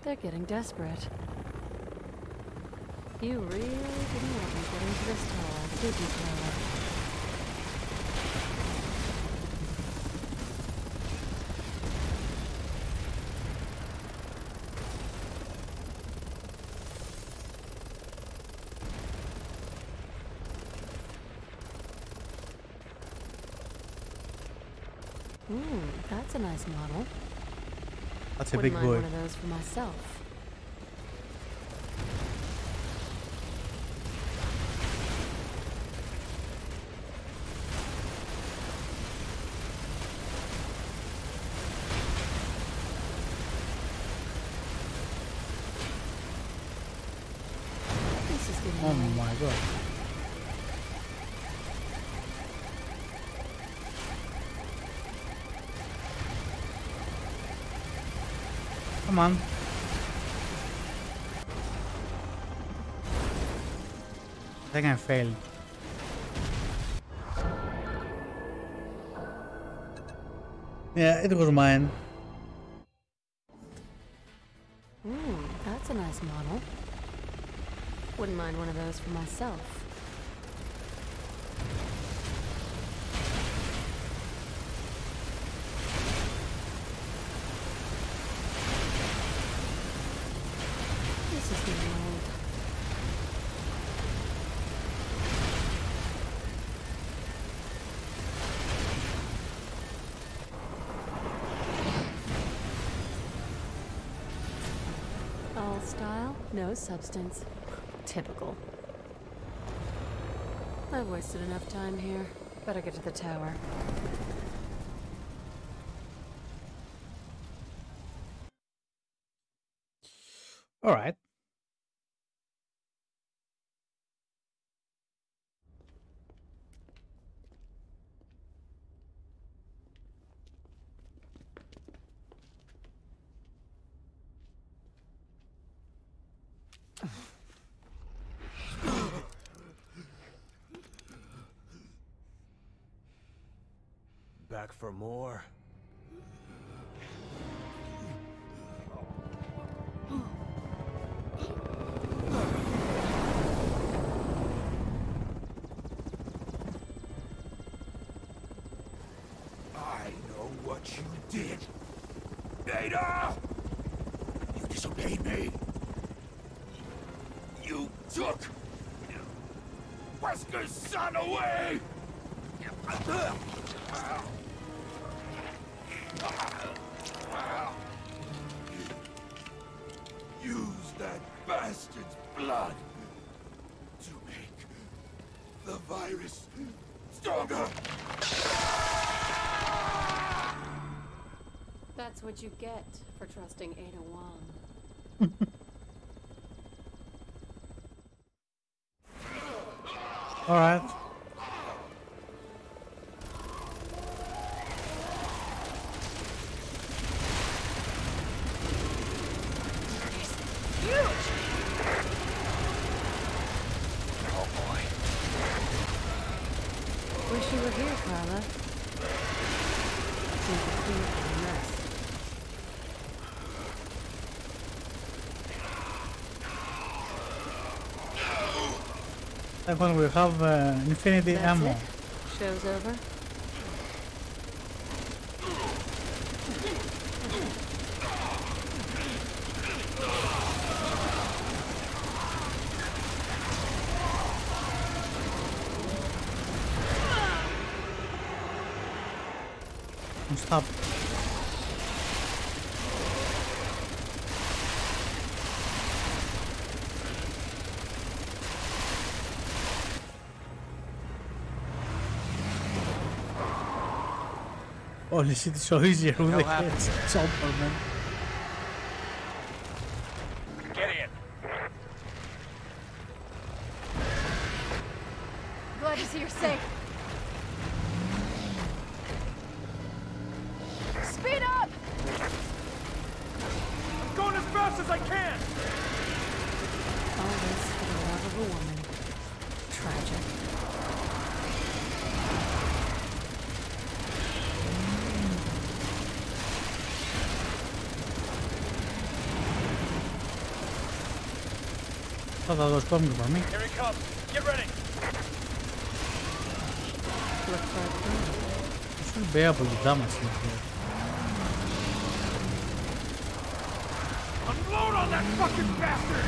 They're getting desperate. You really didn't want me getting to this tower, did you, Tyler? Ooh, that's a nice model. That's a big boy. Wouldn't mind one of those for myself. Oh my god. Come on. I think I failed. Yeah, it was mine. Ooh, that's a nice model. Wouldn't mind one of those for myself. This is getting old. All style, no substance. Typical. I've wasted enough time here. Better get to the tower. All right. Back for more. I know what you did. Ada! You disobeyed me. You took Wesker's son away! Use that bastard's blood spirit is stronger. That's what you get for trusting Ada Wong. All right. Wish you were here, Carla. Seems a clean and mess. That one will have infinity ammo. That's it. Show's over. Stop. Holy shit, it's so easier with the heads. It's awful, man. Get in. Glad to see you're safe. Speed up! I'm going as fast as I can! All this for the love of a woman. Tragic. I thought that was coming for me. Here he comes. Get ready! I should be able to damage him here. Load on that fucking bastard!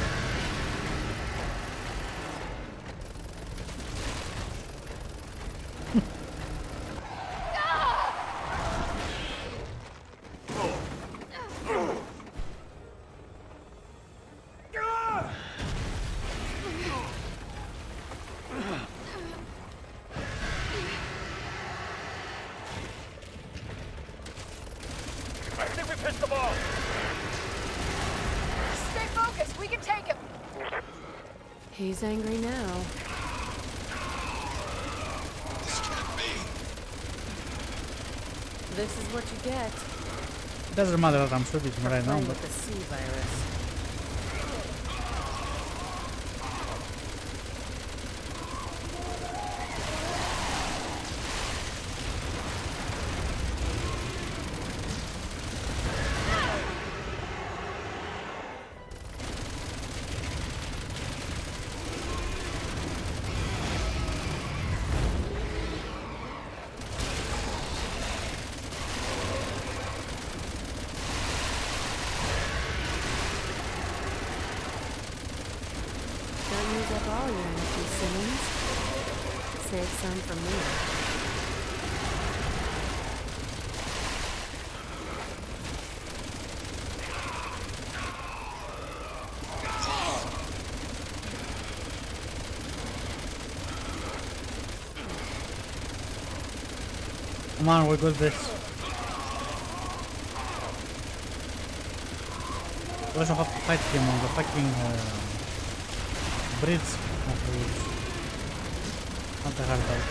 I think we pissed them off! We can take him. He's angry now. This can't be. This is what you get. It doesn't matter that I'm shooting him right now, but the sea virus. Up all your empty Simmons. Save some for me. Come on, we're good at this. We also have to fight him on the fucking bridge, not the hard part.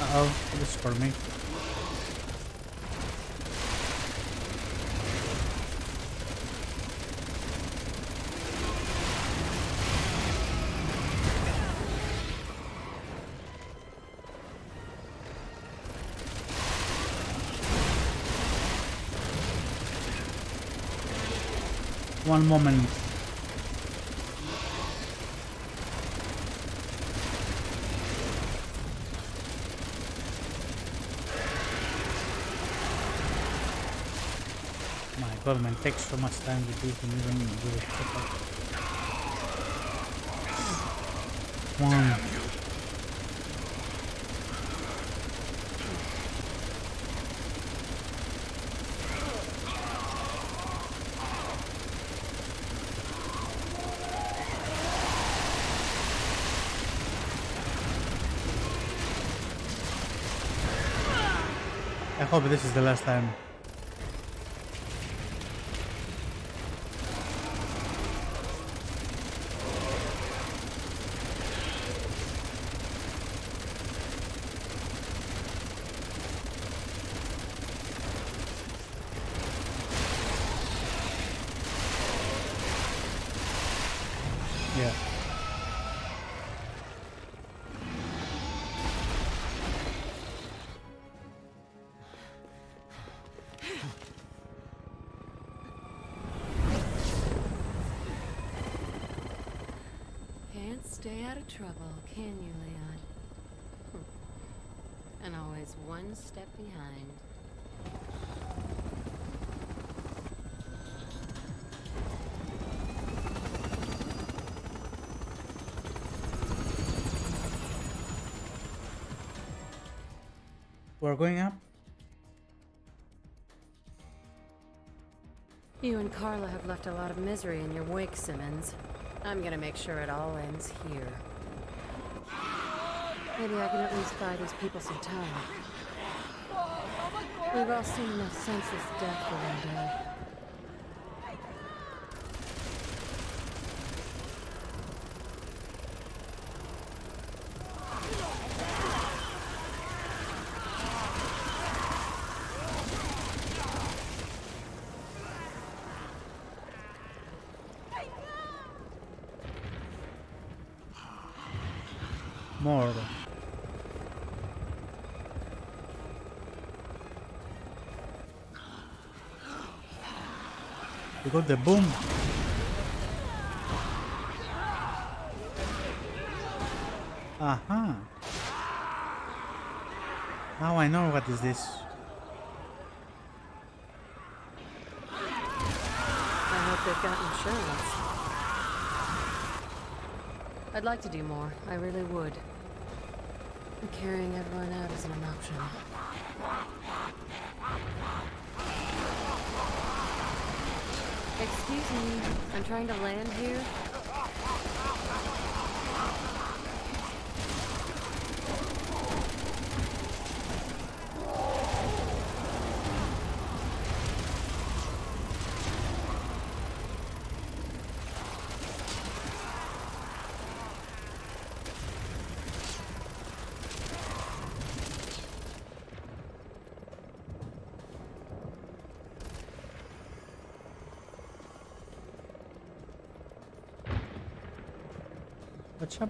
Uh-oh, this is for me. One moment. My god, man, takes so much time to do it. one. I hope this is the last time. Stay out of trouble, can you, Leon? And always one step behind. We're going up? You and Carla have left a lot of misery in your wake, Simmons. I'm gonna make sure it all ends here. Maybe I can at least buy these people some time. We've all seen enough senseless death for one day. More. We got the boom. Aha. Uh-huh. Now I know what is this. I hope they've got insurance. I'd like to do more. I really would. Carrying everyone out isn't an option. Excuse me, I'm trying to land here.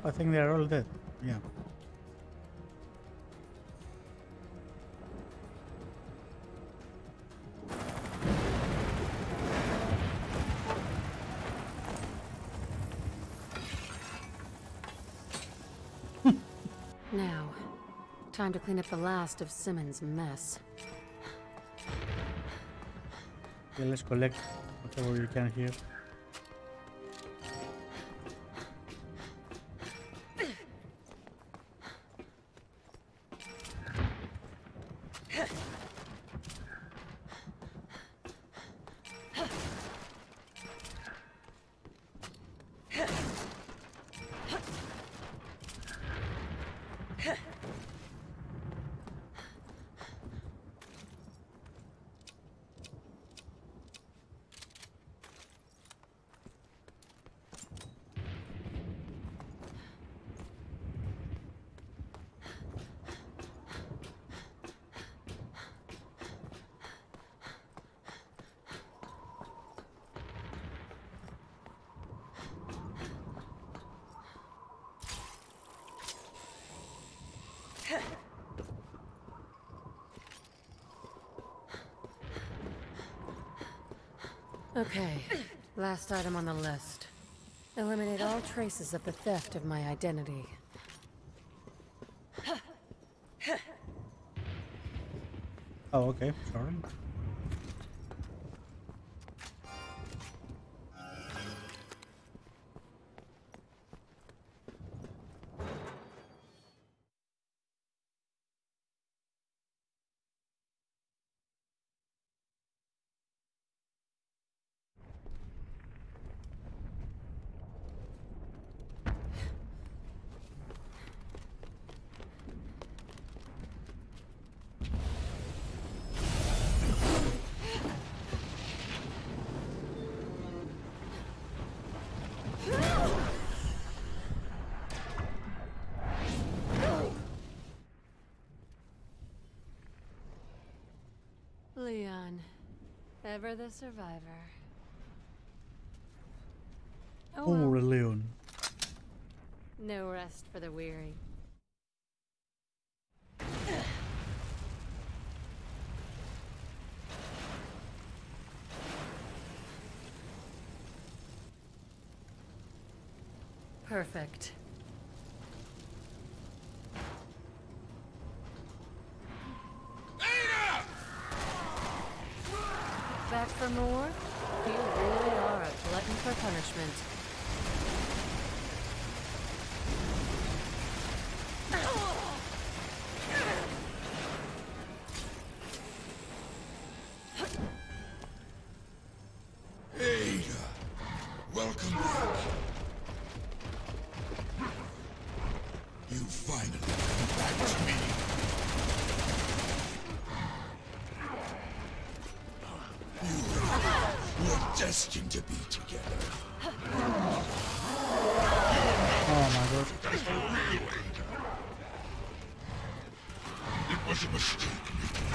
I think they're all dead. Yeah. Now, time to clean up the last of Simmons' mess. Yeah, let's collect whatever you can here. Okay, last item on the list. Eliminate all traces of the theft of my identity. Oh, okay, sorry. Leon, ever the survivor. Oh, well. Leon. No rest for the weary. Perfect. Back for more? You really are a glutton for punishment. Destined to be together. Oh my God. It was a mistake, Nikki.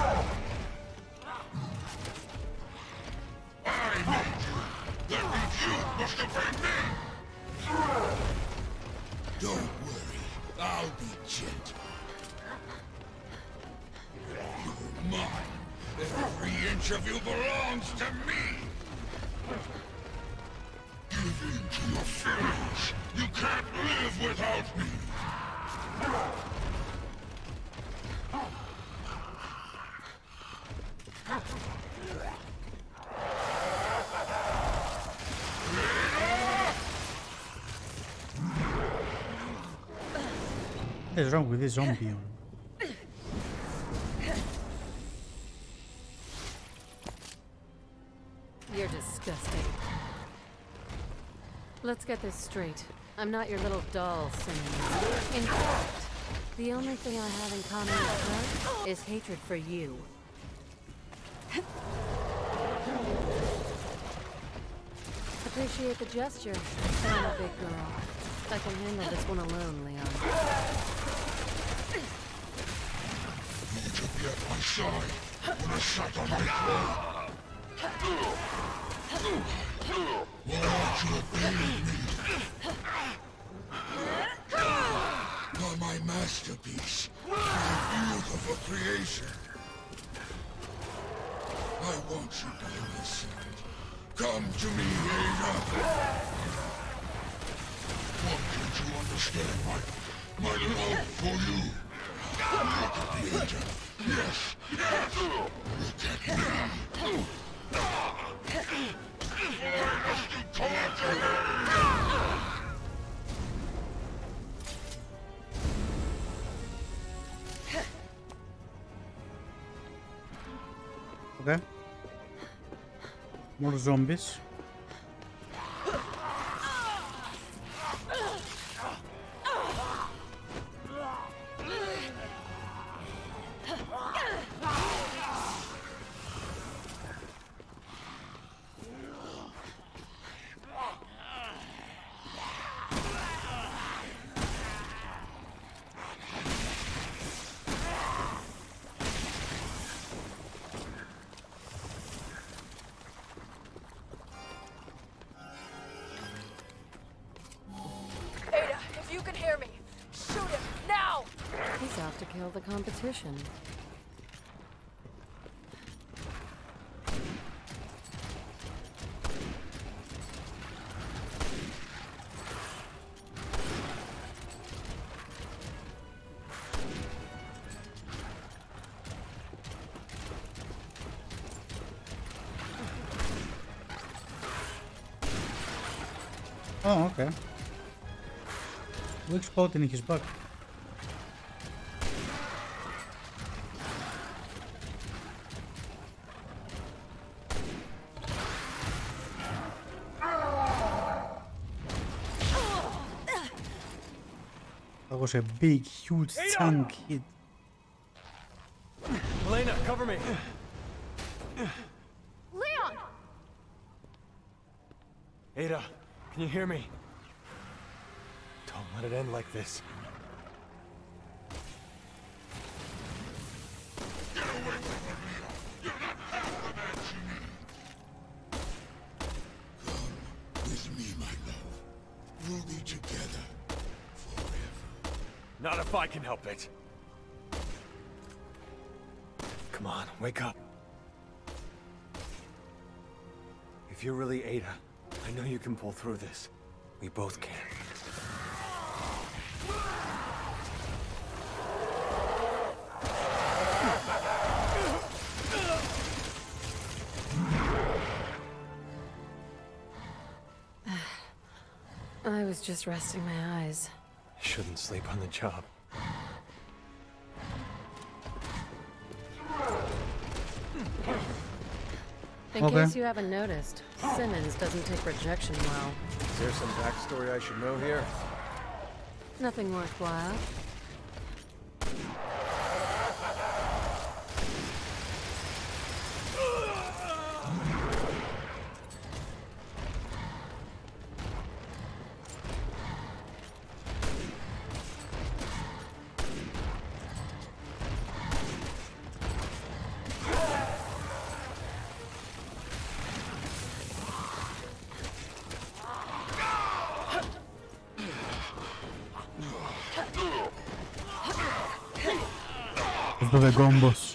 I made you. That refuse must have made me. Don't worry. I'll be gentle. You're mine. Every inch of you belongs to me. Give in to your feelings. You can't live without me. What is wrong with this zombie? Let's get this straight. I'm not your little doll, Simmons. In fact, the only thing I have in common with her is hatred for you. Appreciate the gesture. I'm a big girl. I can handle this one alone, Leon. You took me at my side when I sat on my throne. Why aren't you obeying me? You're my masterpiece, you're a beautiful creation. I want you by my side. Come to me, Ada. What did you understand, my love for you? Look at me, Ada. Yes, yes. Look at me. Okay. More zombies. The competition. Oh, okay. Weak spot in his back. Was a big, huge tank hit. Elena, cover me. Leon. Ada, can you hear me? Don't let it end like this. Get away from me, Leon. You're not Not if I can help it. Come on, wake up. If you're really Ada, I know you can pull through this. We both can. I was just resting my eyes. I shouldn't sleep on the job. In case you haven't noticed, Simmons doesn't take rejection well. Is there some backstory I should know here? Nothing worthwhile. De gombos.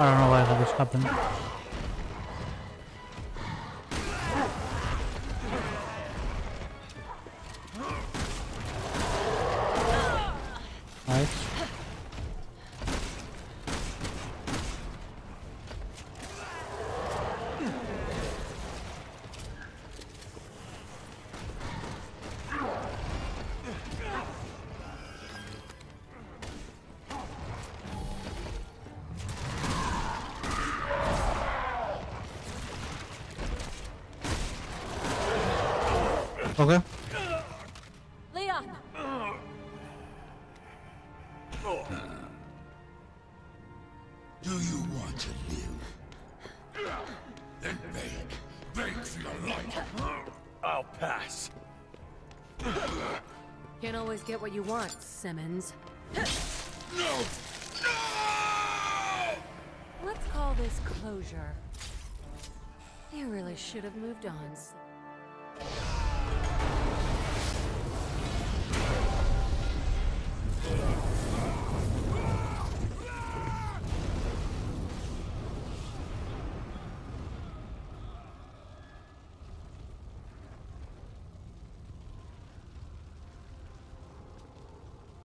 I don't know why all this happened. Okay. Leon. Do you want to live? Then beg for your life. I'll pass. Can't always get what you want, Simmons. No. No! Let's call this closure. You really should have moved on.